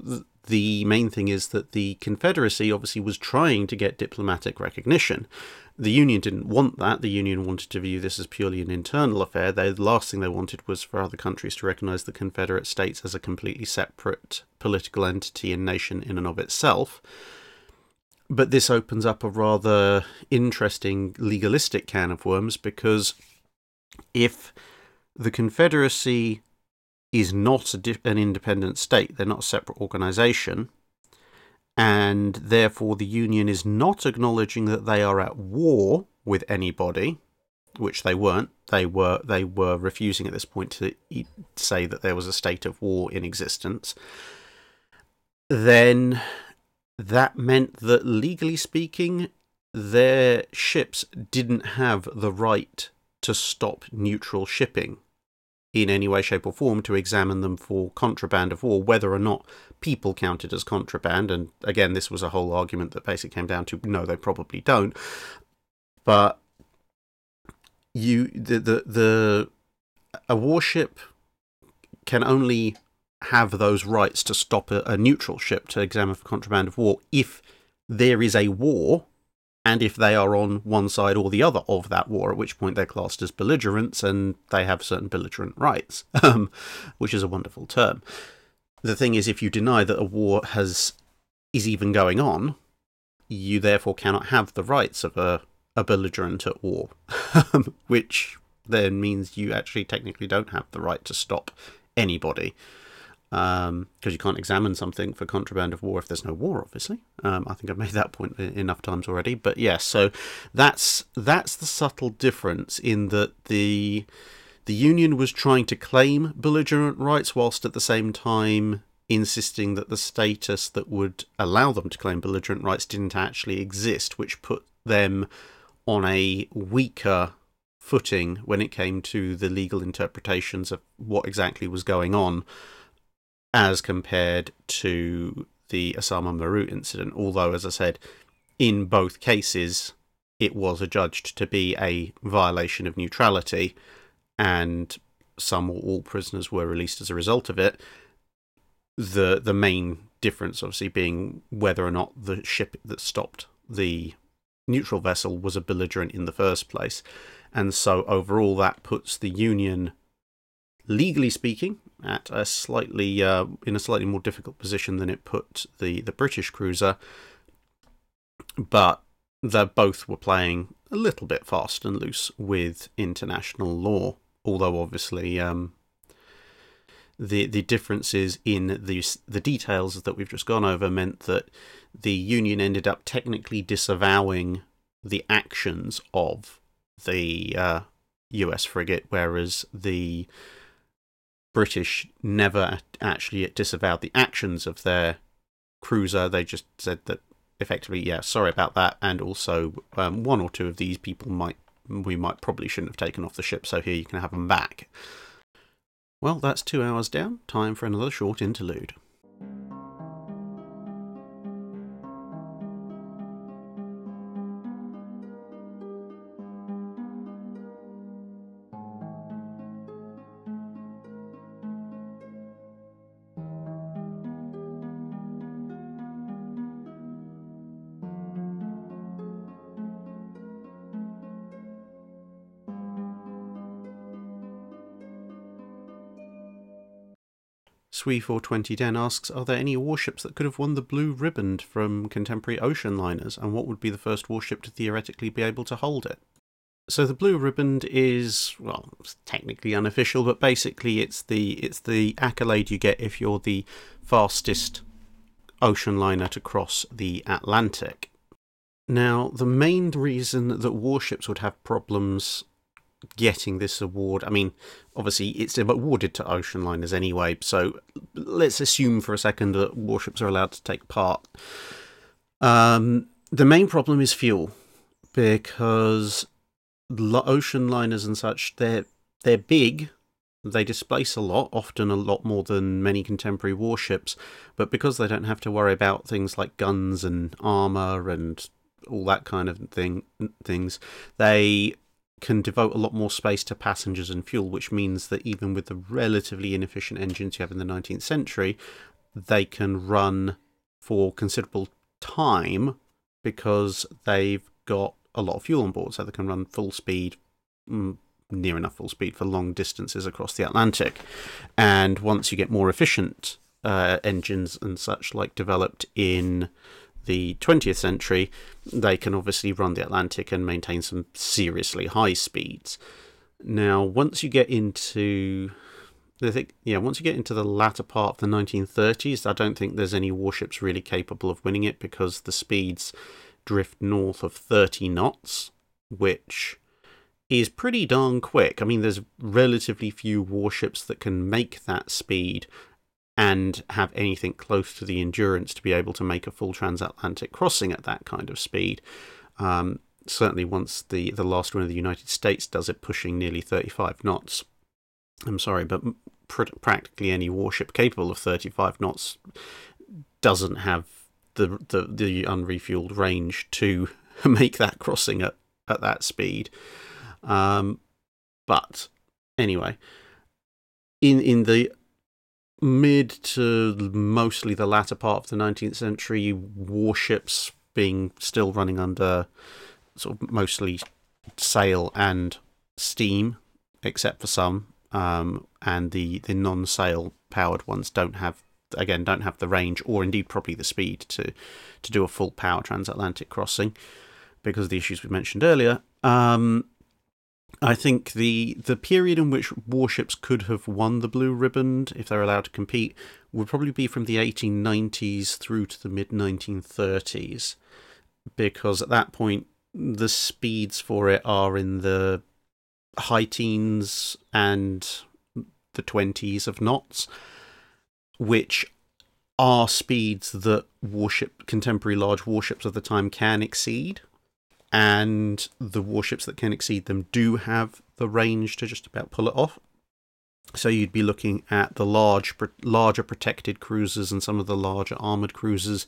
the main thing is that the Confederacy obviously was trying to get diplomatic recognition. The Union didn't want that. The Union wanted to view this as purely an internal affair. The last thing they wanted was for other countries to recognise the Confederate States as a completely separate political entity and nation in and of itself. But this opens up a rather interesting legalistic can of worms, because if the Confederacy is not an independent state. They're not a separate organization. And therefore, the Union is not acknowledging that they are at war with anybody, which they weren't. They were refusing at this point to say that there was a state of war in existence. Then that meant that, legally speaking, their ships didn't have the right to stop neutral shipping in any way, shape or form, to examine them for contraband of war, whether or not people counted as contraband. And again, this was a whole argument that basically came down to, no, they probably don't. But a warship can only have those rights to stop a neutral ship to examine for contraband of war if there is a war, and if they are on one side or the other of that war, at which point they're classed as belligerents, and they have certain belligerent rights, which is a wonderful term. The thing is, if you deny that a war is even going on, you therefore cannot have the rights of a belligerent at war, which then means you actually technically don't have the right to stop anybody, because you can't examine something for contraband of war if there's no war, obviously. I think I've made that point enough times already. But yes, yeah, so that's the subtle difference, in that the Union was trying to claim belligerent rights whilst at the same time insisting that the status that would allow them to claim belligerent rights didn't actually exist, which put them on a weaker footing when it came to the legal interpretations of what exactly was going on, as compared to the Osama Meru incident. Although, as I said, in both cases, it was adjudged to be a violation of neutrality, and some or all prisoners were released as a result of it. The main difference, obviously, being whether or not the ship that stopped the neutral vessel was a belligerent in the first place. And so overall, that puts the Union, legally speaking, at a slightly in a slightly more difficult position than it put the British cruiser, but they both were playing a little bit fast and loose with international law. Although obviously the differences in the details that we've just gone over meant that the Union ended up technically disavowing the actions of the U.S. frigate, whereas the British never actually disavowed the actions of their cruiser. They just said that effectively, yeah, sorry about that, and also one or two of these people we might probably shouldn't have taken off the ship, so here you can have them back. Well, that's 2 hours down. Time for another short interlude. Swee42010 asks, are there any warships that could have won the blue ribbon from contemporary ocean liners, and what would be the first warship to theoretically be able to hold it? So the blue ribbon is, well, it's technically unofficial, but basically it's the accolade you get if you're the fastest ocean liner to cross the Atlantic. Now, the main reason that warships would have problems getting this award, I mean, obviously it's awarded to ocean liners anyway, so let's assume for a second that warships are allowed to take part. The main problem is fuel, because ocean liners and such, they're big, they displace a lot, often a lot more than many contemporary warships, but because they don't have to worry about things like guns and armour and all that kind of things, they can devote a lot more space to passengers and fuel, which means that even with the relatively inefficient engines you have in the 19th century, they can run for considerable time because they've got a lot of fuel on board, so they can run full speed, near enough full speed, for long distances across the Atlantic. And once you get more efficient engines and such like developed in the 20th century, they can obviously run the Atlantic and maintain some seriously high speeds. Now, once you get into, I think, yeah, once you get into the latter part of the 1930s, I don't think there's any warships really capable of winning it, because the speeds drift north of 30 knots, which is pretty darn quick. I mean, there's relatively few warships that can make that speed and have anything close to the endurance to be able to make a full transatlantic crossing at that kind of speed. Certainly once the last one of the United States does it, pushing nearly 35 knots. I'm sorry, but practically any warship capable of 35 knots doesn't have the unrefueled range to make that crossing at that speed. But anyway, in the mid to mostly the latter part of the 19th century, warships being still running under sort of mostly sail and steam, except for some, and the non-sail powered ones don't have the range, or indeed probably the speed to do a full power transatlantic crossing, because of the issues we mentioned earlier. I think the period in which warships could have won the Blue Ribbon, if they're allowed to compete, would probably be from the 1890s through to the mid-1930s, because at that point the speeds for it are in the high teens and the 20s of knots, which are speeds that contemporary large warships of the time can exceed. And the warships that can exceed them do have the range to just about pull it off. So you'd be looking at the larger protected cruisers and some of the larger armoured cruisers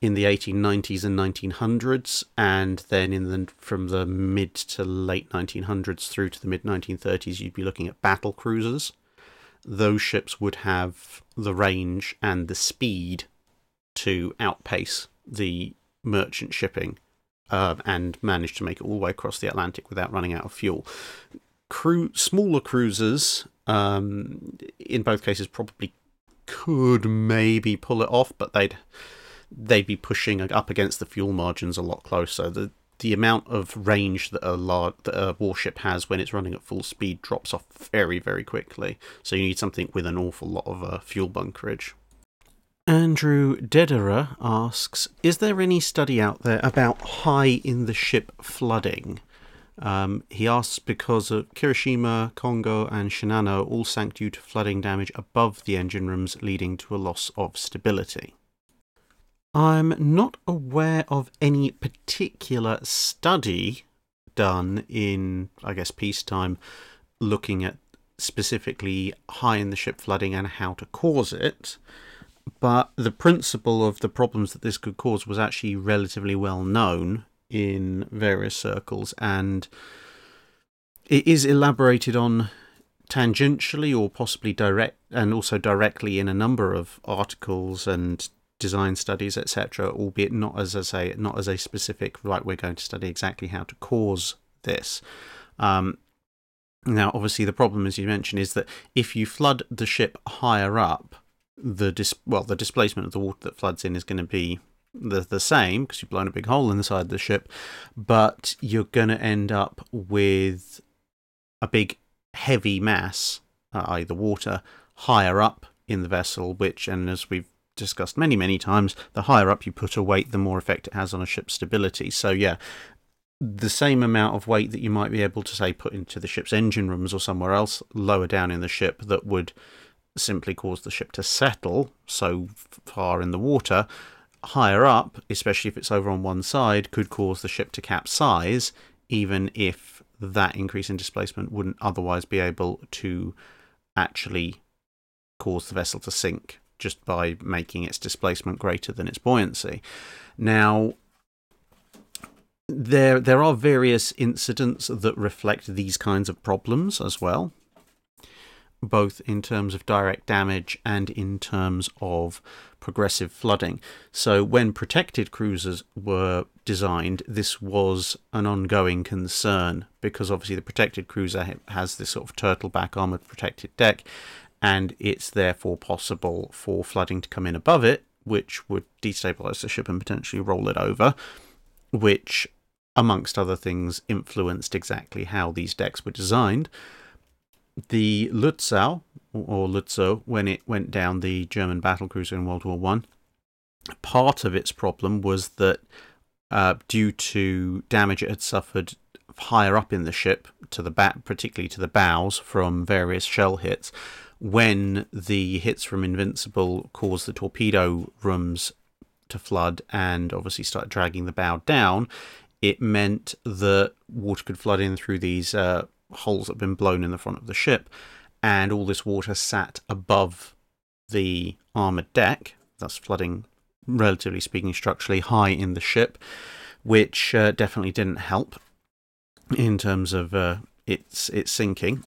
in the 1890s and 1900s, and then from the mid to late 1900s through to the mid-1930s, you'd be looking at battle cruisers. Those ships would have the range and the speed to outpace the merchant shipping, and manage to make it all the way across the Atlantic without running out of fuel. Smaller cruisers, in both cases, probably could maybe pull it off, but they'd be pushing up against the fuel margins a lot closer. The amount of range that a warship has when it's running at full speed drops off very, very quickly. So you need something with an awful lot of fuel bunkerage. Andrew Dederer asks, is there any study out there about high-in-the-ship flooding? He asks because of Kirishima, Kongo and Shinano all sank due to flooding damage above the engine rooms, leading to a loss of stability. I'm not aware of any particular study done in, I guess, peacetime, looking at specifically high-in-the-ship flooding and how to cause it. But the principle of the problems that this could cause was actually relatively well known in various circles, and it is elaborated on tangentially or possibly direct, and also directly in a number of articles and design studies, etc., albeit not as a specific, right, we're going to study exactly how to cause this. Now, obviously, the problem, as you mentioned, is that if you flood the ship higher up, the displacement of the water that floods in is going to be the same, because you've blown a big hole in the side of the ship, but you're going to end up with a big heavy mass, i.e. the water, higher up in the vessel, which, and as we've discussed many, many times, the higher up you put a weight, the more effect it has on a ship's stability. So yeah, the same amount of weight that you might be able to, say, put into the ship's engine rooms or somewhere else lower down in the ship that would simply cause the ship to settle so far in the water, higher up, especially if it's over on one side, could cause the ship to capsize, even if that increase in displacement wouldn't otherwise be able to actually cause the vessel to sink, just by making its displacement greater than its buoyancy. Now, there are various incidents that reflect these kinds of problems as well, both in terms of direct damage and in terms of progressive flooding. So when protected cruisers were designed, this was an ongoing concern, because obviously the protected cruiser has this sort of turtleback armoured protected deck, and it's therefore possible for flooding to come in above it, which would destabilise the ship and potentially roll it over, which amongst other things, influenced exactly how these decks were designed. The Lutzow, or Lutzow, when it went down the German battlecruiser in World War I, part of its problem was that due to damage it had suffered higher up in the ship, to the particularly to the bows from various shell hits, when the hits from Invincible caused the torpedo rooms to flood and obviously start dragging the bow down, it meant that water could flood in through these holes that had been blown in the front of the ship, and all this water sat above the armoured deck, thus flooding, relatively speaking, structurally high in the ship, which definitely didn't help in terms of its sinking.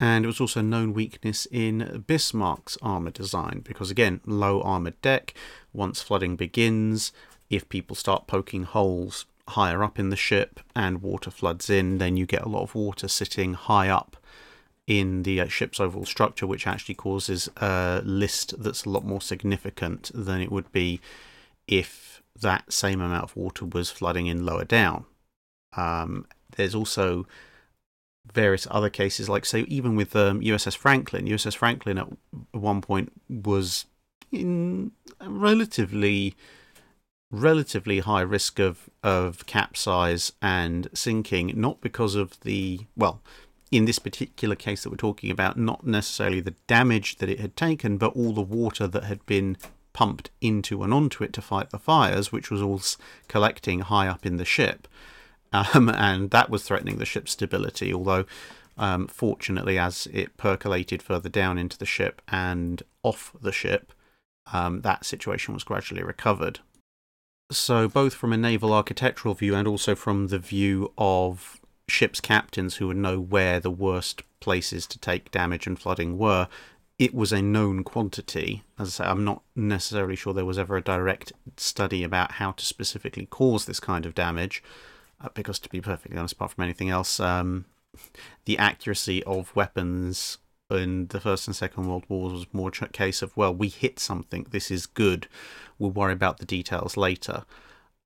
And it was also a known weakness in Bismarck's armour design, because again, low armoured deck, once flooding begins, if people start poking holes higher up in the ship and water floods in, then you get a lot of water sitting high up in the ship's overall structure, which actually causes a list that's a lot more significant than it would be if that same amount of water was flooding in lower down. There's also various other cases, like, say, even with USS Franklin. USS Franklin at one point was in relatively high risk of capsize and sinking, not because of the, well, in this particular case that we're talking about, not necessarily the damage that it had taken, but all the water that had been pumped into and onto it to fight the fires, which was all collecting high up in the ship. And that was threatening the ship's stability, although fortunately, as it percolated further down into the ship and off the ship, that situation was gradually recovered. So both from a naval architectural view and also from the view of ship's captains who would know where the worst places to take damage and flooding were, it was a known quantity. As I say, I'm not necessarily sure there was ever a direct study about how to specifically cause this kind of damage, because to be perfectly honest, apart from anything else, the accuracy of weapons in the First and Second World Wars was more a case of, well, we hit something, this is good, we'll worry about the details later.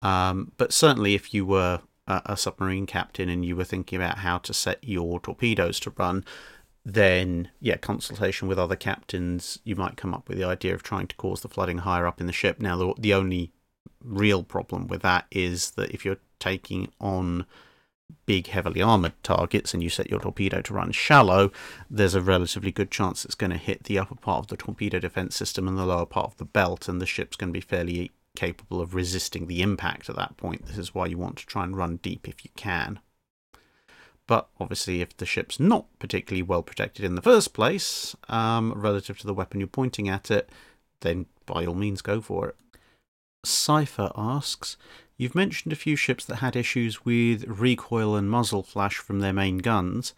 But certainly if you were a submarine captain and you were thinking about how to set your torpedoes to run, then, yeah, consultation with other captains, you might come up with the idea of trying to cause the flooding higher up in the ship. Now, the only real problem with that is that if you're taking on big, heavily armoured targets and you set your torpedo to run shallow, there's a relatively good chance it's going to hit the upper part of the torpedo defence system and the lower part of the belt, and the ship's going to be fairly capable of resisting the impact at that point. This is why you want to try and run deep if you can. But obviously if the ship's not particularly well protected in the first place, relative to the weapon you're pointing at it, then by all means go for it. Cypher asks, you've mentioned a few ships that had issues with recoil and muzzle flash from their main guns.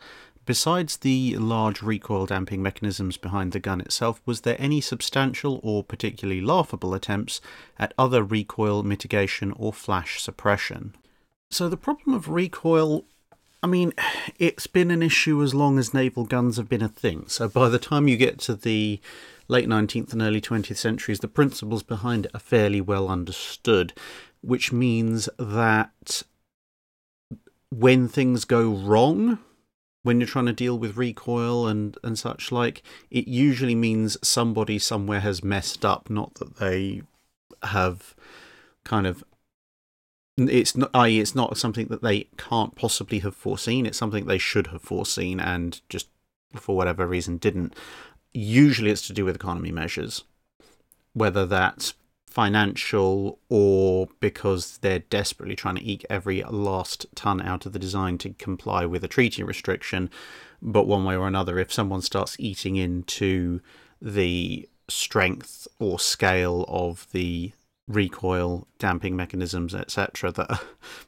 Besides the large recoil damping mechanisms behind the gun itself, was there any substantial or particularly laughable attempts at other recoil mitigation or flash suppression? So the problem of recoil, I mean, it's been an issue as long as naval guns have been a thing. So by the time you get to the late 19th and early 20th centuries, the principles behind it are fairly well understood, which means that when things go wrong, when you're trying to deal with recoil and such like, it usually means somebody somewhere has messed up, not that they have kind of... It's not something that they can't possibly have foreseen, it's something they should have foreseen and just, for whatever reason, didn't. Usually it's to do with economy measures, whether that's financial or because they're desperately trying to eke every last ton out of the design to comply with a treaty restriction. But one way or another, if someone starts eating into the strength or scale of the recoil damping mechanisms, etc., that are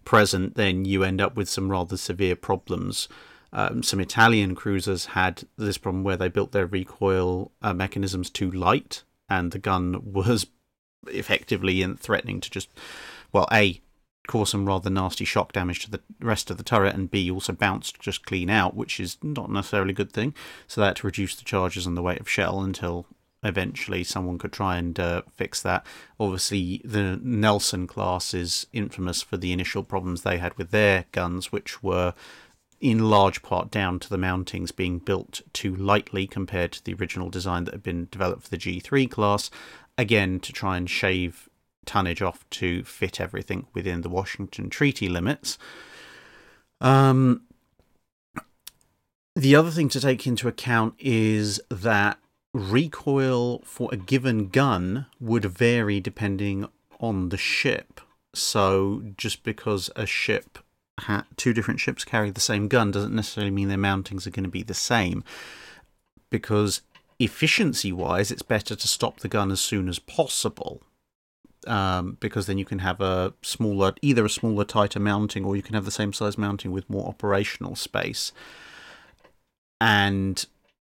present, then you end up with some rather severe problems. Some Italian cruisers had this problem where they built their recoil mechanisms too light, and the gun was effectively and threatening to just, well, A, cause some rather nasty shock damage to the rest of the turret, and B, also bounced just clean out, which is not necessarily a good thing. So they had to reduce the charges and the weight of shell until eventually someone could try and fix that. Obviously, the Nelson class is infamous for the initial problems they had with their guns, which were in large part down to the mountings being built too lightly compared to the original design that had been developed for the G3 class, again to try and shave tonnage off to fit everything within the Washington Treaty limits. The other thing to take into account is that recoil for a given gun would vary depending on the ship. So just because a ship, two different ships carry the same gun, doesn't necessarily mean their mountings are going to be the same, because efficiency-wise, it's better to stop the gun as soon as possible, because then you can have a smaller, either a smaller, tighter mounting, or you can have the same size mounting with more operational space. And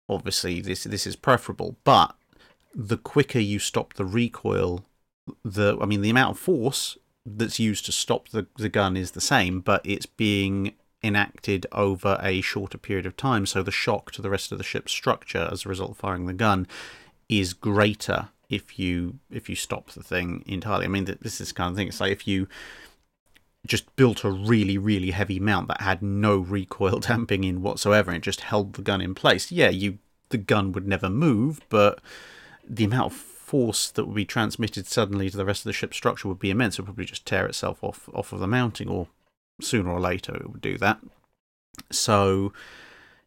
obviously, this is preferable, but the quicker you stop the recoil, the amount of force that's used to stop the gun is the same, but it's being enacted over a shorter period of time, so the shock to the rest of the ship's structure as a result of firing the gun is greater if you stop the thing entirely. This is the kind of thing, it's like if you just built a really, really heavy mount that had no recoil damping in whatsoever, it just held the gun in place. Yeah, the gun would never move, but the amount of force that would be transmitted suddenly to the rest of the ship's structure would be immense. It would probably just tear itself off of the mounting, or sooner or later it would do that. So,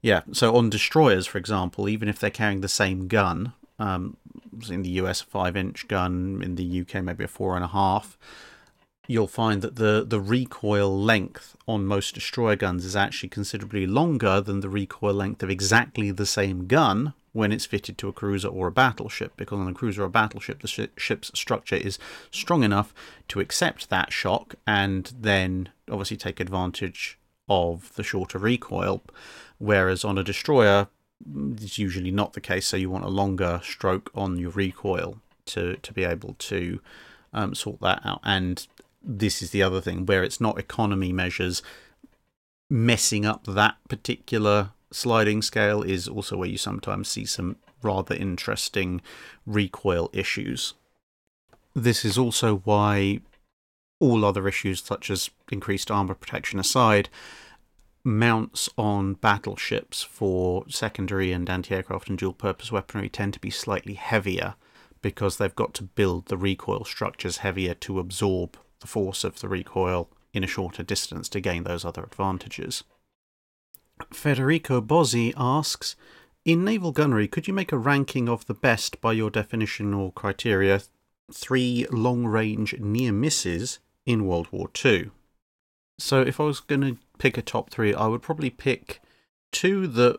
yeah. So on destroyers, for example, even if they're carrying the same gun, in the US, a 5-inch gun, in the UK, maybe a 4.5. You'll find that the recoil length on most destroyer guns is actually considerably longer than the recoil length of exactly the same gun when it's fitted to a cruiser or a battleship, because on a cruiser or a battleship, the ship's structure is strong enough to accept that shock and then obviously take advantage of the shorter recoil, whereas on a destroyer, it's usually not the case, so you want a longer stroke on your recoil to be able to sort that out. And this is the other thing, where it's not economy measures messing up that particular sliding scale is also where you sometimes see some rather interesting recoil issues. This is also why, all other issues such as increased armor protection aside, mounts on battleships for secondary and anti-aircraft and dual-purpose weaponry tend to be slightly heavier, because they've got to build the recoil structures heavier to absorb the force of the recoil in a shorter distance to gain those other advantages. Federico Bozzi asks, in naval gunnery, could you make a ranking of the best by your definition or criteria 3 long-range near misses in World War II? So if I was going to pick a top 3, I would probably pick 2 that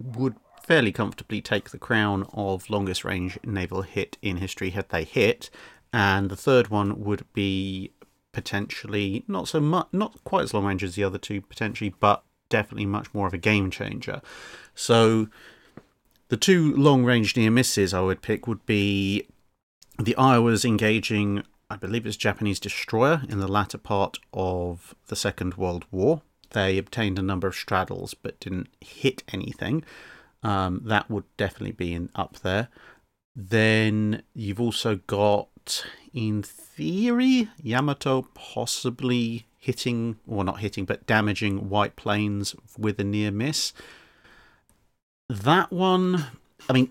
would fairly comfortably take the crown of longest range naval hit in history had they hit. And the third one would be potentially not so much, not quite as long range as the other two potentially, but definitely much more of a game changer. So the 2 long range near misses I would pick would be the Iowa's engaging, I believe it's Japanese destroyer in the latter part of the Second World War. They obtained a number of straddles but didn't hit anything. That would definitely be up there. Then you've also got, in theory, Yamato possibly hitting, or not hitting, but damaging White Plains with a near miss. That one,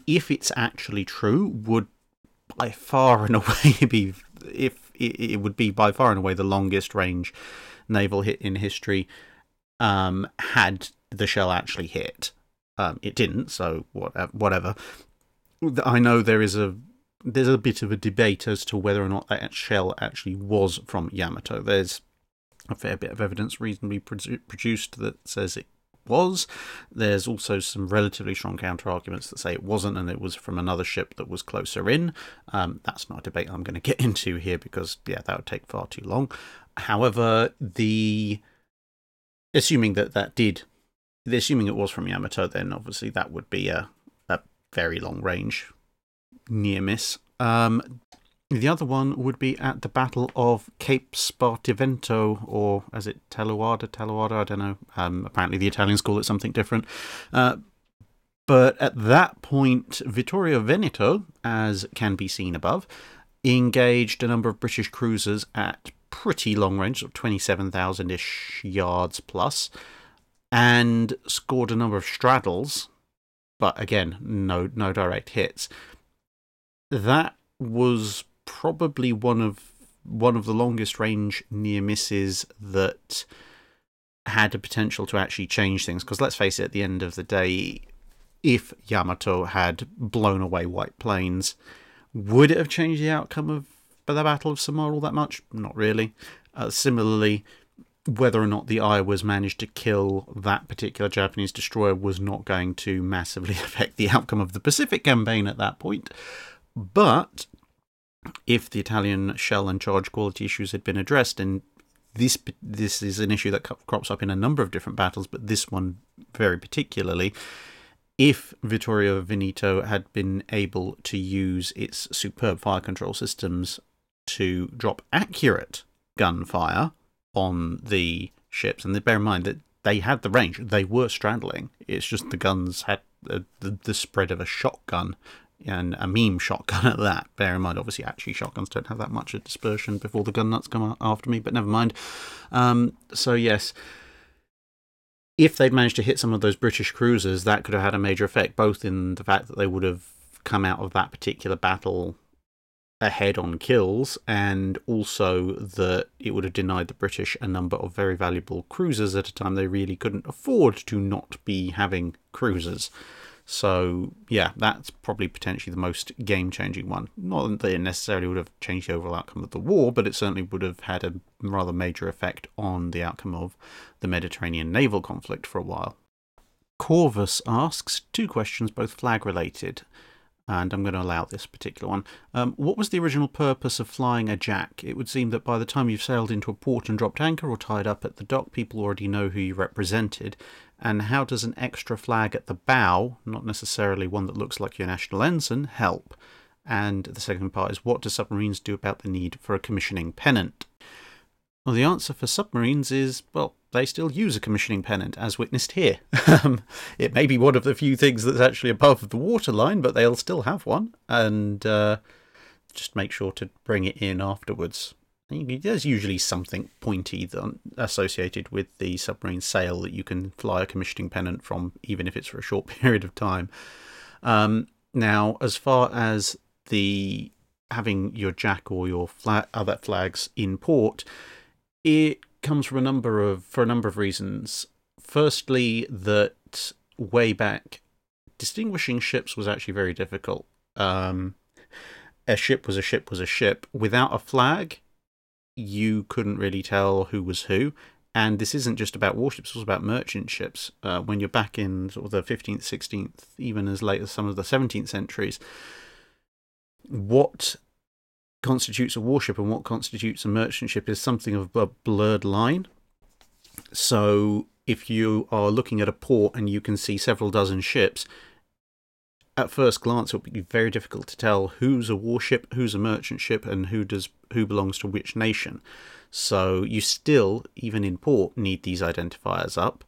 if it's actually true, would by far and away be, the longest range naval hit in history, had the shell actually hit. It didn't, so whatever. I know there's a bit of a debate as to whether or not that shell actually was from Yamato. There's a fair bit of evidence reasonably produced that says it was. There's also some relatively strong counter-arguments that say it wasn't and it was from another ship that was closer in. That's not a debate I'm going to get into here because, yeah, that would take far too long. However, assuming it was from Yamato, then obviously that would be a very long range near miss. The other one would be at the Battle of Cape Spartivento, or is it Taluada? I don't know. Apparently the Italians call it something different. But at that point, Vittorio Veneto, as can be seen above, engaged a number of British cruisers at pretty long range, 27,000-ish yards plus, and scored a number of straddles, but again, no direct hits. That was probably one of the longest range near misses that had the potential to actually change things, because let's face it, at the end of the day, if Yamato had blown away White Plains, would it have changed the outcome of the Battle of Samar all that much? Not really. Similarly, whether or not the Iowas managed to kill that particular Japanese destroyer was not going to massively affect the outcome of the Pacific campaign at that point. But if the Italian shell and charge quality issues had been addressed, and this is an issue that crops up in a number of different battles, but this one very particularly, if Vittorio Veneto had been able to use its superb fire control systems to drop accurate gunfire on the ships, and bear in mind that they had the range, they were straddling, it's just the guns had the spread of a shotgun, and a meme shotgun at that. Bear in mind, obviously, actually shotguns don't have that much of dispersion before the gun nuts come after me, but never mind. So yes, if they'd managed to hit some of those British cruisers, that could have had a major effect, both in the fact that they would have come out of that particular battle ahead on kills, and also that it would have denied the British a number of very valuable cruisers at a time they really couldn't afford to not be having cruisers. So yeah, that's probably potentially the most game-changing one. Not that they necessarily would have changed the overall outcome of the war, but it certainly would have had a rather major effect on the outcome of the Mediterranean naval conflict for a while. Corvus asks two questions, both flag-related, and I'm going to allow this particular one. What was the original purpose of flying a jack? It would seem that by the time you've sailed into a port and dropped anchor or tied up at the dock, people already know who you represented. And how does an extra flag at the bow, not necessarily one that looks like your national ensign, help? And the second part is, what do submarines do about the need for a commissioning pennant? Well, the answer for submarines is, well, they still use a commissioning pennant, as witnessed here. It may be one of the few things that's actually above the waterline, but they'll still have one, and just make sure to bring it in afterwards. There's usually something pointy associated with the submarine sail that you can fly a commissioning pennant from, even if it's for a short period of time. Now, as far as the having your jack or your other flags in port, it comes from a number of reasons. Firstly, that way back, distinguishing ships was actually very difficult. A ship was a ship was a ship. Without a flag, you couldn't really tell who was who. And this isn't just about warships, it's also about merchant ships. When you're back in sort of the 15th, 16th, even as late as some of the 17th centuries, what constitutes a warship and what constitutes a merchant ship is something of a blurred line. So if you are looking at a port and you can see several dozen ships, at first glance, it would be very difficult to tell who's a warship, who's a merchant ship, and who belongs to which nation. So you still, even in port, need these identifiers up.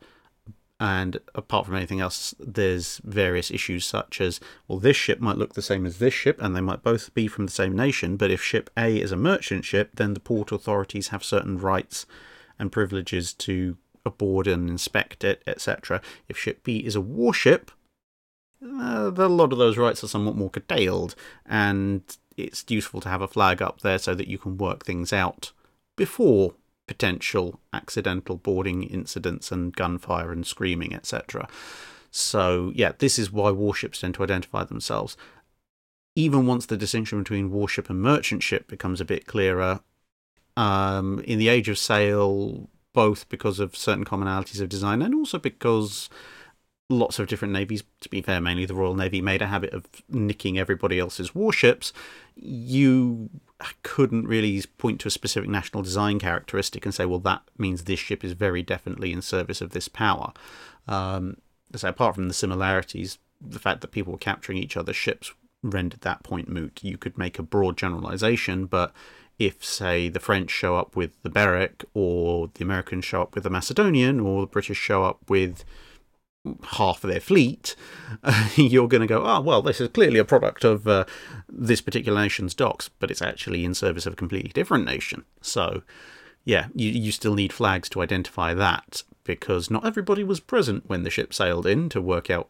And apart from anything else, there's various issues such as, well, this ship might look the same as this ship, and they might both be from the same nation. But if ship A is a merchant ship, then the port authorities have certain rights and privileges to aboard and inspect it, etc. If ship B is a warship, a lot of those rights are somewhat more curtailed, and it's useful to have a flag up there so that you can work things out before potential accidental boarding incidents and gunfire and screaming, etc. So yeah, this is why warships tend to identify themselves. Even once the distinction between warship and merchant ship becomes a bit clearer, in the age of sail, both because of certain commonalities of design and also because lots of different navies, to be fair, mainly the Royal Navy, made a habit of nicking everybody else's warships, you couldn't really point to a specific national design characteristic and say, well, that means this ship is very definitely in service of this power. So apart from the similarities, the fact that people were capturing each other's ships rendered that point moot. You could make a broad generalization, but if, say, the French show up with the Berwick, or the Americans show up with the Macedonian, or the British show up with half of their fleet, you're going to go, oh, well, this is clearly a product of this particular nation's docks, but it's actually in service of a completely different nation. So, yeah, you still need flags to identify that, because not everybody was present when the ship sailed in to work out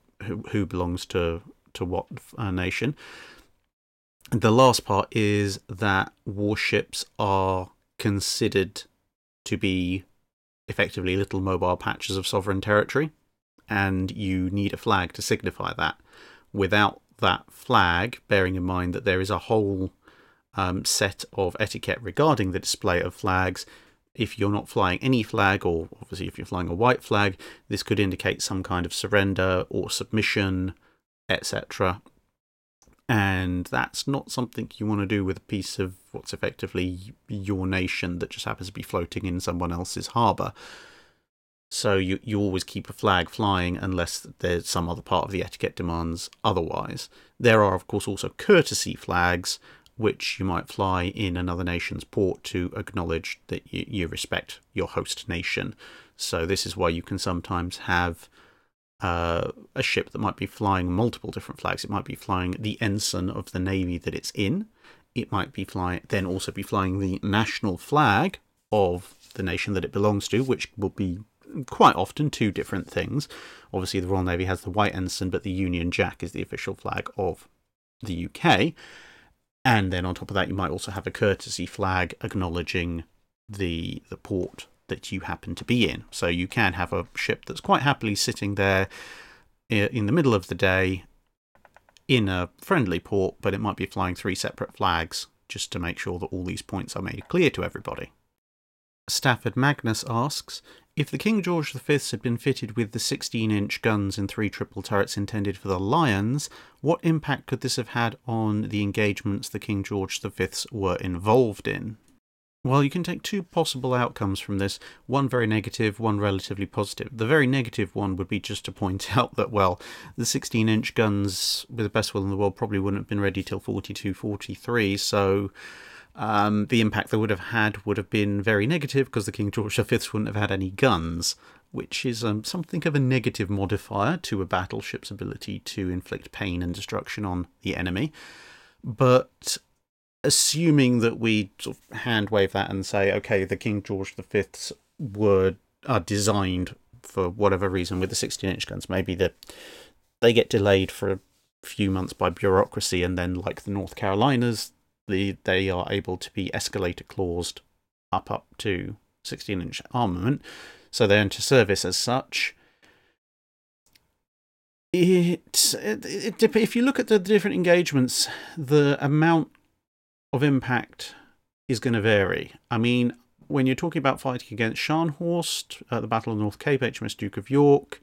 who belongs to what nation. And the last part is that warships are considered to be effectively little mobile patches of sovereign territory, and you need a flag to signify that. Without that flag, bearing in mind that there is a whole set of etiquette regarding the display of flags, if you're not flying any flag, or obviously if you're flying a white flag, this could indicate some kind of surrender or submission, etc. And that's not something you want to do with a piece of what's effectively your nation that just happens to be floating in someone else's harbour. So you always keep a flag flying unless there's some other part of the etiquette demands otherwise. There are, of course, also courtesy flags, which you might fly in another nation's port to acknowledge that you respect your host nation. So this is why you can sometimes have a ship that might be flying multiple different flags. It might be flying the ensign of the navy that it's in. It might be flying the national flag of the nation that it belongs to, which will be quite often two different things. Obviously, the Royal Navy has the white ensign, but the Union Jack is the official flag of the UK. And then on top of that, you might also have a courtesy flag acknowledging the port that you happen to be in. So you can have a ship that's quite happily sitting there in the middle of the day in a friendly port, but it might be flying three separate flags just to make sure that all these points are made clear to everybody. Stafford Magnus asks, if the King George V's had been fitted with the 16-inch guns and 3 triple turrets intended for the Lions, what impact could this have had on the engagements the King George V's were involved in? Well, you can take two possible outcomes from this, one very negative, one relatively positive. The very negative one would be just to point out that, well, the 16-inch guns, with the best will in the world, probably wouldn't have been ready till 42, 43, so the impact they would have had would have been very negative, because the King George V wouldn't have had any guns, which is something of a negative modifier to a battleship's ability to inflict pain and destruction on the enemy. But assuming that we sort of hand wave that and say, okay, the King George V's are designed for whatever reason with the 16-inch guns, maybe they get delayed for a few months by bureaucracy, and then, like the North Carolinas, they are able to be escalator claused up to 16-inch armament, so they're into service as such. If you look at the different engagements, the amount of impact is going to vary. I mean, when you're talking about fighting against Scharnhorst at the Battle of North Cape, HMS Duke of York,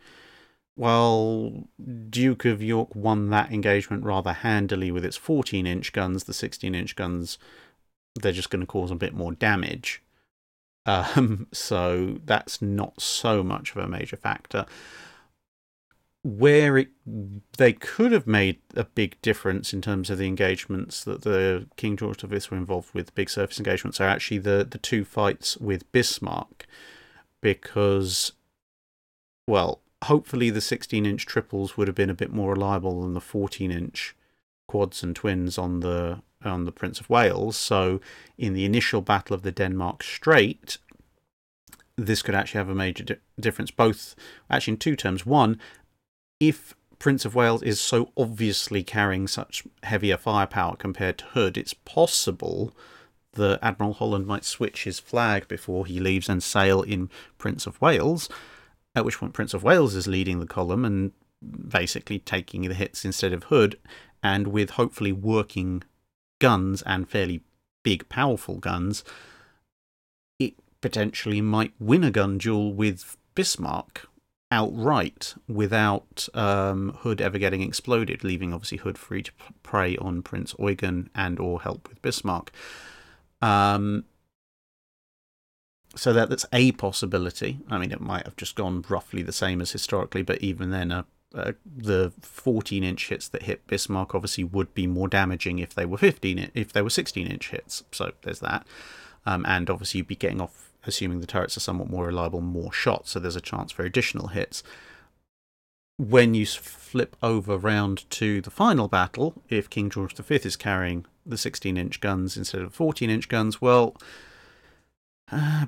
well, Duke of York won that engagement rather handily with its 14-inch guns. The 16-inch guns, they're just going to cause a bit more damage. So that's not so much of a major factor. Where they could have made a big difference in terms of the engagements that the King George V were involved with, big surface engagements, are actually the two fights with Bismarck. Because, well, hopefully the 16-inch triples would have been a bit more reliable than the 14-inch quads and twins on the Prince of Wales. So in the initial Battle of the Denmark Strait, this could actually have a major difference, both actually in two terms. One, if Prince of Wales is so obviously carrying such heavier firepower compared to Hood, it's possible that Admiral Holland might switch his flag before he leaves and sail in Prince of Wales, at which point Prince of Wales is leading the column and basically taking the hits instead of Hood, and with hopefully working guns and fairly big, powerful guns, it potentially might win a gun duel with Bismarck outright without Hood ever getting exploded, leaving obviously Hood free to prey on Prince Eugen and or help with Bismarck. So that's a possibility. I mean, it might have just gone roughly the same as historically, but even then, the 14-inch hits that hit Bismarck obviously would be more damaging if they were 16-inch hits. So there's that, and obviously you'd be getting off, assuming the turrets are somewhat more reliable, more shots. So there's a chance for additional hits. when you flip over round to the final battle, if King George V is carrying the 16-inch guns instead of 14-inch guns, well,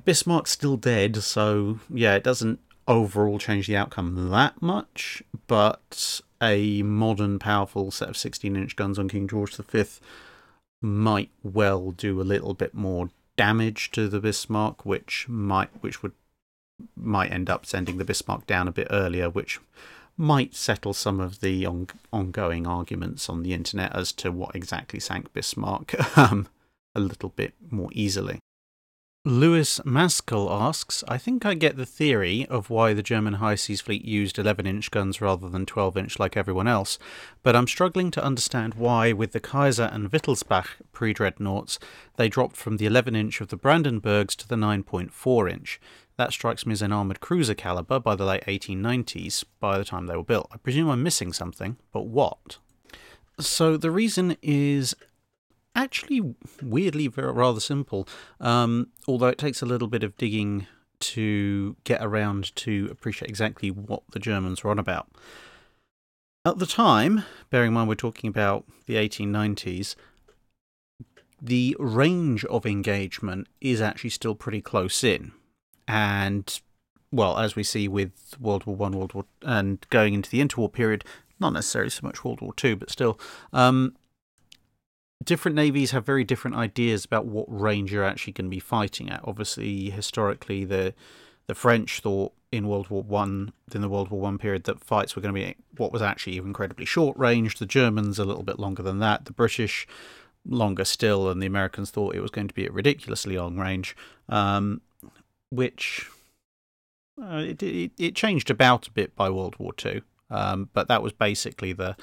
Bismarck's still dead, so yeah, it doesn't overall change the outcome that much, but a modern powerful set of 16-inch guns on King George V might well do a little bit more damage to the Bismarck, which might end up sending the Bismarck down a bit earlier, which might settle some of the ongoing arguments on the internet as to what exactly sank Bismarck a little bit more easily. Lewis Maskell asks, I think I get the theory of why the German High Seas Fleet used 11-inch guns rather than 12-inch like everyone else, but I'm struggling to understand why, with the Kaiser and Wittelsbach pre-dreadnoughts, they dropped from the 11-inch of the Brandenburgs to the 9.4-inch. That strikes me as an armoured cruiser calibre by the late 1890s, by the time they were built. I presume I'm missing something, but what? So the reason is actually weirdly rather simple, although it takes a little bit of digging to get around to appreciate exactly what the Germans were on about. At the time, bearing in mind we're talking about the 1890s, the range of engagement is actually still pretty close in. And, well, as we see with World War One, World War, and going into the interwar period, not necessarily so much World War Two, but still, different navies have very different ideas about what range you're actually going to be fighting at. Obviously, historically, the French thought in the World War One period that fights were going to be what was actually incredibly short range. The Germans a little bit longer than that. The British longer still, and the Americans thought it was going to be at ridiculously long range. Which it changed about a bit by World War II, but that was basically the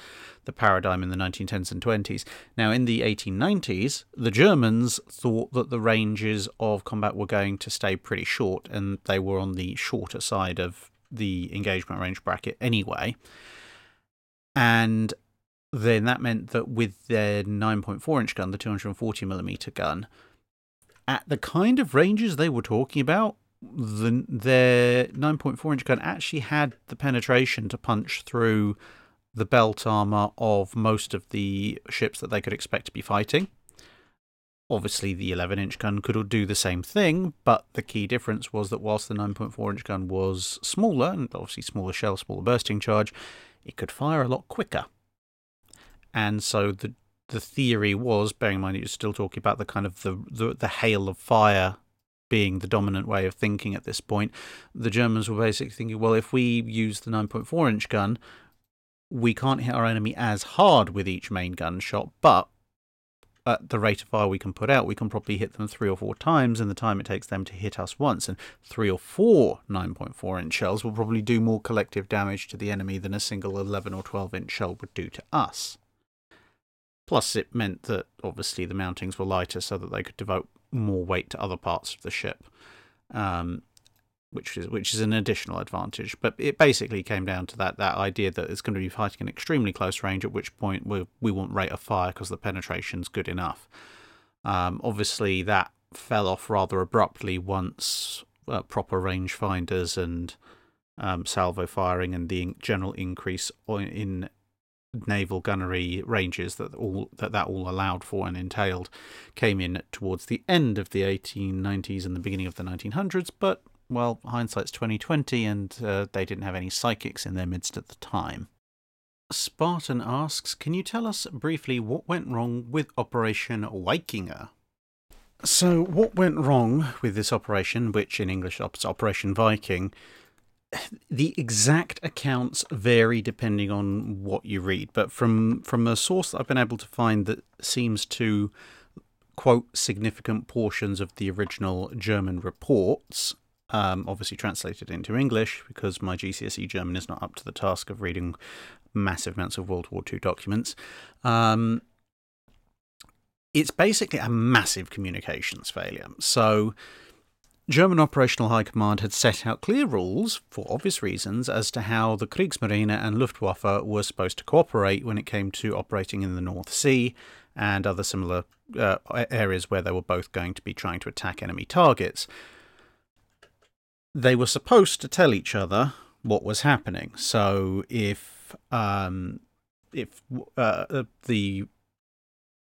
paradigm in the 1910s and 20s. Now, in the 1890s, the Germans thought that the ranges of combat were going to stay pretty short, and they were on the shorter side of the engagement range bracket anyway. And then that meant that with their 9.4-inch gun, the 240mm gun, at the kind of ranges they were talking about, their 9.4-inch gun actually had the penetration to punch through the belt armour of most of the ships that they could expect to be fighting. Obviously, the 11-inch gun could do the same thing, but the key difference was that whilst the 9.4-inch gun was smaller, and obviously smaller shell, smaller bursting charge, it could fire a lot quicker. And so the theory was, bearing in mind you're still talking about the kind of the hail of fire being the dominant way of thinking at this point, the Germans were basically thinking, well, if we use the 9.4-inch gun, we can't hit our enemy as hard with each main gun shot, but at the rate of fire we can put out, we can probably hit them 3 or 4 times in the time it takes them to hit us once, and 3 or 4 9.4-inch shells will probably do more collective damage to the enemy than a single 11 or 12-inch shell would do to us. Plus, it meant that, obviously, the mountings were lighter so that they could devote more weight to other parts of the ship, which is an additional advantage. But it basically came down to that idea that it's going to be fighting an extremely close range, at which point we want rate of fire because the penetration's good enough. Obviously, that fell off rather abruptly once proper rangefinders and salvo firing and the general increase in naval gunnery ranges that all allowed for and entailed came in towards the end of the 1890s and the beginning of the 1900s, but, well, hindsight's 2020, and they didn't have any psychics in their midst at the time. Spartan asks, can you tell us briefly what went wrong with Operation Wikinger? So what went wrong with this operation, which in English is Operation Viking? The exact accounts vary depending on what you read, but from a source that I've been able to find that seems to quote significant portions of the original German reports, obviously translated into English because my GCSE German is not up to the task of reading massive amounts of World War II documents. It's basically a massive communications failure. So German Operational High Command had set out clear rules, for obvious reasons, as to how the Kriegsmarine and Luftwaffe were supposed to cooperate when it came to operating in the North Sea and other similar areas where they were both going to be trying to attack enemy targets. They were supposed to tell each other what was happening. So if the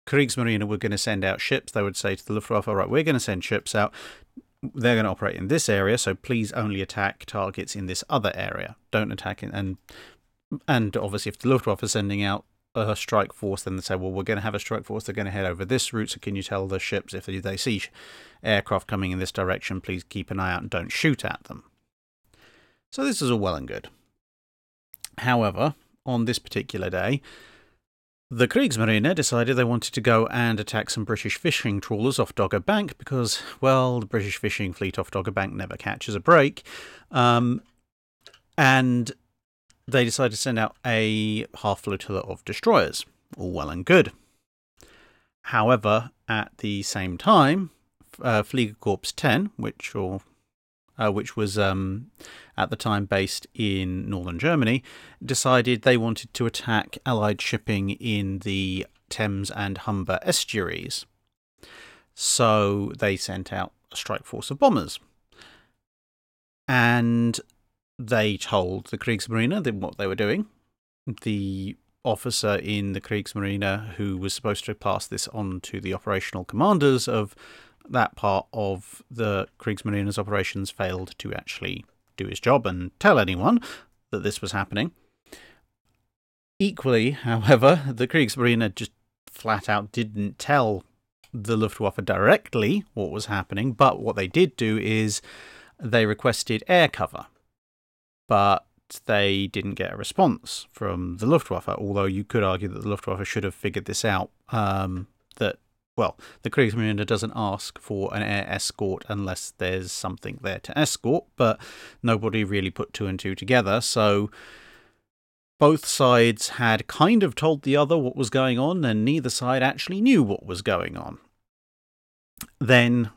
Kriegsmarine were going to send out ships, they would say to the Luftwaffe, all right, we're going to send ships out. They're going to operate in this area, so please only attack targets in this other area. Don't attack in... And obviously, if the Luftwaffe is sending out a strike force, then they say, well, we're going to have a strike force. They're going to head over this route, so can you tell the ships if they see aircraft coming in this direction, please keep an eye out and don't shoot at them. So this is all well and good. However, on this particular day, the Kriegsmarine decided they wanted to go and attack some British fishing trawlers off Dogger Bank because, well, the British fishing fleet off Dogger Bank never catches a break. And they decided to send out a half flotilla of destroyers. All well and good. However, at the same time, Fliegerkorps 10, which was at the time based in northern Germany, decided they wanted to attack Allied shipping in the Thames and Humber estuaries. So they sent out a strike force of bombers. And they told the Kriegsmarine what they were doing. The officer in the Kriegsmarine who was supposed to pass this on to the operational commanders of that part of the Kriegsmarine's operations failed to actually do his job and tell anyone that this was happening. Equally, however, the Kriegsmarine just flat out didn't tell the Luftwaffe directly what was happening, but what they did do is they requested air cover, but they didn't get a response from the Luftwaffe, although you could argue that the Luftwaffe should have figured this out, Well, the Kriegsmarine doesn't ask for an air escort unless there's something there to escort, but nobody really put two and two together. So both sides had kind of told the other what was going on, and neither side actually knew what was going on. Then,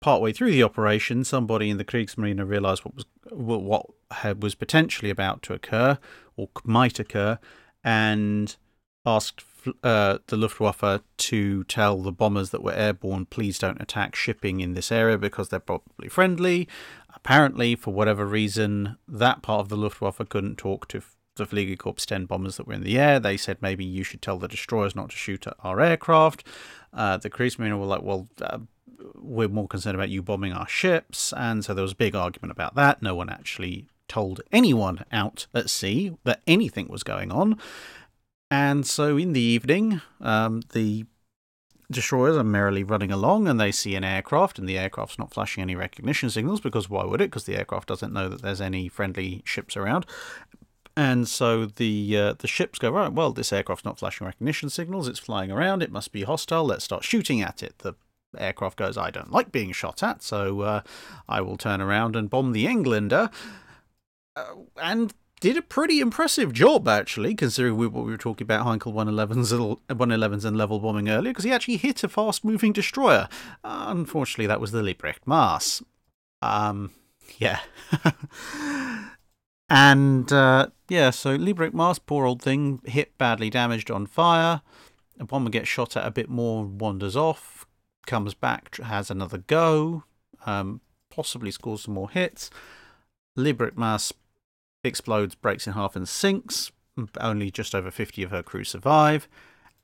partway through the operation, somebody in the Kriegsmarine realised what was potentially about to occur, or might occur, and asked the Luftwaffe to tell the bombers that were airborne, please don't attack shipping in this area because they're probably friendly. Apparently, for whatever reason, that part of the Luftwaffe couldn't talk to the Fliegerkorps 10 bombers that were in the air. They said, maybe you should tell the destroyers not to shoot at our aircraft. The Kriegsmarine were like, well, we're more concerned about you bombing our ships. And so there was a big argument about that. No one actually told anyone out at sea that anything was going on. And so in the evening, the destroyers are merrily running along and they see an aircraft, and the aircraft's not flashing any recognition signals because why would it? Because the aircraft doesn't know that there's any friendly ships around. And so the ships go, right, well, this aircraft's not flashing recognition signals. It's flying around. It must be hostile. Let's start shooting at it. The aircraft goes, I don't like being shot at, so I will turn around and bomb the Engländer. And did a pretty impressive job, actually, considering what we were talking about Heinkel 111s and level bombing earlier, because he actually hit a fast-moving destroyer. Unfortunately, that was the Liebknecht Mars. Yeah. And, yeah, so Liebknecht Mars, poor old thing, hit badly, damaged on fire. A bomber gets shot at a bit more, wanders off, comes back, has another go, possibly scores some more hits. Liebknecht Mars explodes, breaks in half and sinks. Only just over 50 of her crew survive.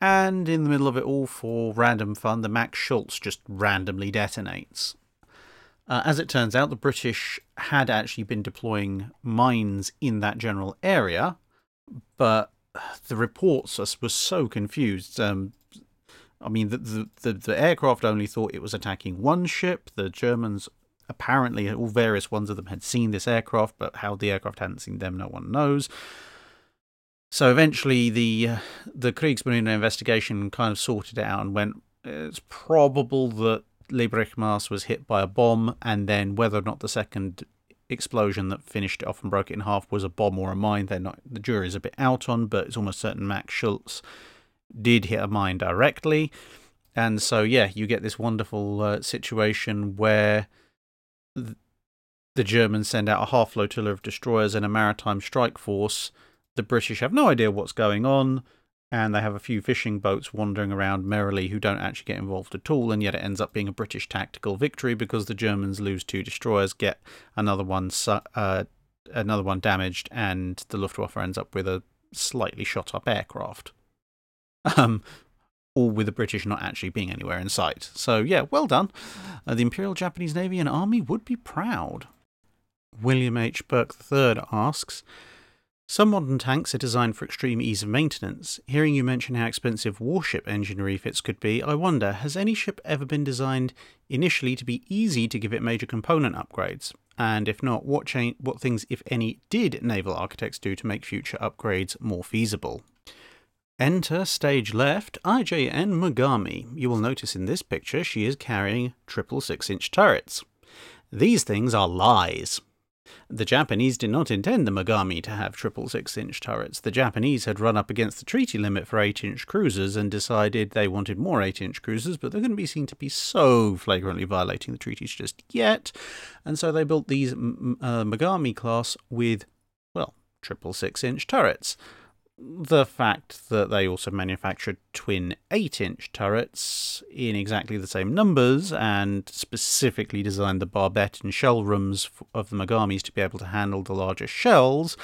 And in the middle of it all, for random fun, the Max Schultz just randomly detonates. As it turns out, the British had actually been deploying mines in that general area, but the reports were so confused. I mean, the aircraft only thought it was attacking one ship. The Germans, apparently, all various ones of them had seen this aircraft, but how the aircraft hadn't seen them, no one knows. So eventually the Kriegsmarine investigation kind of sorted it out and went, it's probable that Liebknecht Mars was hit by a bomb, and then whether or not the second explosion that finished it off and broke it in half was a bomb or a mine, the jury's a bit out on, but it's almost certain Max Schultz did hit a mine directly. And so, yeah, you get this wonderful situation where the Germans send out a half flotilla of destroyers and a maritime strike force. The British have no idea what's going on, and they have a few fishing boats wandering around merrily who don't actually get involved at all, and yet it ends up being a British tactical victory because the Germans lose two destroyers, get another one another one damaged, and the Luftwaffe ends up with a slightly shot up aircraft. All with the British not actually being anywhere in sight. So yeah, well done. The Imperial Japanese Navy and Army would be proud. William H. Burke III asks, some modern tanks are designed for extreme ease of maintenance. Hearing you mention how expensive warship engine refits could be, I wonder, has any ship ever been designed initially to be easy to give it major component upgrades? And if not, what things, if any, did naval architects do to make future upgrades more feasible? Enter stage left, IJN Mogami. You will notice in this picture she is carrying triple 6-inch turrets. These things are lies. The Japanese did not intend the Mogami to have triple 6-inch turrets. The Japanese had run up against the treaty limit for 8-inch cruisers and decided they wanted more 8-inch cruisers, but they're going to be seen to be so flagrantly violating the treaties just yet. And so they built these Mogami class with, well, triple 6-inch turrets. The fact that they also manufactured twin 8-inch turrets in exactly the same numbers and specifically designed the barbette and shell rooms of the Mogamis to be able to handle the larger shells,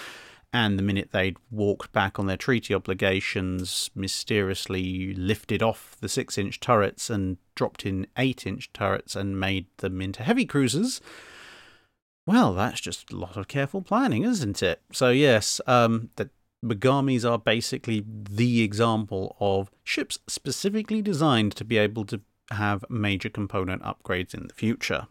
and the minute they'd walked back on their treaty obligations, mysteriously lifted off the 6-inch turrets and dropped in 8-inch turrets and made them into heavy cruisers. Well, that's just a lot of careful planning, isn't it? So yes, the Mogamis are basically the example of ships specifically designed to be able to have major component upgrades in the future.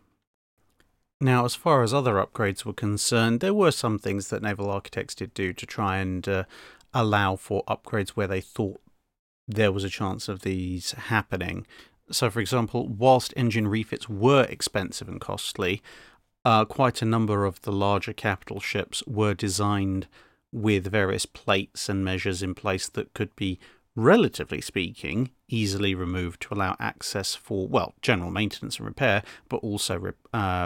Now, as far as other upgrades were concerned, there were some things that naval architects did do to try and allow for upgrades where they thought there was a chance of these happening. So, for example, whilst engine refits were expensive and costly, quite a number of the larger capital ships were designed with various plates and measures in place that could be, relatively speaking, easily removed to allow access for, well, general maintenance and repair, but also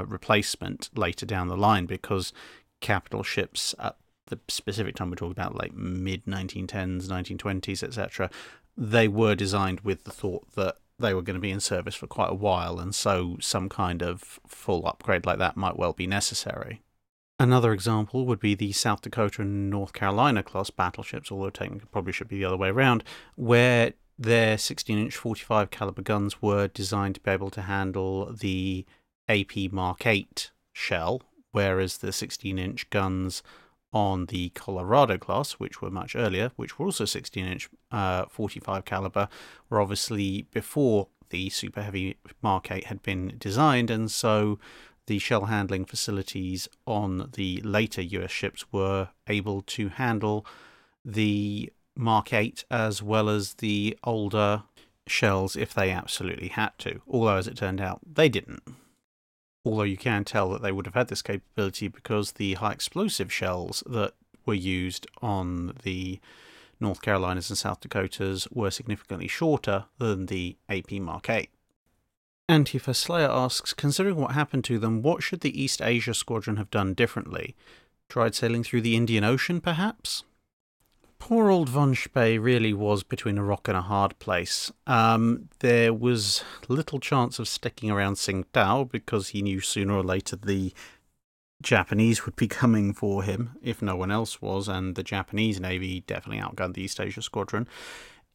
replacement later down the line, because capital ships at the specific time we're talking about, like mid-1910s, 1920s, etc., they were designed with the thought that they were going to be in service for quite a while, and so some kind of full upgrade like that might well be necessary. Another example would be the South Dakota and North Carolina class battleships, although technically probably should be the other way around, where their 16-inch 45 caliber guns were designed to be able to handle the AP Mark 8 shell, whereas the 16-inch guns on the Colorado class, which were much earlier, which were also 16-inch 45 caliber, were obviously before the Super Heavy Mark 8 had been designed, and so the shell handling facilities on the later US ships were able to handle the Mark 8 as well as the older shells if they absolutely had to, although as it turned out they didn't. Although you can tell that they would have had this capability because the high explosive shells that were used on the North Carolinas and South Dakotas were significantly shorter than the AP Mark 8. Antifa Slayer asks, considering what happened to them, what should the East Asia Squadron have done differently? Tried sailing through the Indian Ocean, perhaps? Poor old von Spee really was between a rock and a hard place. There was little chance of sticking around Tsingtao because he knew sooner or later the Japanese would be coming for him, if no one else was, and the Japanese Navy definitely outgunned the East Asia Squadron.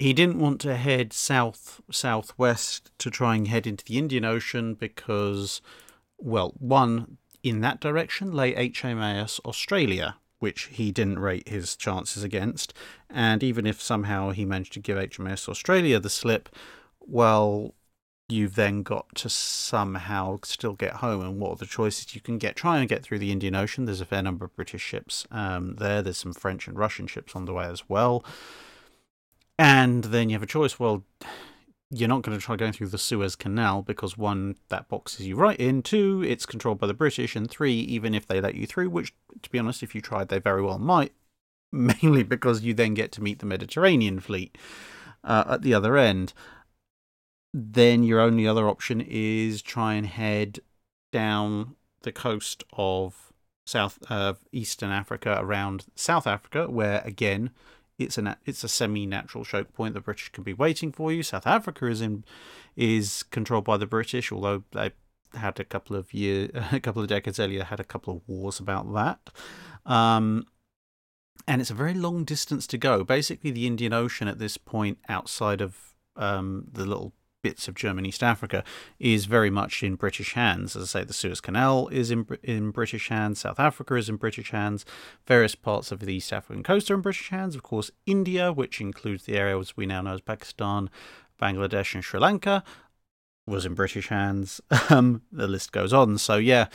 He didn't want to head south-southwest to try and head into the Indian Ocean because, well, one, in that direction lay HMAS Australia, which he didn't rate his chances against, and even if somehow he managed to give HMAS Australia the slip, well, you've then got to somehow still get home, and what are the choices you can get? Try and get through the Indian Ocean. There's a fair number of British ships there. There's some French and Russian ships on the way as well. And then you have a choice. Well, you're not going to try going through the Suez Canal because, one, that boxes you right in, two, it's controlled by the British, and three, even if they let you through, which, to be honest, if you tried, they very well might, mainly because you then get to meet the Mediterranean fleet at the other end. Then your only other option is try and head down the coast of Eastern Africa around South Africa, where, again, it's a semi-natural choke point. The British can be waiting for you. South Africa is controlled by the British, although they had a couple of decades earlier had a couple of wars about that. And it's a very long distance to go. Basically, the Indian Ocean at this point, outside of the little bits of German East Africa, is very much in British hands. As I say, the Suez Canal is in British hands. South Africa is in British hands. Various parts of the East African coast are in British hands. Of course, India, which includes the areas we now know as Pakistan, Bangladesh, and Sri Lanka, was in British hands. The list goes on. So, yeah,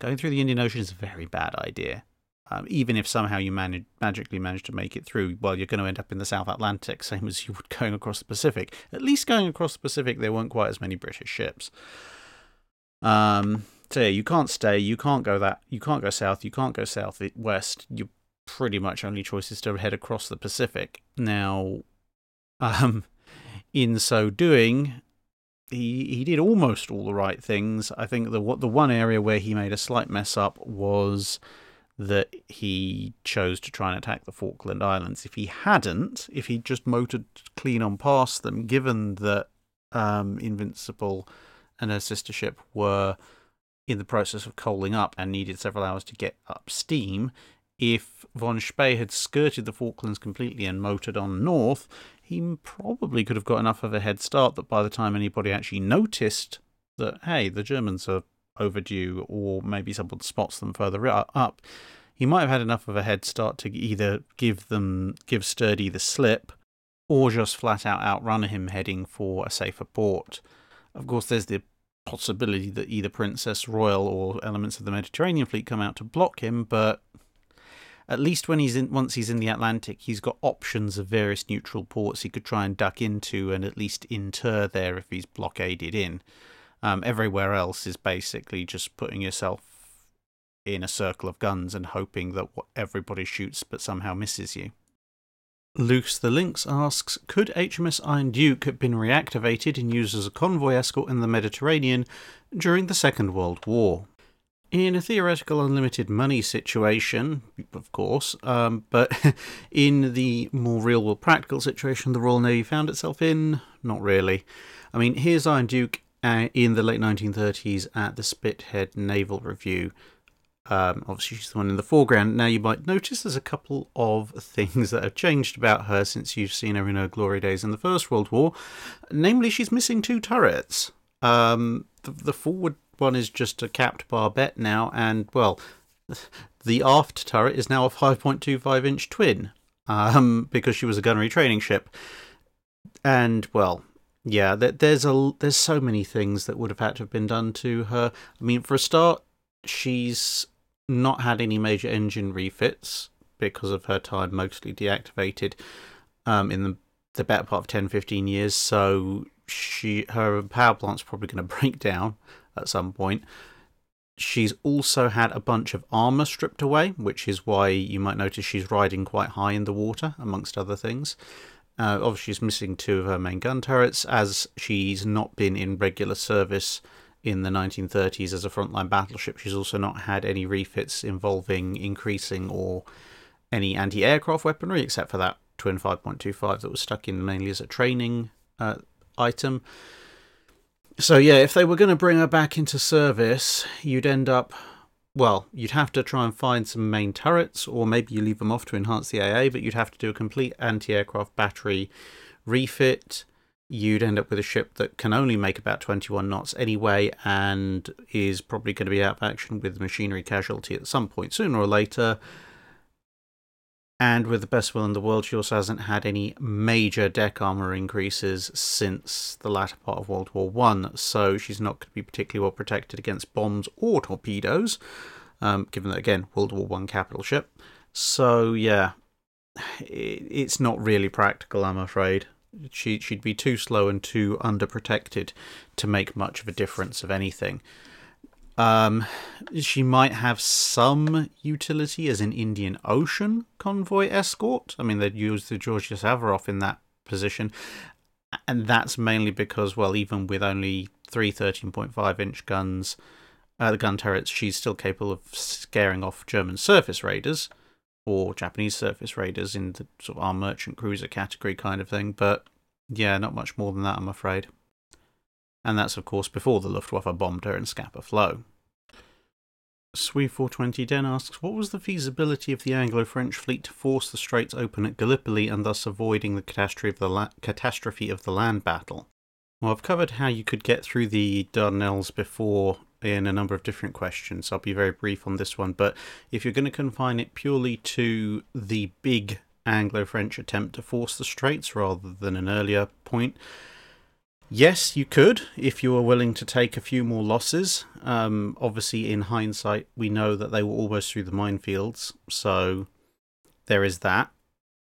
going through the Indian Ocean is a very bad idea. Even if somehow you magically manage to make it through, well, you're going to end up in the South Atlantic, same as you would going across the Pacific. At least going across the Pacific, there weren't quite as many British ships. So yeah, you can't stay, you can't go south, you can't go southwest. Your pretty much only choice is to head across the Pacific. Now, in so doing, he did almost all the right things. I think the one area where he made a slight mess up was that he chose to try and attack the Falkland Islands. If he hadn't, if he just motored clean on past them, given that Invincible and her sister ship were in the process of coaling up and needed several hours to get up steam, if von Spee had skirted the Falklands completely and motored on north, he probably could have got enough of a head start that by the time anybody actually noticed that, hey, the Germans are overdue, or maybe someone spots them further up, he might have had enough of a head start to either give Sturdy the slip, or just flat out outrun him heading for a safer port. Of course, there's the possibility that either Princess Royal or elements of the Mediterranean fleet come out to block him, but at least when once he's in the Atlantic, he's got options of various neutral ports he could try and duck into and at least inter there if he's blockaded in. Everywhere else is basically just putting yourself in a circle of guns and hoping that everybody shoots but somehow misses you. Luce the Lynx asks, could HMS Iron Duke have been reactivated and used as a convoy escort in the Mediterranean during the Second World War? In a theoretical unlimited money situation, of course, but in the more real world practical situation the Royal Navy found itself in, not really. I mean, here's Iron Duke in the late 1930s at the Spithead Naval Review. Obviously, she's the one in the foreground. Now, you might notice there's a couple of things that have changed about her since you've seen her in her glory days in the First World War. Namely, she's missing two turrets. The forward one is just a capped barbette now, and, well, the aft turret is now a 5.25-inch twin, because she was a gunnery training ship. And, well, yeah, there's so many things that would have had to have been done to her. I mean, for a start, she's not had any major engine refits because of her time mostly deactivated in the better part of 10-15 years, so her power plant's probably going to break down at some point. She's also had a bunch of armour stripped away, which is why you might notice she's riding quite high in the water, amongst other things. Obviously, she's missing two of her main gun turrets, as she's not been in regular service in the 1930s as a frontline battleship. She's also not had any refits involving increasing or any anti-aircraft weaponry, except for that twin 5.25 that was stuck in mainly as a training item. So, yeah, if they were going to bring her back into service, you'd end up... Well, you'd have to try and find some main turrets, or maybe you leave them off to enhance the AA, but you'd have to do a complete anti-aircraft battery refit. You'd end up with a ship that can only make about 21 knots anyway, and is probably going to be out of action with machinery casualty at some point, sooner or later. And with the best will in the world, she also hasn't had any major deck armour increases since the latter part of World War I, so she's not going to be particularly well protected against bombs or torpedoes, given that, again, World War I capital ship. So, yeah, it's not really practical, I'm afraid. She'd be too slow and too underprotected to make much of a difference of anything. She might have some utility as an Indian Ocean convoy escort. I mean, they'd use the Georgia Savaroff in that position. And that's mainly because, well, even with only three 13.5-inch guns, the gun turrets, she's still capable of scaring off German surface raiders or Japanese surface raiders in the sort of our merchant cruiser category kind of thing. But, yeah, not much more than that, I'm afraid. And that's, of course, before the Luftwaffe bombed her in Scapa Flow. Sui420 Den asks, what was the feasibility of the Anglo-French fleet to force the straits open at Gallipoli and thus avoiding the catastrophe of the land battle? Well, I've covered how you could get through the Dardanelles before in a number of different questions, so I'll be very brief on this one, but if you're going to confine it purely to the big Anglo-French attempt to force the straits rather than an earlier point, yes, you could, if you were willing to take a few more losses. Obviously, in hindsight, we know that they were almost through the minefields, so there is that.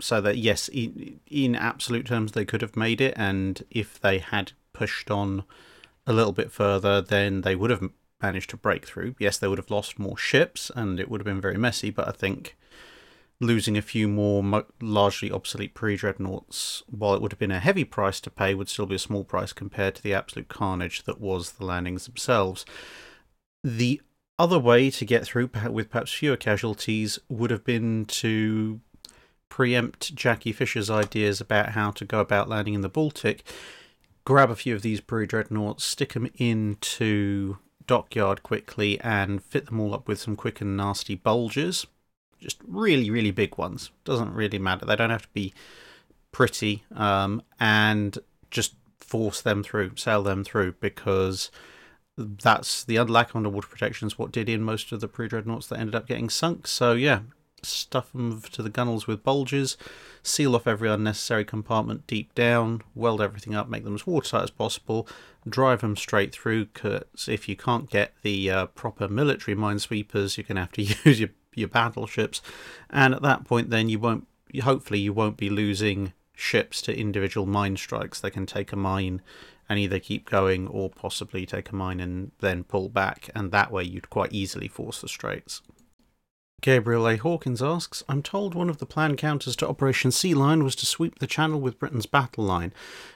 So that, yes, in absolute terms, they could have made it, and if they had pushed on a little bit further, then they would have managed to break through. Yes, they would have lost more ships, and it would have been very messy, but I think losing a few more largely obsolete pre-dreadnoughts, while it would have been a heavy price to pay, would still be a small price compared to the absolute carnage that was the landings themselves. The other way to get through, with perhaps fewer casualties, would have been to preempt Jackie Fisher's ideas about how to go about landing in the Baltic, grab a few of these pre-dreadnoughts, stick them into dockyard quickly, and fit them all up with some quick and nasty bulges. Just really, really big ones. Doesn't really matter. They don't have to be pretty, and just force them through, sail them through, because that's the lack of underwater protection is what did in most of the pre-dreadnoughts that ended up getting sunk. So yeah, stuff them to the gunwales with bulges, seal off every unnecessary compartment deep down, weld everything up, make them as watertight as possible, drive them straight through, because if you can't get the proper military minesweepers, you're going to have to use your battleships, and at that point then you won't be losing ships to individual mine strikes. They can take a mine and either keep going or possibly take a mine and then pull back, and that way you'd quite easily force the straits. Gabriel A. Hawkins asks, I'm told one of the planned counters to Operation Sea Lion was to sweep the Channel with Britain's battle line,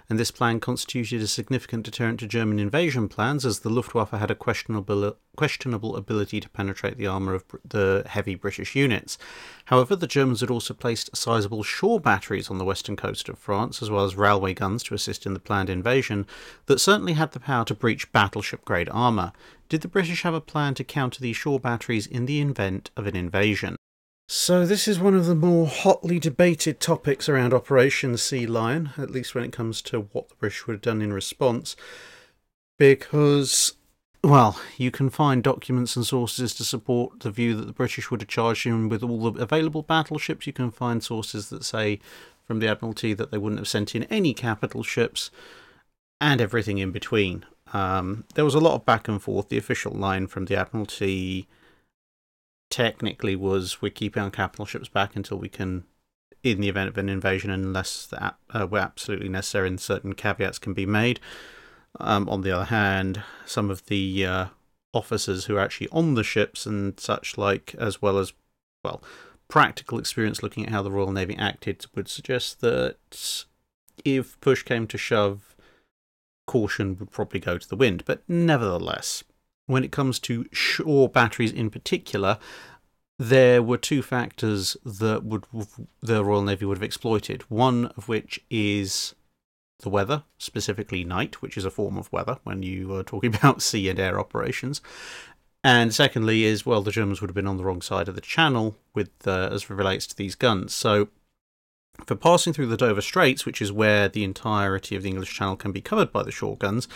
and this plan constituted a significant deterrent to German invasion plans, as the Luftwaffe had a questionable ability to penetrate the armour of the heavy British units. However, the Germans had also placed sizable shore batteries on the western coast of France, as well as railway guns to assist in the planned invasion, that certainly had the power to breach battleship-grade armour. Did the British have a plan to counter these shore batteries in the event of an invasion? So this is one of the more hotly debated topics around Operation Sea Lion, at least when it comes to what the British would have done in response, because, well, you can find documents and sources to support the view that the British would have charged in with all the available battleships. You can find sources that say from the Admiralty that they wouldn't have sent in any capital ships, and everything in between. There was a lot of back and forth. The official line from the Admiralty technically was, we're keeping our capital ships back until we can, in the event of an invasion, unless that were absolutely necessary and certain caveats can be made. On the other hand, some of the officers who are actually on the ships and such like, as well as, well, practical experience looking at how the Royal Navy acted, would suggest that if push came to shove, caution would probably go to the wind. But nevertheless, when it comes to shore batteries in particular, there were two factors that the Royal Navy would have exploited, one of which is the weather, specifically night, which is a form of weather when you are talking about sea and air operations, and secondly is, well, the Germans would have been on the wrong side of the Channel with as it relates to these guns. So for passing through the Dover Straits, which is where the entirety of the English Channel can be covered by the shore guns,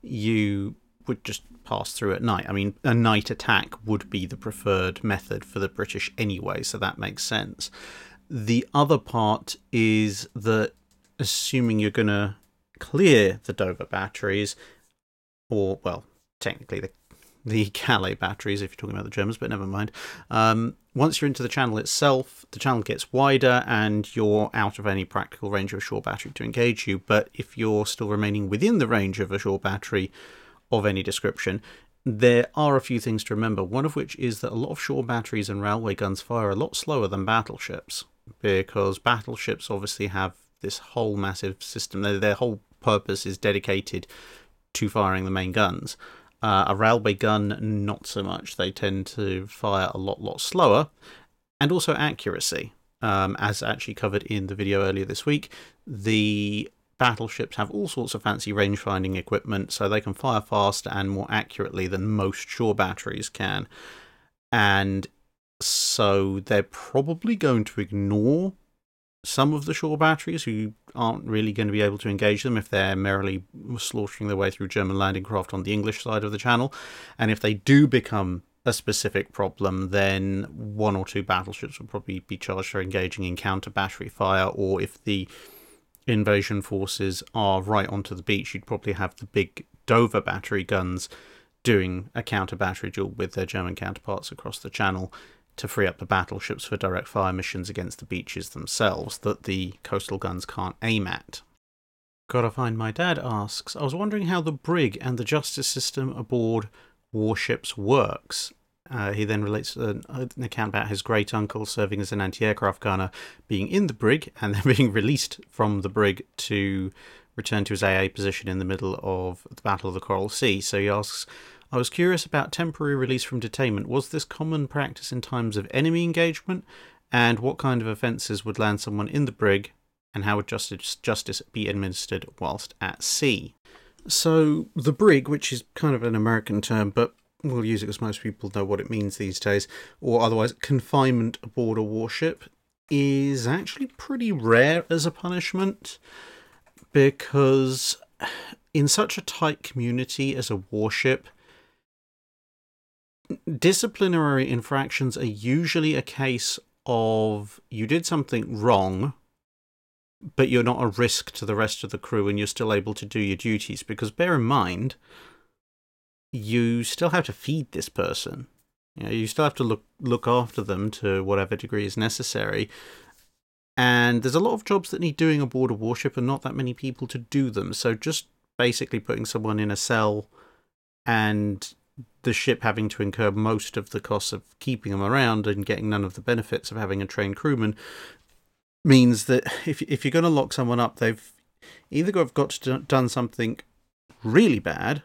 you would just pass through at night. I mean, a night attack would be the preferred method for the British anyway, so that makes sense. The other part is that, assuming you're going to clear the Dover batteries, or, well, technically the Calais batteries, if you're talking about the Germans, but never mind. Once you're into the Channel itself, the Channel gets wider and you're out of any practical range of a shore battery to engage you. But if you're still remaining within the range of a shore battery of any description, there are a few things to remember. One of which is that a lot of shore batteries and railway guns fire a lot slower than battleships, because battleships obviously have this whole massive system. Their whole purpose is dedicated to firing the main guns. A railway gun, not so much. They tend to fire a lot slower, and also accuracy. As actually covered in the video earlier this week, the battleships have all sorts of fancy range-finding equipment, so they can fire faster and more accurately than most shore batteries can. and so they're probably going to ignore some of the shore batteries who aren't really going to be able to engage them if they're merrily slaughtering their way through German landing craft on the English side of the channel. And if they do become a specific problem, then one or two battleships will probably be charged for engaging in counter battery fire, or if the invasion forces are right onto the beach, you'd probably have the big Dover battery guns doing a counter battery duel with their German counterparts across the channel to free up the battleships for direct fire missions against the beaches themselves that the coastal guns can't aim at. Gotta Find My Dad asks, I was wondering how the brig and the justice system aboard warships works. He then relates an account about his great uncle serving as an anti-aircraft gunner, being in the brig and then being released from the brig to return to his AA position in the middle of the Battle of the Coral Sea. So he asks, I was curious about temporary release from detainment. Was this common practice in times of enemy engagement? And what kind of offences would land someone in the brig? And how would justice be administered whilst at sea? So the brig, which is kind of an American term, but we'll use it because most people know what it means these days, or otherwise confinement aboard a warship, is actually pretty rare as a punishment, because in such a tight community as a warship, disciplinary infractions are usually a case of you did something wrong, but you're not a risk to the rest of the crew and you're still able to do your duties. Because bear in mind, you still have to feed this person. You still have to look after them to whatever degree is necessary. And there's a lot of jobs that need doing aboard a warship and not that many people to do them. So just basically putting someone in a cell and the ship having to incur most of the costs of keeping them around and getting none of the benefits of having a trained crewman means that if you're going to lock someone up, they've either got to done something really bad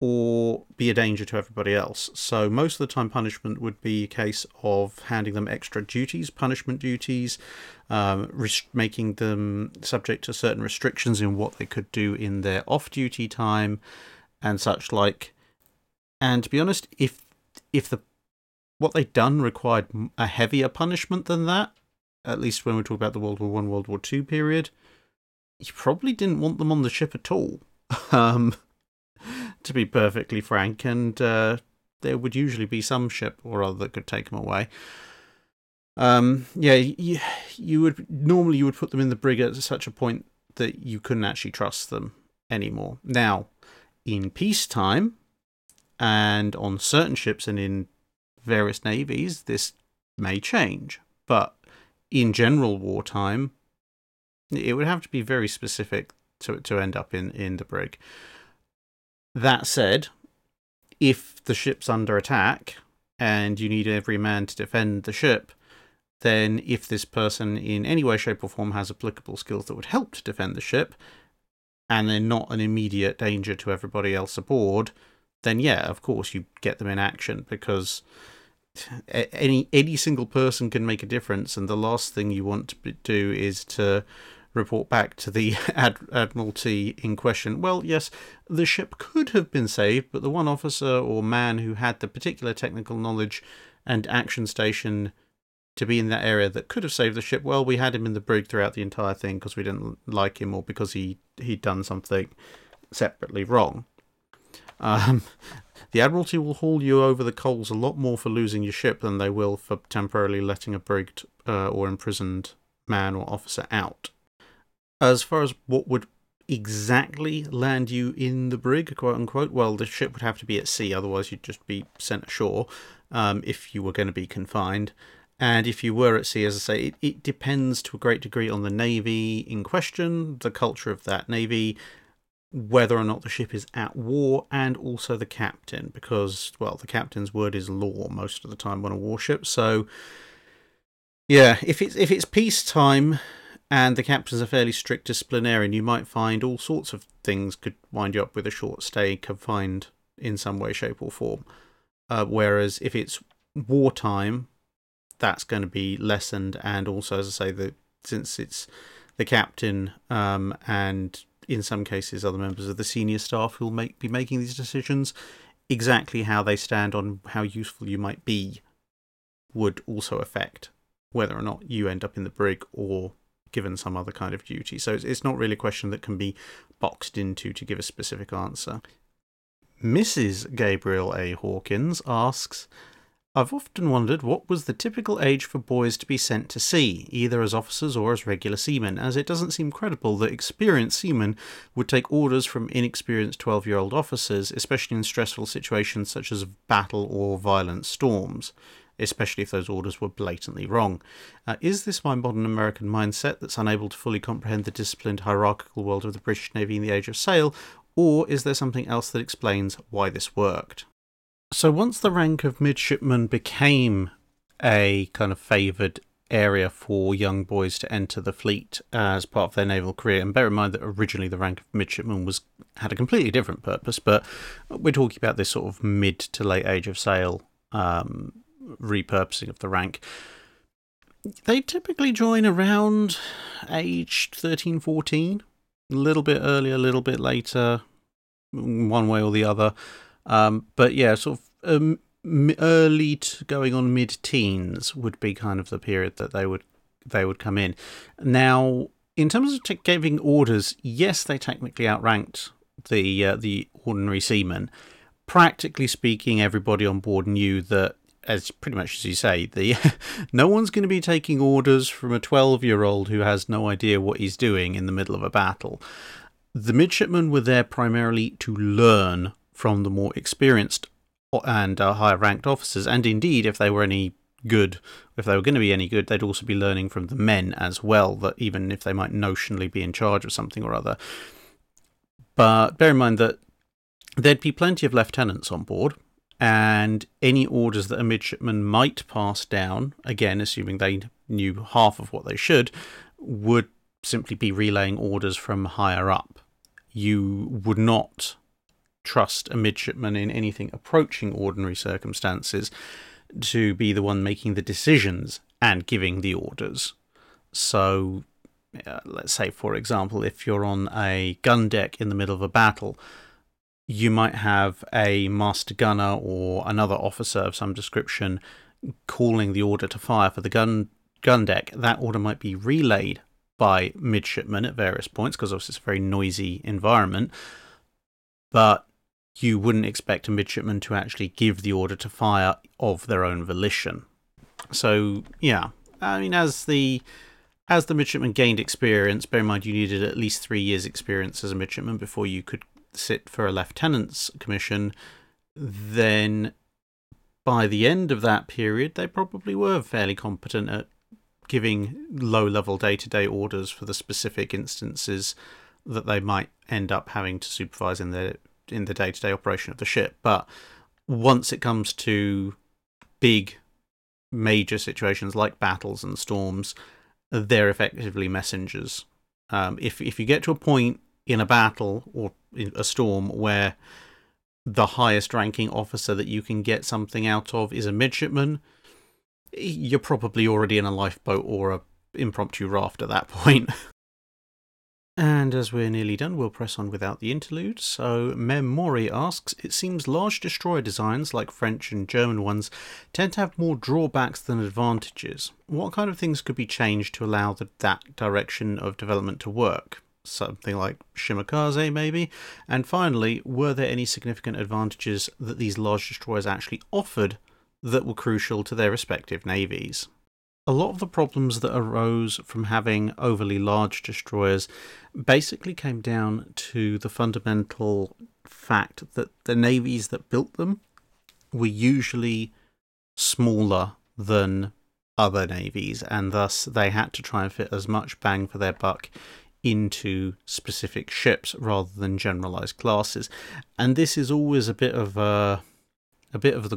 or be a danger to everybody else. So most of the time punishment would be a case of handing them extra duties, punishment duties, making them subject to certain restrictions in what they could do in their off-duty time and such like. And to be honest, if what they'd done required a heavier punishment than that, at least when we talk about the World War I, World War II period, you probably didn't want them on the ship at all, to be perfectly frank, and there would usually be some ship or other that could take them away. You would normally put them in the brig at such a point that you couldn't actually trust them anymore. Now, in peacetime, and on certain ships and in various navies, this may change, but in general wartime, it would have to be very specific to end up in the brig. That said, if the ship's under attack and you need every man to defend the ship, then if this person in any way, shape or form has applicable skills that would help to defend the ship and they're not an immediate danger to everybody else aboard, then yeah, of course you get them in action, because any single person can make a difference, and the last thing you want to do is to report back to the Admiralty in question, well, yes, the ship could have been saved, but the one officer or man who had the particular technical knowledge and action station to be in that area that could have saved the ship, well, we had him in the brig throughout the entire thing because we didn't like him or because he'd done something separately wrong. The Admiralty will haul you over the coals a lot more for losing your ship than they will for temporarily letting a brigged or imprisoned man or officer out. As far as what would exactly land you in the brig, quote unquote, well, the ship would have to be at sea, otherwise you'd just be sent ashore if you were going to be confined. And if you were at sea, as I say, it depends to a great degree on the navy in question, the culture of that navy, whether or not the ship is at war, and also the captain, because, well, the captain's word is law most of the time on a warship. So yeah, if it's peacetime and the captain's a fairly strict disciplinarian, you might find all sorts of things could wind you up with a short stay confined in some way, shape or form, whereas if it's wartime, that's going to be lessened. And also, as I say, since it's the captain and in some cases other members of the senior staff who will be making these decisions, exactly how they stand on how useful you might be would also affect whether or not you end up in the brig or given some other kind of duty. So it's not really a question that can be boxed into to give a specific answer. Mrs. Gabriel A. Hawkins asks, I've often wondered what was the typical age for boys to be sent to sea, either as officers or as regular seamen, as it doesn't seem credible that experienced seamen would take orders from inexperienced 12-year-old officers, especially in stressful situations such as battle or violent storms, especially if those orders were blatantly wrong. Is this my modern American mindset that's unable to fully comprehend the disciplined hierarchical world of the British Navy in the Age of Sail, or is there something else that explains why this worked? So once the rank of midshipman became a kind of favoured area for young boys to enter the fleet as part of their naval career, and bear in mind that originally the rank of midshipman had a completely different purpose, but we're talking about this sort of mid to late Age of Sail repurposing of the rank. They typically join around age 13, 14, a little bit earlier, a little bit later, one way or the other. But yeah, sort of early to going on mid-teens would be kind of the period that they would come in. Now, in terms of giving orders, yes, they technically outranked the ordinary seamen. Practically speaking, everybody on board knew that, as pretty much as you say, no one's going to be taking orders from a 12-year-old who has no idea what he's doing in the middle of a battle. The midshipmen were there primarily to learn from the more experienced and higher-ranked officers, and indeed, if they were going to be any good, they'd also be learning from the men as well. That even if they might notionally be in charge of something or other, but bear in mind that there'd be plenty of lieutenants on board, and any orders that a midshipman might pass down, again, assuming they knew half of what they should, would simply be relaying orders from higher up. You would not trust a midshipman in anything approaching ordinary circumstances to be the one making the decisions and giving the orders. So let's say, for example, if you're on a gun deck in the middle of a battle, you might have a master gunner or another officer of some description calling the order to fire for the gun deck. That order might be relayed by midshipmen at various points, because obviously it's a very noisy environment, but you wouldn't expect a midshipman to actually give the order to fire of their own volition. So, yeah, I mean, as the midshipman gained experience, bear in mind you needed at least 3 years' experience as a midshipman before you could sit for a lieutenant's commission, then by the end of that period, they probably were fairly competent at giving low-level day-to-day orders for the specific instances that they might end up having to supervise in the day-to-day operation of the ship. But once it comes to big, major situations like battles and storms, they're effectively messengers. If you get to a point in a battle or in a storm where the highest-ranking officer that you can get something out of is a midshipman, you're probably already in a lifeboat or an impromptu raft at that point. And as we're nearly done, we'll press on without the interlude. So Memori asks, it seems large destroyer designs, like French and German ones, tend to have more drawbacks than advantages. What kind of things could be changed to allow that direction of development to work? Something like Shimikaze, maybe? And finally, were there any significant advantages that these large destroyers actually offered that were crucial to their respective navies? A lot of the problems that arose from having overly large destroyers basically came down to the fundamental fact that the navies that built them were usually smaller than other navies, and thus they had to try and fit as much bang for their buck into specific ships rather than generalized classes. And this is always a bit of the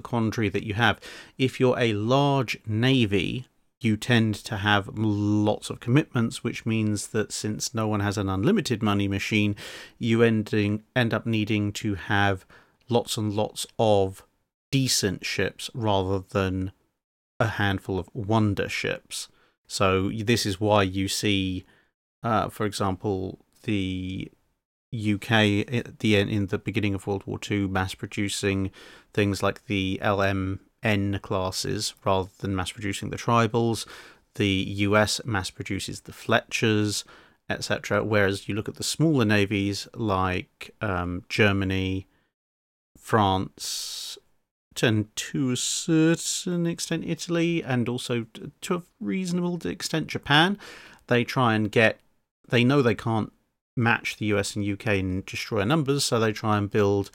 quandary that you have. If you're a large navy, you tend to have lots of commitments, which means that since no one has an unlimited money machine, you end up needing to have lots and lots of decent ships rather than a handful of wonder ships. So this is why you see, for example, the UK in the beginning of World War II mass producing things like the LM N classes rather than mass producing the tribals. The US mass produces the Fletchers, etc. Whereas you look at the smaller navies like Germany, France, and to a certain extent Italy, and also to a reasonable extent Japan, they try and get, they know they can't match the US and UK in destroyer numbers, so they try and build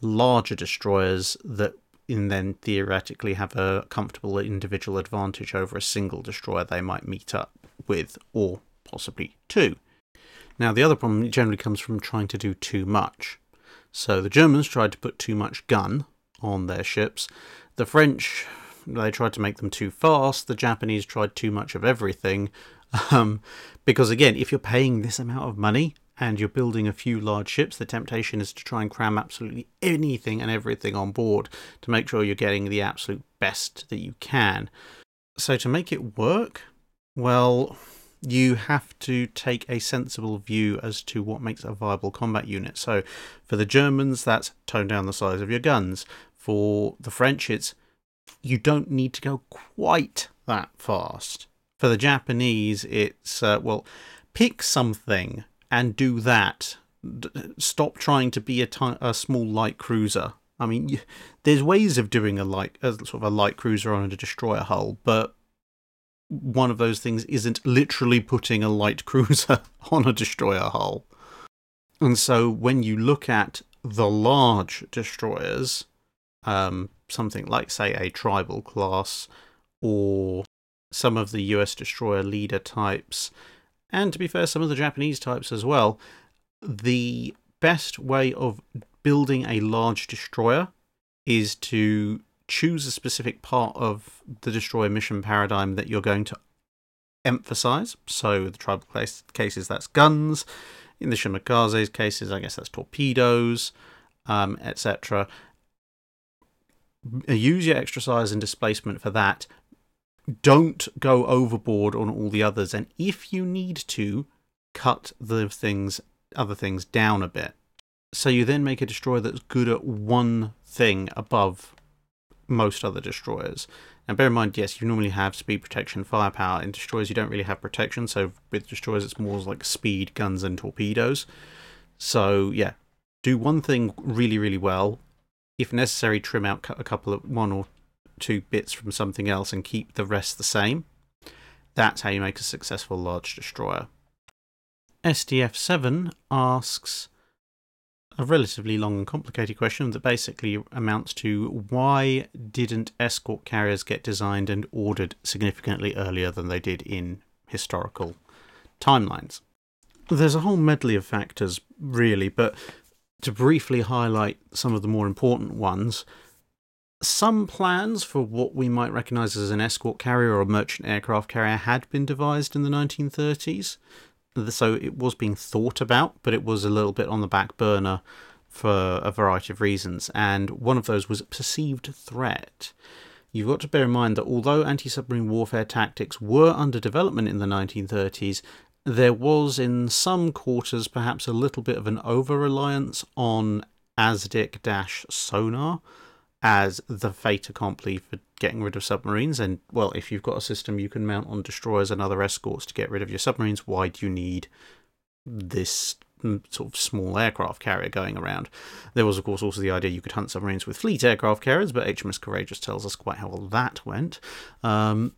larger destroyers that and then theoretically have a comfortable individual advantage over a single destroyer they might meet up with, or possibly two. Now, the other problem generally comes from trying to do too much. So the Germans tried to put too much gun on their ships. The French, they tried to make them too fast. The Japanese tried too much of everything. Because, again, if you're paying this amount of money and you're building a few large ships, the temptation is to try and cram absolutely anything and everything on board to make sure you're getting the absolute best that you can. So to make it work, well, you have to take a sensible view as to what makes a viable combat unit. So for the Germans, that's tone down the size of your guns. For the French, it's you don't need to go quite that fast. For the Japanese, it's, well, pick something and do that. Stop trying to be a small light cruiser. I mean, there's ways of doing a light cruiser on a destroyer hull, but one of those things isn't literally putting a light cruiser on a destroyer hull. And so when you look at the large destroyers, something like, say, a tribal class or some of the US destroyer leader types, and to be fair, some of the Japanese types as well, the best way of building a large destroyer is to choose a specific part of the destroyer mission paradigm that you're going to emphasize. So the tribal cases, that's guns. In the Shimikaze's cases, I guess that's torpedoes, etc. Use your extra size and displacement for that. Don't go overboard on all the others, and if you need to, cut the other things down a bit. So you then make a destroyer that's good at one thing above most other destroyers. And bear in mind, yes, you normally have speed, protection, firepower. In destroyers, you don't really have protection, so with destroyers, it's more like speed, guns, and torpedoes. So yeah, do one thing really, really well. If necessary, trim out a couple of one or two bits from something else and keep the rest the same. That's how you make a successful large destroyer. SDF7 asks a relatively long and complicated question that basically amounts to why didn't escort carriers get designed and ordered significantly earlier than they did in historical timelines? There's a whole medley of factors really, but to briefly highlight some of the more important ones, some plans for what we might recognise as an escort carrier or a merchant aircraft carrier had been devised in the 1930s, so it was being thought about, but it was a little bit on the back burner for a variety of reasons, and one of those was perceived threat. You've got to bear in mind that although anti-submarine warfare tactics were under development in the 1930s, there was in some quarters perhaps a little bit of an over-reliance on ASDIC-sonar, as the fait accompli for getting rid of submarines. And, well, if you've got a system you can mount on destroyers and other escorts to get rid of your submarines, why do you need this sort of small aircraft carrier going around? There was, of course, also the idea you could hunt submarines with fleet aircraft carriers, but HMS Courageous tells us quite how well that went. Yeah,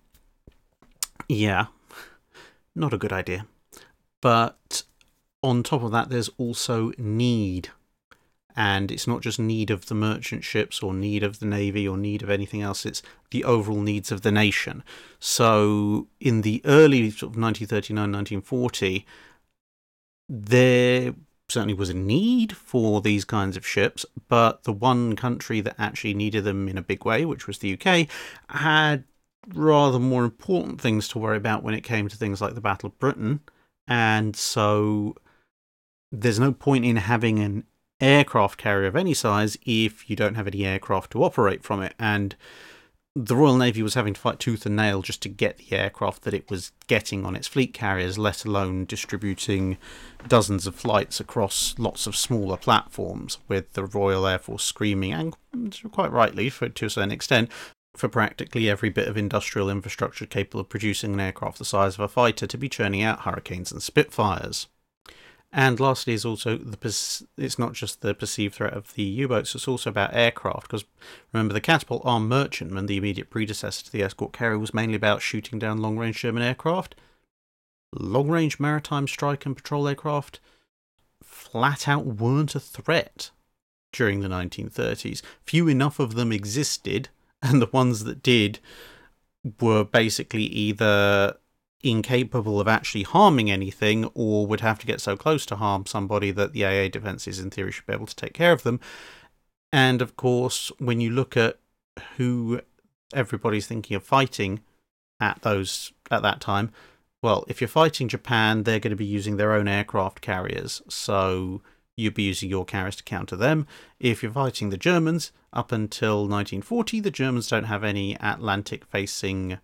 not a good idea. But on top of that, there's also need. And it's not just need of the merchant ships or need of the navy or need of anything else, it's the overall needs of the nation. So in the early sort of 1939, 1940, there certainly was a need for these kinds of ships, but the one country that actually needed them in a big way, which was the UK, had rather more important things to worry about when it came to things like the Battle of Britain. And so there's no point in having an aircraft carrier of any size if you don't have any aircraft to operate from it, and the Royal Navy was having to fight tooth and nail just to get the aircraft that it was getting on its fleet carriers, let alone distributing dozens of flights across lots of smaller platforms, with the Royal Air Force screaming, and quite rightly to a certain extent, for practically every bit of industrial infrastructure capable of producing an aircraft the size of a fighter to be churning out Hurricanes and Spitfires. And lastly is also, it's not just the perceived threat of the U-boats, it's also about aircraft, because remember the catapult armed merchantman, the immediate predecessor to the escort carrier, was mainly about shooting down long-range German aircraft. Long-range maritime strike and patrol aircraft flat out weren't a threat during the 1930s. Few enough of them existed, and the ones that did were basically either incapable of actually harming anything, or would have to get so close to harm somebody that the AA defences in theory should be able to take care of them. And of course, when you look at who everybody's thinking of fighting at that time, well, if you're fighting Japan, they're going to be using their own aircraft carriers, so you'd be using your carriers to counter them. If you're fighting the Germans, up until 1940, the Germans don't have any Atlantic-facing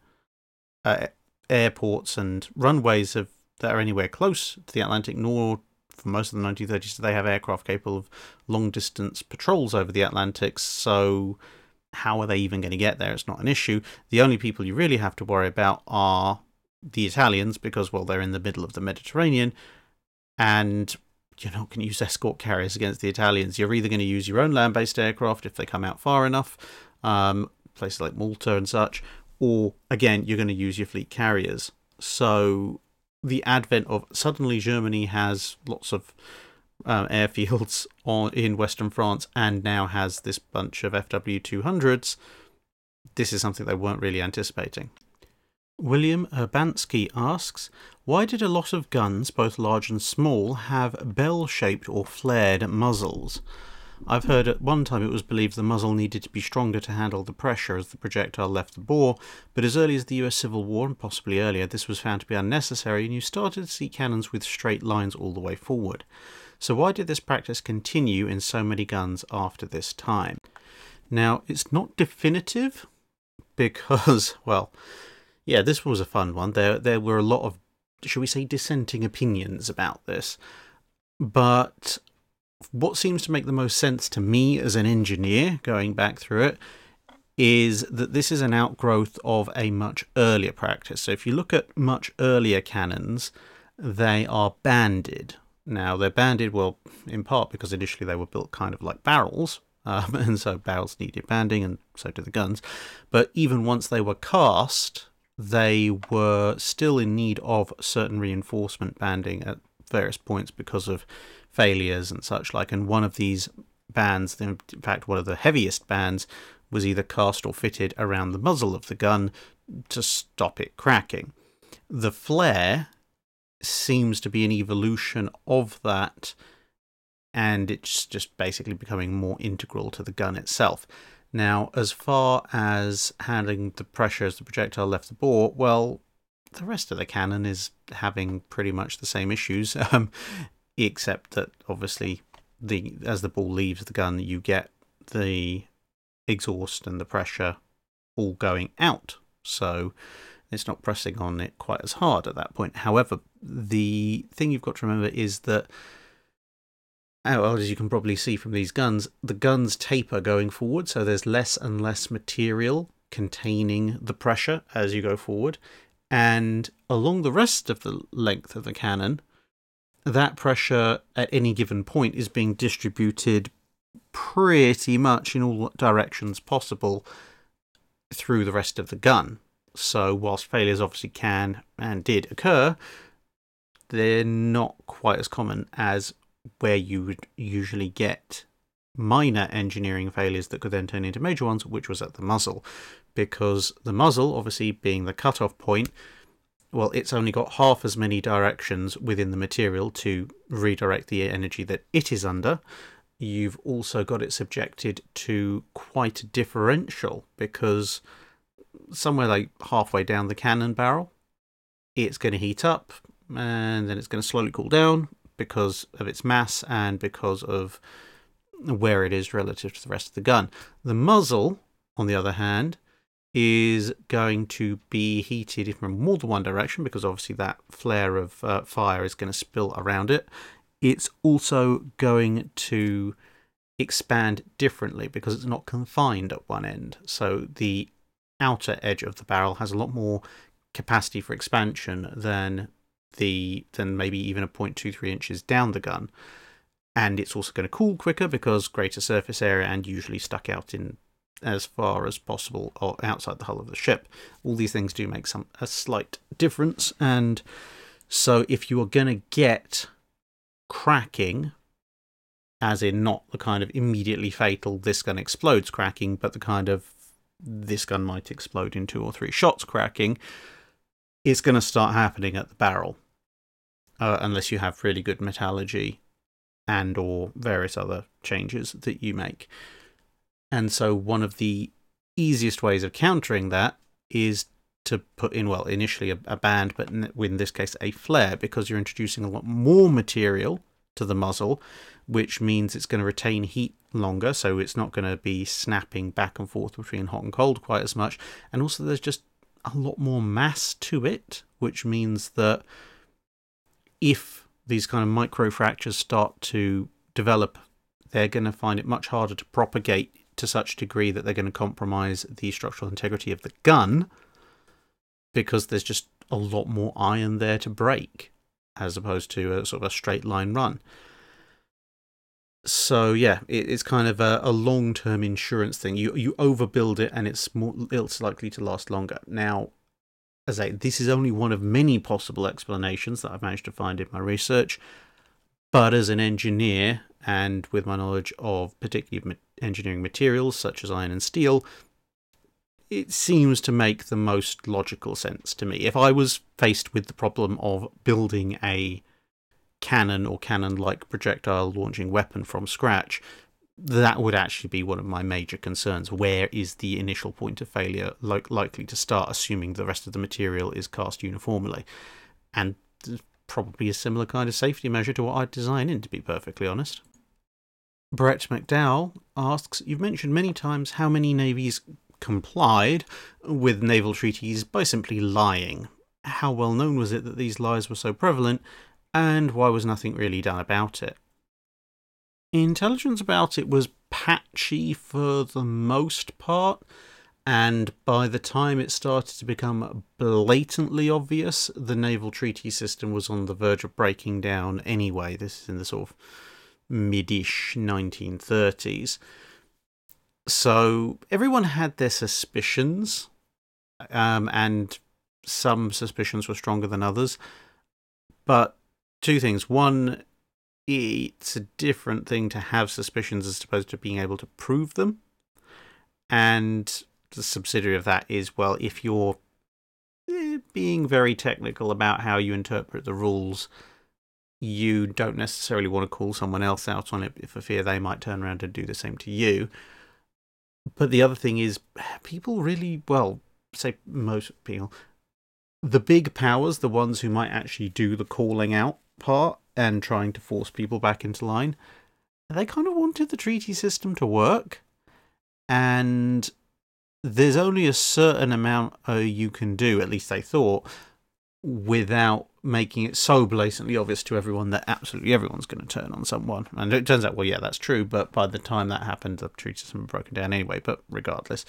airports and runways that are anywhere close to the Atlantic, nor for most of the 1930s do they have aircraft capable of long-distance patrols over the Atlantic, so how are they even going to get there? It's not an issue. The only people you really have to worry about are the Italians, because, well, they're in the middle of the Mediterranean, and you're not going to use escort carriers against the Italians. You're either going to use your own land-based aircraft if they come out far enough, places like Malta and such, or, again, you're going to use your fleet carriers. So the advent of suddenly Germany has lots of airfields in Western France and now has this bunch of FW200s, this is something they weren't really anticipating. William Urbanski asks, why did a lot of guns, both large and small, have bell-shaped or flared muzzles? I've heard at one time it was believed the muzzle needed to be stronger to handle the pressure as the projectile left the bore, but as early as the US Civil War, and possibly earlier, this was found to be unnecessary and you started to see cannons with straight lines all the way forward. So why did this practice continue in so many guns after this time? Now, it's not definitive because, well, yeah, this was a fun one. There were a lot of, shall we say, dissenting opinions about this, but what seems to make the most sense to me as an engineer, going back through it, is that this is an outgrowth of a much earlier practice. So if you look at much earlier cannons, they are banded. Now, they're banded, well, in part because initially they were built kind of like barrels, and so barrels needed banding, and so do the guns. But even once they were cast, they were still in need of certain reinforcement banding at various points because of failures and such like, and one of these bands, in fact one of the heaviest bands, was either cast or fitted around the muzzle of the gun to stop it cracking. The flare seems to be an evolution of that, and it's just basically becoming more integral to the gun itself. Now, as far as handling the pressure as the projectile left the bore, well, the rest of the cannon is having pretty much the same issues, except that obviously as the ball leaves the gun, you get the exhaust and the pressure all going out, so it's not pressing on it quite as hard at that point. However, the thing you've got to remember is that, well, as you can probably see from these guns, the guns taper going forward, so there's less and less material containing the pressure as you go forward, and along the rest of the length of the cannon, that pressure at any given point is being distributed pretty much in all directions possible through the rest of the gun. So whilst failures obviously can and did occur, they're not quite as common as where you would usually get minor engineering failures that could then turn into major ones, which was at the muzzle. Because the muzzle, obviously being the cutoff point, well, it's only got half as many directions within the material to redirect the energy that it is under. You've also got it subjected to quite a differential, because somewhere like halfway down the cannon barrel, it's going to heat up and then it's going to slowly cool down because of its mass and because of where it is relative to the rest of the gun. The muzzle, on the other hand, is going to be heated from more than one direction, because obviously that flare of fire is going to spill around it. It's also going to expand differently because it's not confined at one end. So the outer edge of the barrel has a lot more capacity for expansion than maybe even a 0.23 inches down the gun. And it's also going to cool quicker because greater surface area and usually stuck out in as far as possible or outside the hull of the ship. All these things do make a slight difference. And so if you are going to get cracking, as in not the kind of immediately fatal this gun explodes cracking, but the kind of this gun might explode in 2 or 3 shots cracking, it's going to start happening at the barrel, unless you have really good metallurgy and or various other changes that you make. And so one of the easiest ways of countering that is to put in, well, initially a band, but in this case a flare, because you're introducing a lot more material to the muzzle, which means it's going to retain heat longer, so it's not going to be snapping back and forth between hot and cold quite as much. And also there's just a lot more mass to it, which means that if these kind of micro fractures start to develop, they're going to find it much harder to propagate to such a degree that they're going to compromise the structural integrity of the gun, because there's just a lot more iron there to break as opposed to a sort of a straight line run. So yeah, it's kind of a long-term insurance thing. You overbuild it and it's likely to last longer. Now, as I say, this is only one of many possible explanations that I've managed to find in my research, but as an engineer and with my knowledge of particularly engineering materials such as iron and steel, it seems to make the most logical sense to me. If I was faced with the problem of building a cannon or cannon-like projectile launching weapon from scratch, that would actually be one of my major concerns. Where is the initial point of failure likely to start, assuming the rest of the material is cast uniformly? And probably a similar kind of safety measure to what I'd design in, to be perfectly honest. Brett McDowell asks, you've mentioned many times how many navies complied with naval treaties by simply lying. How well known was it that these lies were so prevalent, and why was nothing really done about it? Intelligence about it was patchy for the most part, and by the time it started to become blatantly obvious, the naval treaty system was on the verge of breaking down anyway. This is in the sort of mid-ish 1930s. So everyone had their suspicions, and some suspicions were stronger than others. But two things. One, it's a different thing to have suspicions as opposed to being able to prove them. And the subsidiary of that is, well, if you're being very technical about how you interpret the rules, you don't necessarily want to call someone else out on it for fear they might turn around and do the same to you. But the other thing is, people really, well, say most people, the big powers, the ones who might actually do the calling out part and trying to force people back into line, they kind of wanted the treaty system to work. And there's only a certain amount you can do, at least they thought, without making it so blatantly obvious to everyone that absolutely everyone's going to turn on someone. And it turns out, well, yeah, that's true, but by the time that happened, the treaty system had broken down anyway. But regardless,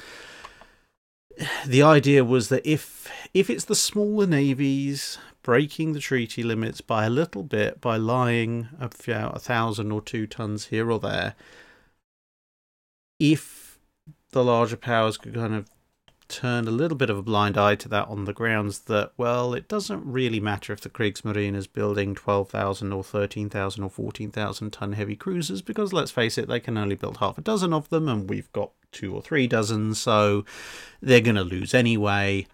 the idea was that if it's the smaller navies breaking the treaty limits by a little bit, by lying about 1,000 or 2 tons here or there, if the larger powers could kind of turned a little bit of a blind eye to that on the grounds that, well, it doesn't really matter if the Kriegsmarine is building 12,000 or 13,000 or 14,000 ton heavy cruisers, because let's face it, they can only build half a dozen of them, and we've got 2 or 3 dozen, so they're going to lose anyway.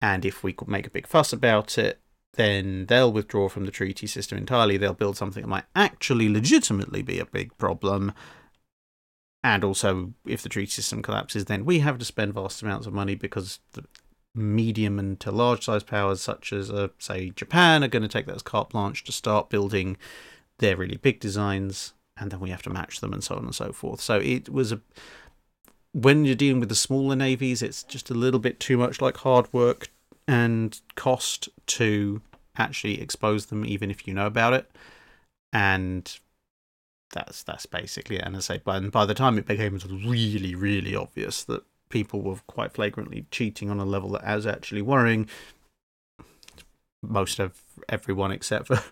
And if we could make a big fuss about it, then they'll withdraw from the treaty system entirely. They'll build something that might actually legitimately be a big problem. And also, if the treaty system collapses, then we have to spend vast amounts of money because the medium and to large-sized powers such as, say, Japan are going to take that as carte blanche to start building their really big designs, and then we have to match them and so on and so forth. So it was when you're dealing with the smaller navies, it's just a little bit too much like hard work and cost to actually expose them, even if you know about it. And that's basically it. And as I say, by the time it became really, really obvious that people were quite flagrantly cheating on a level that was actually worrying, most of everyone except for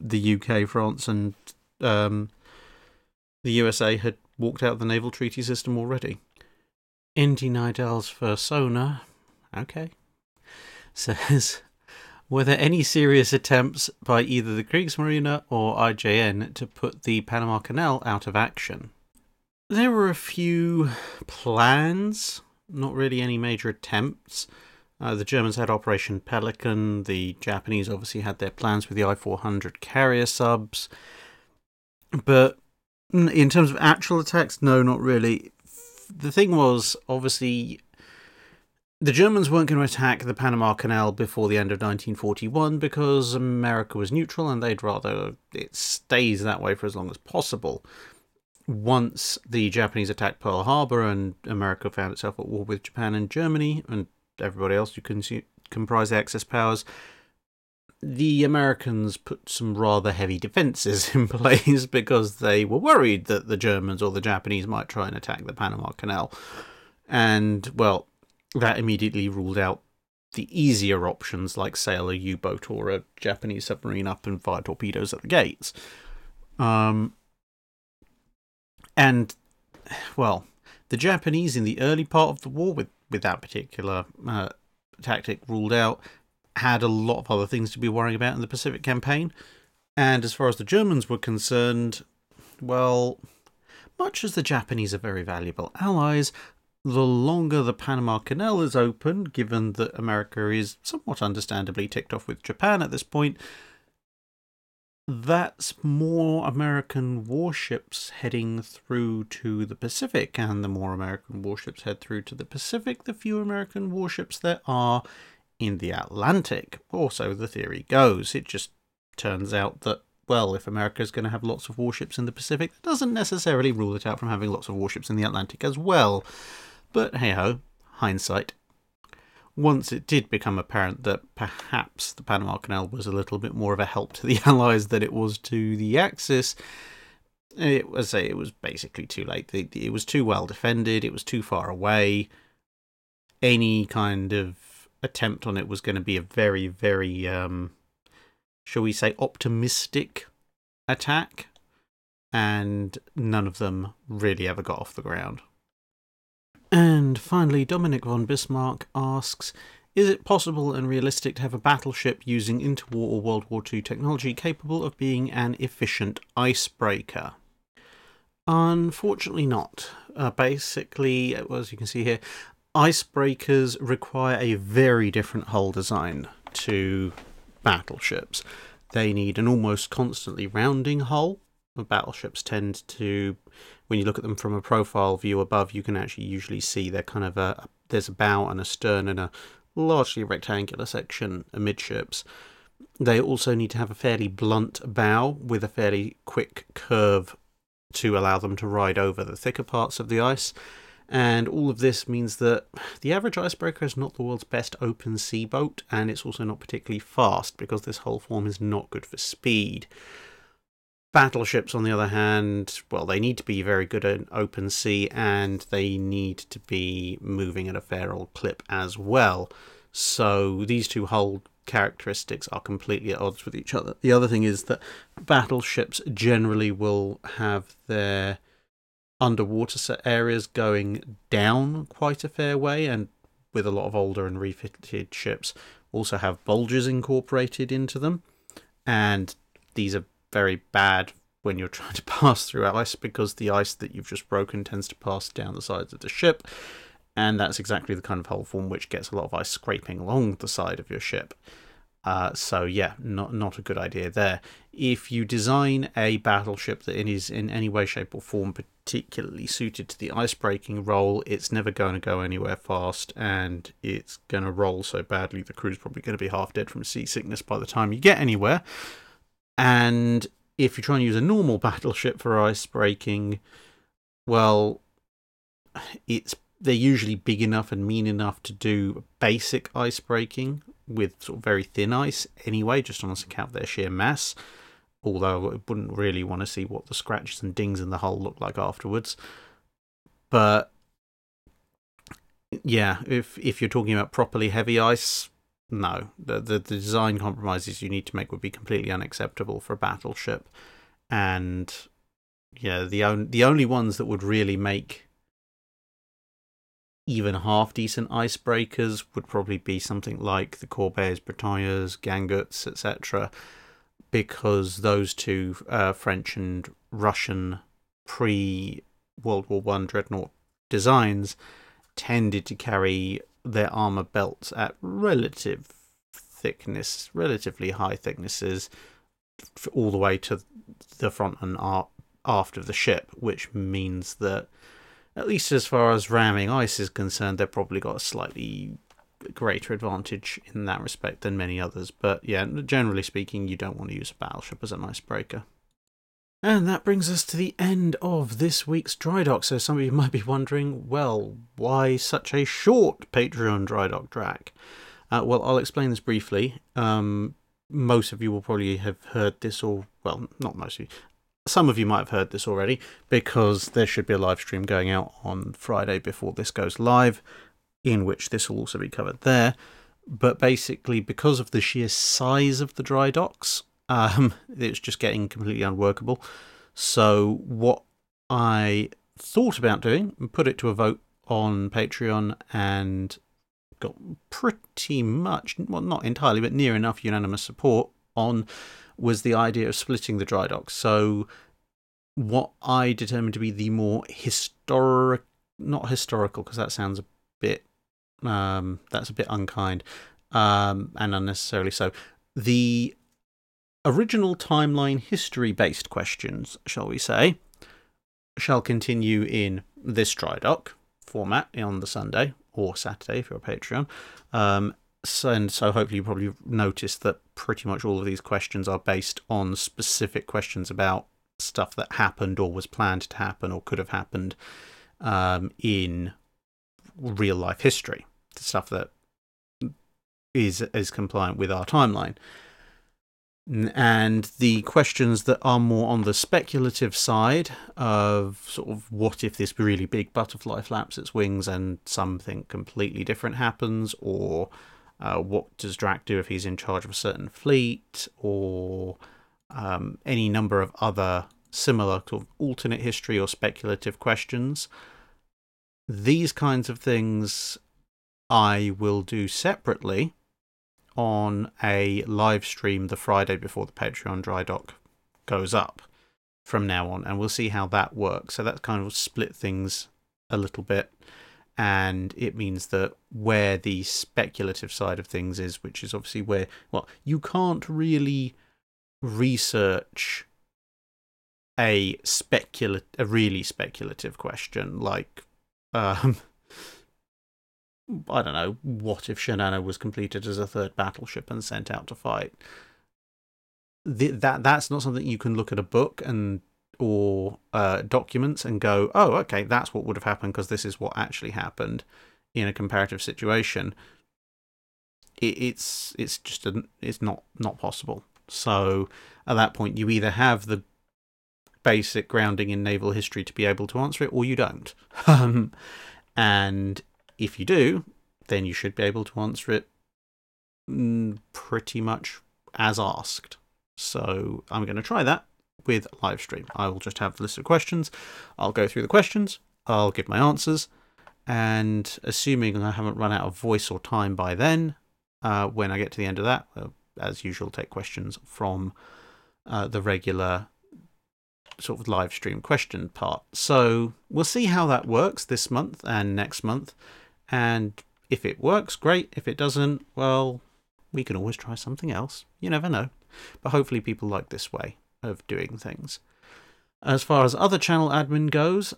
the UK, France, and the USA had walked out of the naval treaty system already. Indy Nidal's fursona, okay, says, were there any serious attempts by either the Kriegsmarine or IJN to put the Panama Canal out of action? There were a few plans, not really any major attempts. The Germans had Operation Pelican, the Japanese obviously had their plans with the I-400 carrier subs, but in terms of actual attacks, no, not really. The thing was, obviously, the Germans weren't going to attack the Panama Canal before the end of 1941 because America was neutral and they'd rather it stays that way for as long as possible. Once the Japanese attacked Pearl Harbor and America found itself at war with Japan and Germany and everybody else who comprised the Axis powers, the Americans put some rather heavy defences in place because they were worried that the Germans or the Japanese might try and attack the Panama Canal. And, well, that immediately ruled out the easier options like sail a U-boat or a Japanese submarine up and fire torpedoes at the gates. And, well, the Japanese in the early part of the war with that particular tactic ruled out, had a lot of other things to be worrying about in the Pacific campaign. And as far as the Germans were concerned, well, much as the Japanese are very valuable allies, the longer the Panama Canal is open, given that America is somewhat understandably ticked off with Japan at this point, that's more American warships heading through to the Pacific. And the more American warships head through to the Pacific, the fewer American warships there are in the Atlantic. Or so the theory goes. It just turns out that, well, if America is going to have lots of warships in the Pacific, that doesn't necessarily rule it out from having lots of warships in the Atlantic as well. But hey-ho, hindsight. Once it did become apparent that perhaps the Panama Canal was a little bit more of a help to the Allies than it was to the Axis, it was basically too late. It was too well defended. It was too far away. Any kind of attempt on it was going to be a very, very, shall we say, optimistic attack. And none of them really ever got off the ground. And finally, Dominic von Bismarck asks, is it possible and realistic to have a battleship using interwar or World War II technology capable of being an efficient icebreaker? Unfortunately not. Basically, as you can see here, icebreakers require a very different hull design to battleships. They need an almost constantly rounding hull. Battleships tend to, when you look at them from a profile view above, you can actually usually see they're kind of there's a bow and a stern and a largely rectangular section amidships. They also need to have a fairly blunt bow with a fairly quick curve to allow them to ride over the thicker parts of the ice. And all of this means that the average icebreaker is not the world's best open sea boat, and it's also not particularly fast because this hull form is not good for speed. Battleships, on the other hand, well, they need to be very good at open sea and they need to be moving at a fair old clip as well. So these two hull characteristics are completely at odds with each other. The other thing is that battleships generally will have their underwater areas going down quite a fair way, and with a lot of older and refitted ships also have bulges incorporated into them. And these are very bad when you're trying to pass through ice because the ice that you've just broken tends to pass down the sides of the ship, and that's exactly the kind of hull form which gets a lot of ice scraping along the side of your ship. So yeah, not a good idea there. If you design a battleship that is in any way, shape or form particularly suited to the ice breaking role, it's never going to go anywhere fast and it's going to roll so badly the crew's probably going to be half dead from seasickness by the time you get anywhere. And if you try and use a normal battleship for ice breaking, well, it's they're usually big enough and mean enough to do basic ice breaking with sort of very thin ice anyway, just on account of their sheer mass. Although I wouldn't really want to see what the scratches and dings in the hull look like afterwards. But yeah, if you're talking about properly heavy ice, no, the design compromises you need to make would be completely unacceptable for a battleship. And yeah, the only ones that would really make even half-decent icebreakers would probably be something like the Corvaires, Bretagneurs, Ganguts, etc. Because those two French and Russian pre-World War I dreadnought designs tended to carry their armour belts at relatively high thicknesses, all the way to the front and aft of the ship, which means that, at least as far as ramming ice is concerned, they've probably got a slightly greater advantage in that respect than many others. But yeah, generally speaking, you don't want to use a battleship as an icebreaker. And that brings us to the end of this week's dry dock. So some of you might be wondering, well, why such a short Patreon dry dock track? Well, I'll explain this briefly. Most of you will probably have heard this, or, well, not most of you. Some of you might have heard this already, because there should be a live stream going out on Friday before this goes live, in which this will also be covered there. But basically, because of the sheer size of the dry docks, it's just getting completely unworkable. So what I thought about doing, put it to a vote on Patreon, and got pretty much, well, not entirely, but near enough unanimous support on, was the idea of splitting the dry docks. So what I determined to be the more not historical, because that sounds a bit, that's a bit unkind, and unnecessarily so. The original timeline history-based questions, shall we say, shall continue in this dry dock format on the Sunday or Saturday if you're a Patreon. So hopefully you probably noticed that pretty much all of these questions are based on specific questions about stuff that happened or was planned to happen or could have happened in real life history, the stuff that is compliant with our timeline. And the questions that are more on the speculative side of sort of what if this really big butterfly flaps its wings and something completely different happens, or what does Drac do if he's in charge of a certain fleet, or any number of other similar sort of alternate history or speculative questions. These kinds of things I will do separately on a live stream the Friday before the Patreon dry dock goes up from now on, and we'll see how that works. So that kind of will split things a little bit, and it means that where the speculative side of things is, which is obviously where, well, you can't really research a really speculative question like, I don't know, what if Shinano was completed as a third battleship and sent out to fight? That's not something you can look at a book and or documents and go, oh, okay, that's what would have happened because this is what actually happened in a comparative situation. It's just not possible. So at that point, you either have the basic grounding in naval history to be able to answer it, or you don't. And if you do, then you should be able to answer it pretty much as asked. So I'm going to try that with live stream. I will just have a list of questions. I'll go through the questions. I'll give my answers. And assuming I haven't run out of voice or time by then, when I get to the end of that, I'll, as usual, take questions from the regular sort of live stream question part. So we'll see how that works this month and next month. And if it works, great. If it doesn't, well, we can always try something else. You never know. But hopefully people like this way of doing things. As far as other channel admin goes,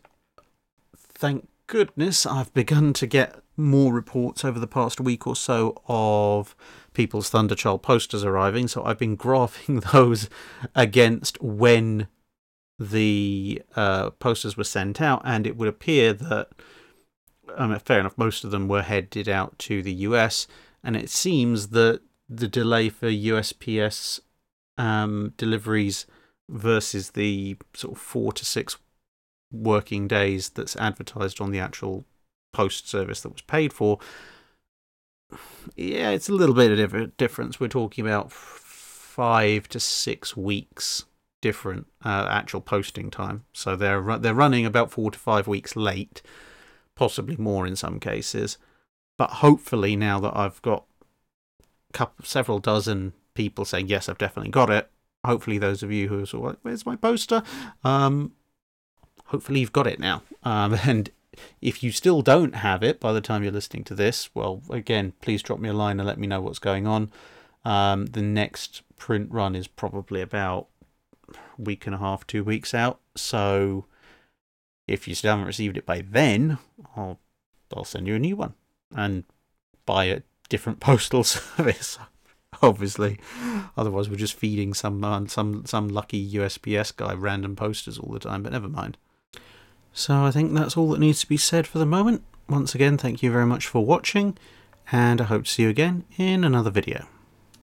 thank goodness I've begun to get more reports over the past week or so of people's Thunderchild posters arriving. So I've been graphing those against when the posters were sent out, and it would appear that fair enough, most of them were headed out to the US, and it seems that the delay for USPS deliveries versus the sort of 4 to 6 working days that's advertised on the actual post service that was paid for, yeah, it's a little bit of a difference. We're talking about 5 to 6 weeks different actual posting time. So they're running about 4 to 5 weeks late, possibly more in some cases. But hopefully now that I've got several dozen people saying, yes, I've definitely got it, hopefully those of you who are sort of like, where's my poster? Hopefully you've got it now. And if you still don't have it by the time you're listening to this, well, again, please drop me a line and let me know what's going on. The next print run is probably about a week and a half, 2 weeks out. So if you still haven't received it by then, I'll send you a new one and buy a different postal service, obviously. Otherwise, we're just feeding some lucky USPS guy random posters all the time, but never mind. So I think that's all that needs to be said for the moment. Once again, thank you very much for watching, and I hope to see you again in another video.